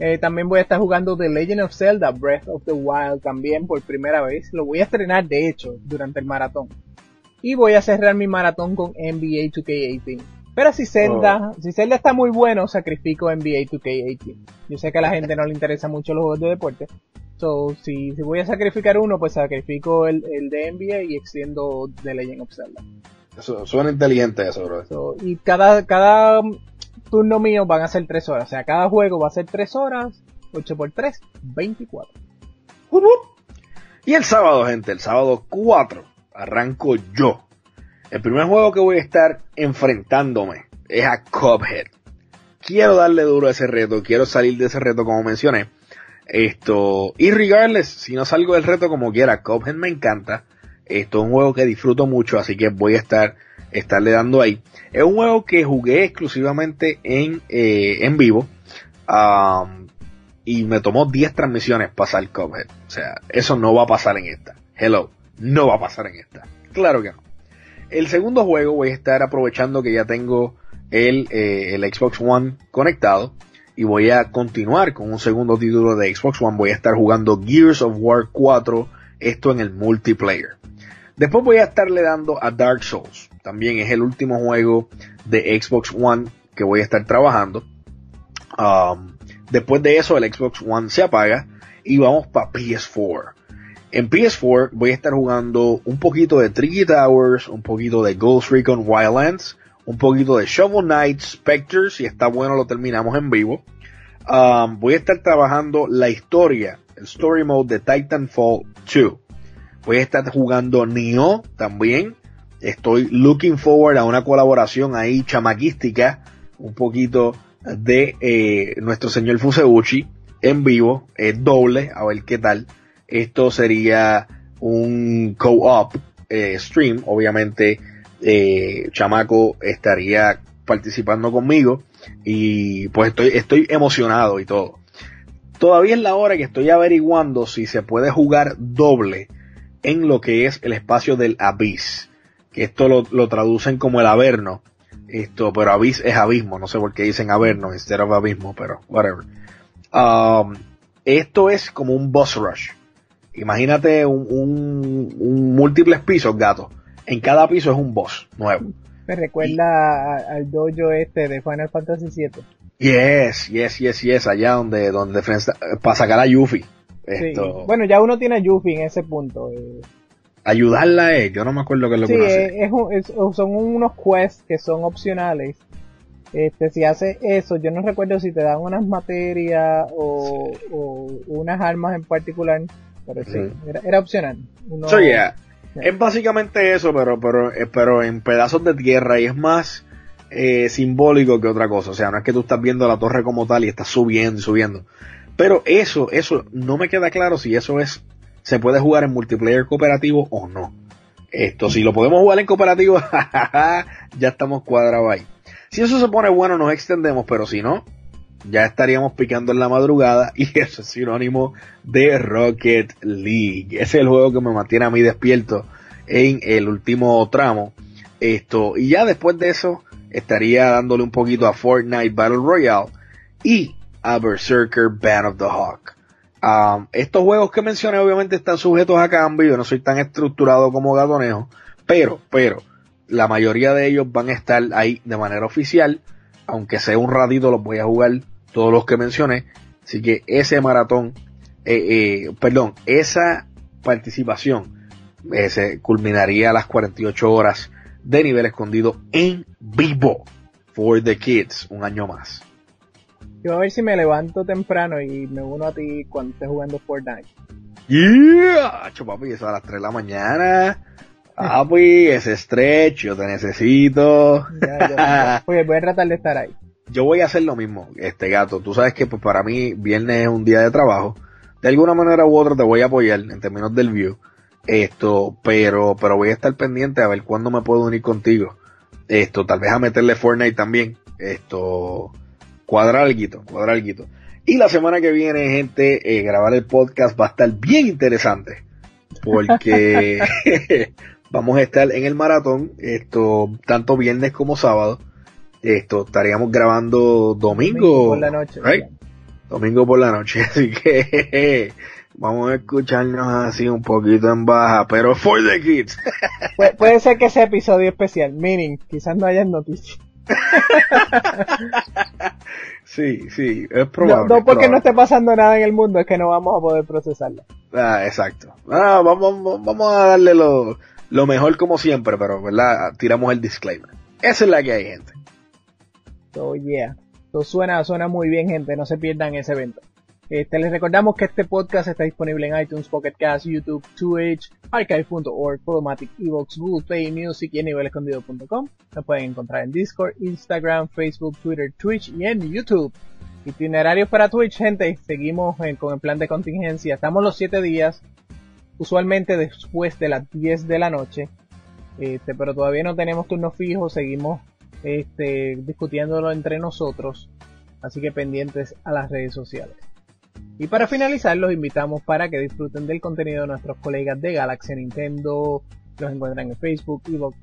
Eh, también voy a estar jugando The Legend of Zelda Breath of the Wild también por primera vez. Lo voy a estrenar de hecho durante el maratón. Y voy a cerrar mi maratón con N B A dos K dieciocho. Pero si Zelda, oh. si Zelda está muy bueno, sacrifico N B A dos K dieciocho. Yo sé que a la gente no le interesa mucho los juegos de deporte. So, si, si voy a sacrificar uno, pues sacrifico el, el de N B A y extiendo The Legend of Zelda. Eso, suena inteligente eso, bro. So, y cada, cada turno mío van a ser tres horas. O sea, cada juego va a ser tres horas. ocho por tres, veinticuatro. Uh-huh. Y el sábado, gente, el sábado cuatro, arranco yo. El primer juego que voy a estar enfrentándome es a Cuphead. Quiero darle duro a ese reto, quiero salir de ese reto como mencioné. Esto, y regardless, si no salgo del reto como quiera, Cuphead me encanta. Esto es un juego que disfruto mucho, así que voy a estar estarle dando ahí. Es un juego que jugué exclusivamente en eh, en vivo um, y me tomó diez transmisiones pasar Cuphead. O sea, eso no va a pasar en esta. Hello, no va a pasar en esta. Claro que no. El segundo juego voy a estar aprovechando que ya tengo el, eh, el Xbox One conectado y voy a continuar con un segundo título de Xbox One. Voy a estar jugando Gears of War cuatro, esto en el multiplayer. Después voy a estarle dando a Dark Souls. También es el último juego de Xbox One que voy a estar trabajando. Um, después de eso el Xbox One se apaga y vamos para P S cuatro. En P S cuatro voy a estar jugando un poquito de Tricky Towers, un poquito de Ghost Recon Wildlands, un poquito de Shovel Knight, Spectre, si está bueno lo terminamos en vivo. Um, voy a estar trabajando la historia, el Story Mode de Titanfall dos. Voy a estar jugando Nioh también. Estoy looking forward a una colaboración ahí chamaquística. Un poquito de eh, nuestro señor Fuseuchi en vivo. Es eh, doble, a ver qué tal. Esto sería un co-op eh, stream. Obviamente, eh, Chamaco estaría participando conmigo. Y pues estoy, estoy emocionado y todo. Todavía es la hora que estoy averiguando si se puede jugar doble en lo que es el espacio del Abyss, que esto lo, lo traducen como el Averno, esto, pero Abyss es abismo, no sé por qué dicen Averno instead of abismo, pero whatever. Um, esto es como un boss rush, imagínate un, un, un múltiples pisos, gato, en cada piso es un boss nuevo. Me recuerda y, al dojo este de Final Fantasy siete. Yes, yes, yes, yes, allá donde, donde para sacar a Yuffie. Esto, sí. Bueno, ya uno tiene a Yuffie en ese punto. Eh. Ayudarla es, yo no me acuerdo qué es lo sí, que uno hace. Es un, es, son unos quests que son opcionales. Este, si haces eso, yo no recuerdo si te dan unas materias o, sí. o unas armas en particular, pero sí, mm. era, era opcional. Uno, so, yeah. Yeah. Es básicamente eso, pero, pero, pero en pedazos de tierra y es más eh, simbólico que otra cosa. O sea, no es que tú estás viendo la torre como tal y estás subiendo y subiendo. Pero eso, eso no me queda claro si eso es, se puede jugar en multiplayer cooperativo o no. Esto, si lo podemos jugar en cooperativo, ya estamos cuadrados ahí. Si eso se pone bueno, nos extendemos, pero si no, ya estaríamos picando en la madrugada, y eso es sinónimo de Rocket League. Ese es el juego que me mantiene a mí despierto en el último tramo. Esto, y ya después de eso, estaría dándole un poquito a Fortnite Battle Royale y a Berserker Band of the Hawk. Um, estos juegos que mencioné obviamente están sujetos a cambio, yo no soy tan estructurado como Gatonejo, pero, pero, la mayoría de ellos van a estar ahí de manera oficial, aunque sea un ratito los voy a jugar todos los que mencioné, así que ese maratón, eh, eh, perdón, esa participación eh, se culminaría a las cuarenta y ocho horas de nivel escondido en vivo, for the kids, un año más. Yo a ver si me levanto temprano y me uno a ti cuando estés jugando Fortnite. Yeah, papi, eso a las tres de la mañana. Papi, ese stretch, yo te necesito. Ya, ya, oye, voy a tratar de estar ahí. Yo voy a hacer lo mismo, este gato. Tú sabes que pues, para mí viernes es un día de trabajo. De alguna manera u otra te voy a apoyar en términos del view. Esto, pero, pero voy a estar pendiente a ver cuándo me puedo unir contigo. Esto, tal vez a meterle Fortnite también. Esto... Cuadrar alguito, cuadrar alguito. Y la semana que viene, gente, eh, grabar el podcast va a estar bien interesante. Porque vamos a estar en el maratón, esto, tanto viernes como sábado. Esto, estaríamos grabando domingo. Domingo por la noche. Right? Domingo por la noche. Así que vamos a escucharnos así un poquito en baja, pero for the kids. Pu- puede ser que sea episodio especial, meaning, quizás no haya noticias. Sí, sí, es probable. No, no porque probable. No esté pasando nada en el mundo, es que no vamos a poder procesarlo. Ah, exacto. Ah, vamos, vamos a darle lo, lo mejor como siempre, pero ¿verdad? Tiramos el disclaimer. Esa es la que hay, gente. So yeah. So, suena, suena muy bien, gente. No se pierdan ese evento. Este, les recordamos que este podcast está disponible en iTunes, Pocket Cast, YouTube, Twitch, Archive punto org, Podomatic, Evox, Google Play Music y en nivel escondido punto com. Nos pueden encontrar en Discord, Instagram, Facebook, Twitter, Twitch y en YouTube. Itinerarios para Twitch, gente. Seguimos en, con el plan de contingencia. Estamos los siete días, usualmente después de las diez de la noche. Este, pero todavía no tenemos turnos fijos. Seguimos este, discutiéndolo entre nosotros. Así que pendientes a las redes sociales. Y para finalizar, los invitamos para que disfruten del contenido de nuestros colegas de Galaxy Nintendo. Los encuentran en Facebook, Evox,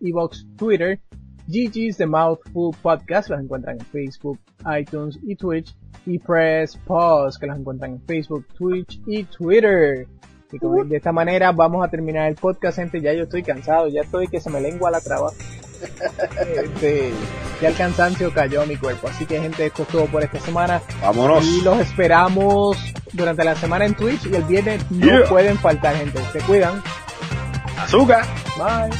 Evox Twitter, Gigi's The Mouthful Podcast. Los encuentran en Facebook, iTunes y Twitch. Y Press Pause, que los encuentran en Facebook, Twitch y Twitter. Y con, de esta manera vamos a terminar el podcast, gente. Ya yo estoy cansado, ya estoy que se me lengua la traba. Este, ya el cansancio cayó a mi cuerpo. Así que, gente, esto es todo por esta semana. Vámonos. Y los esperamos durante la semana en Twitch. Y el viernes no yeah. pueden faltar, gente. Se cuidan. Azúcar. Bye.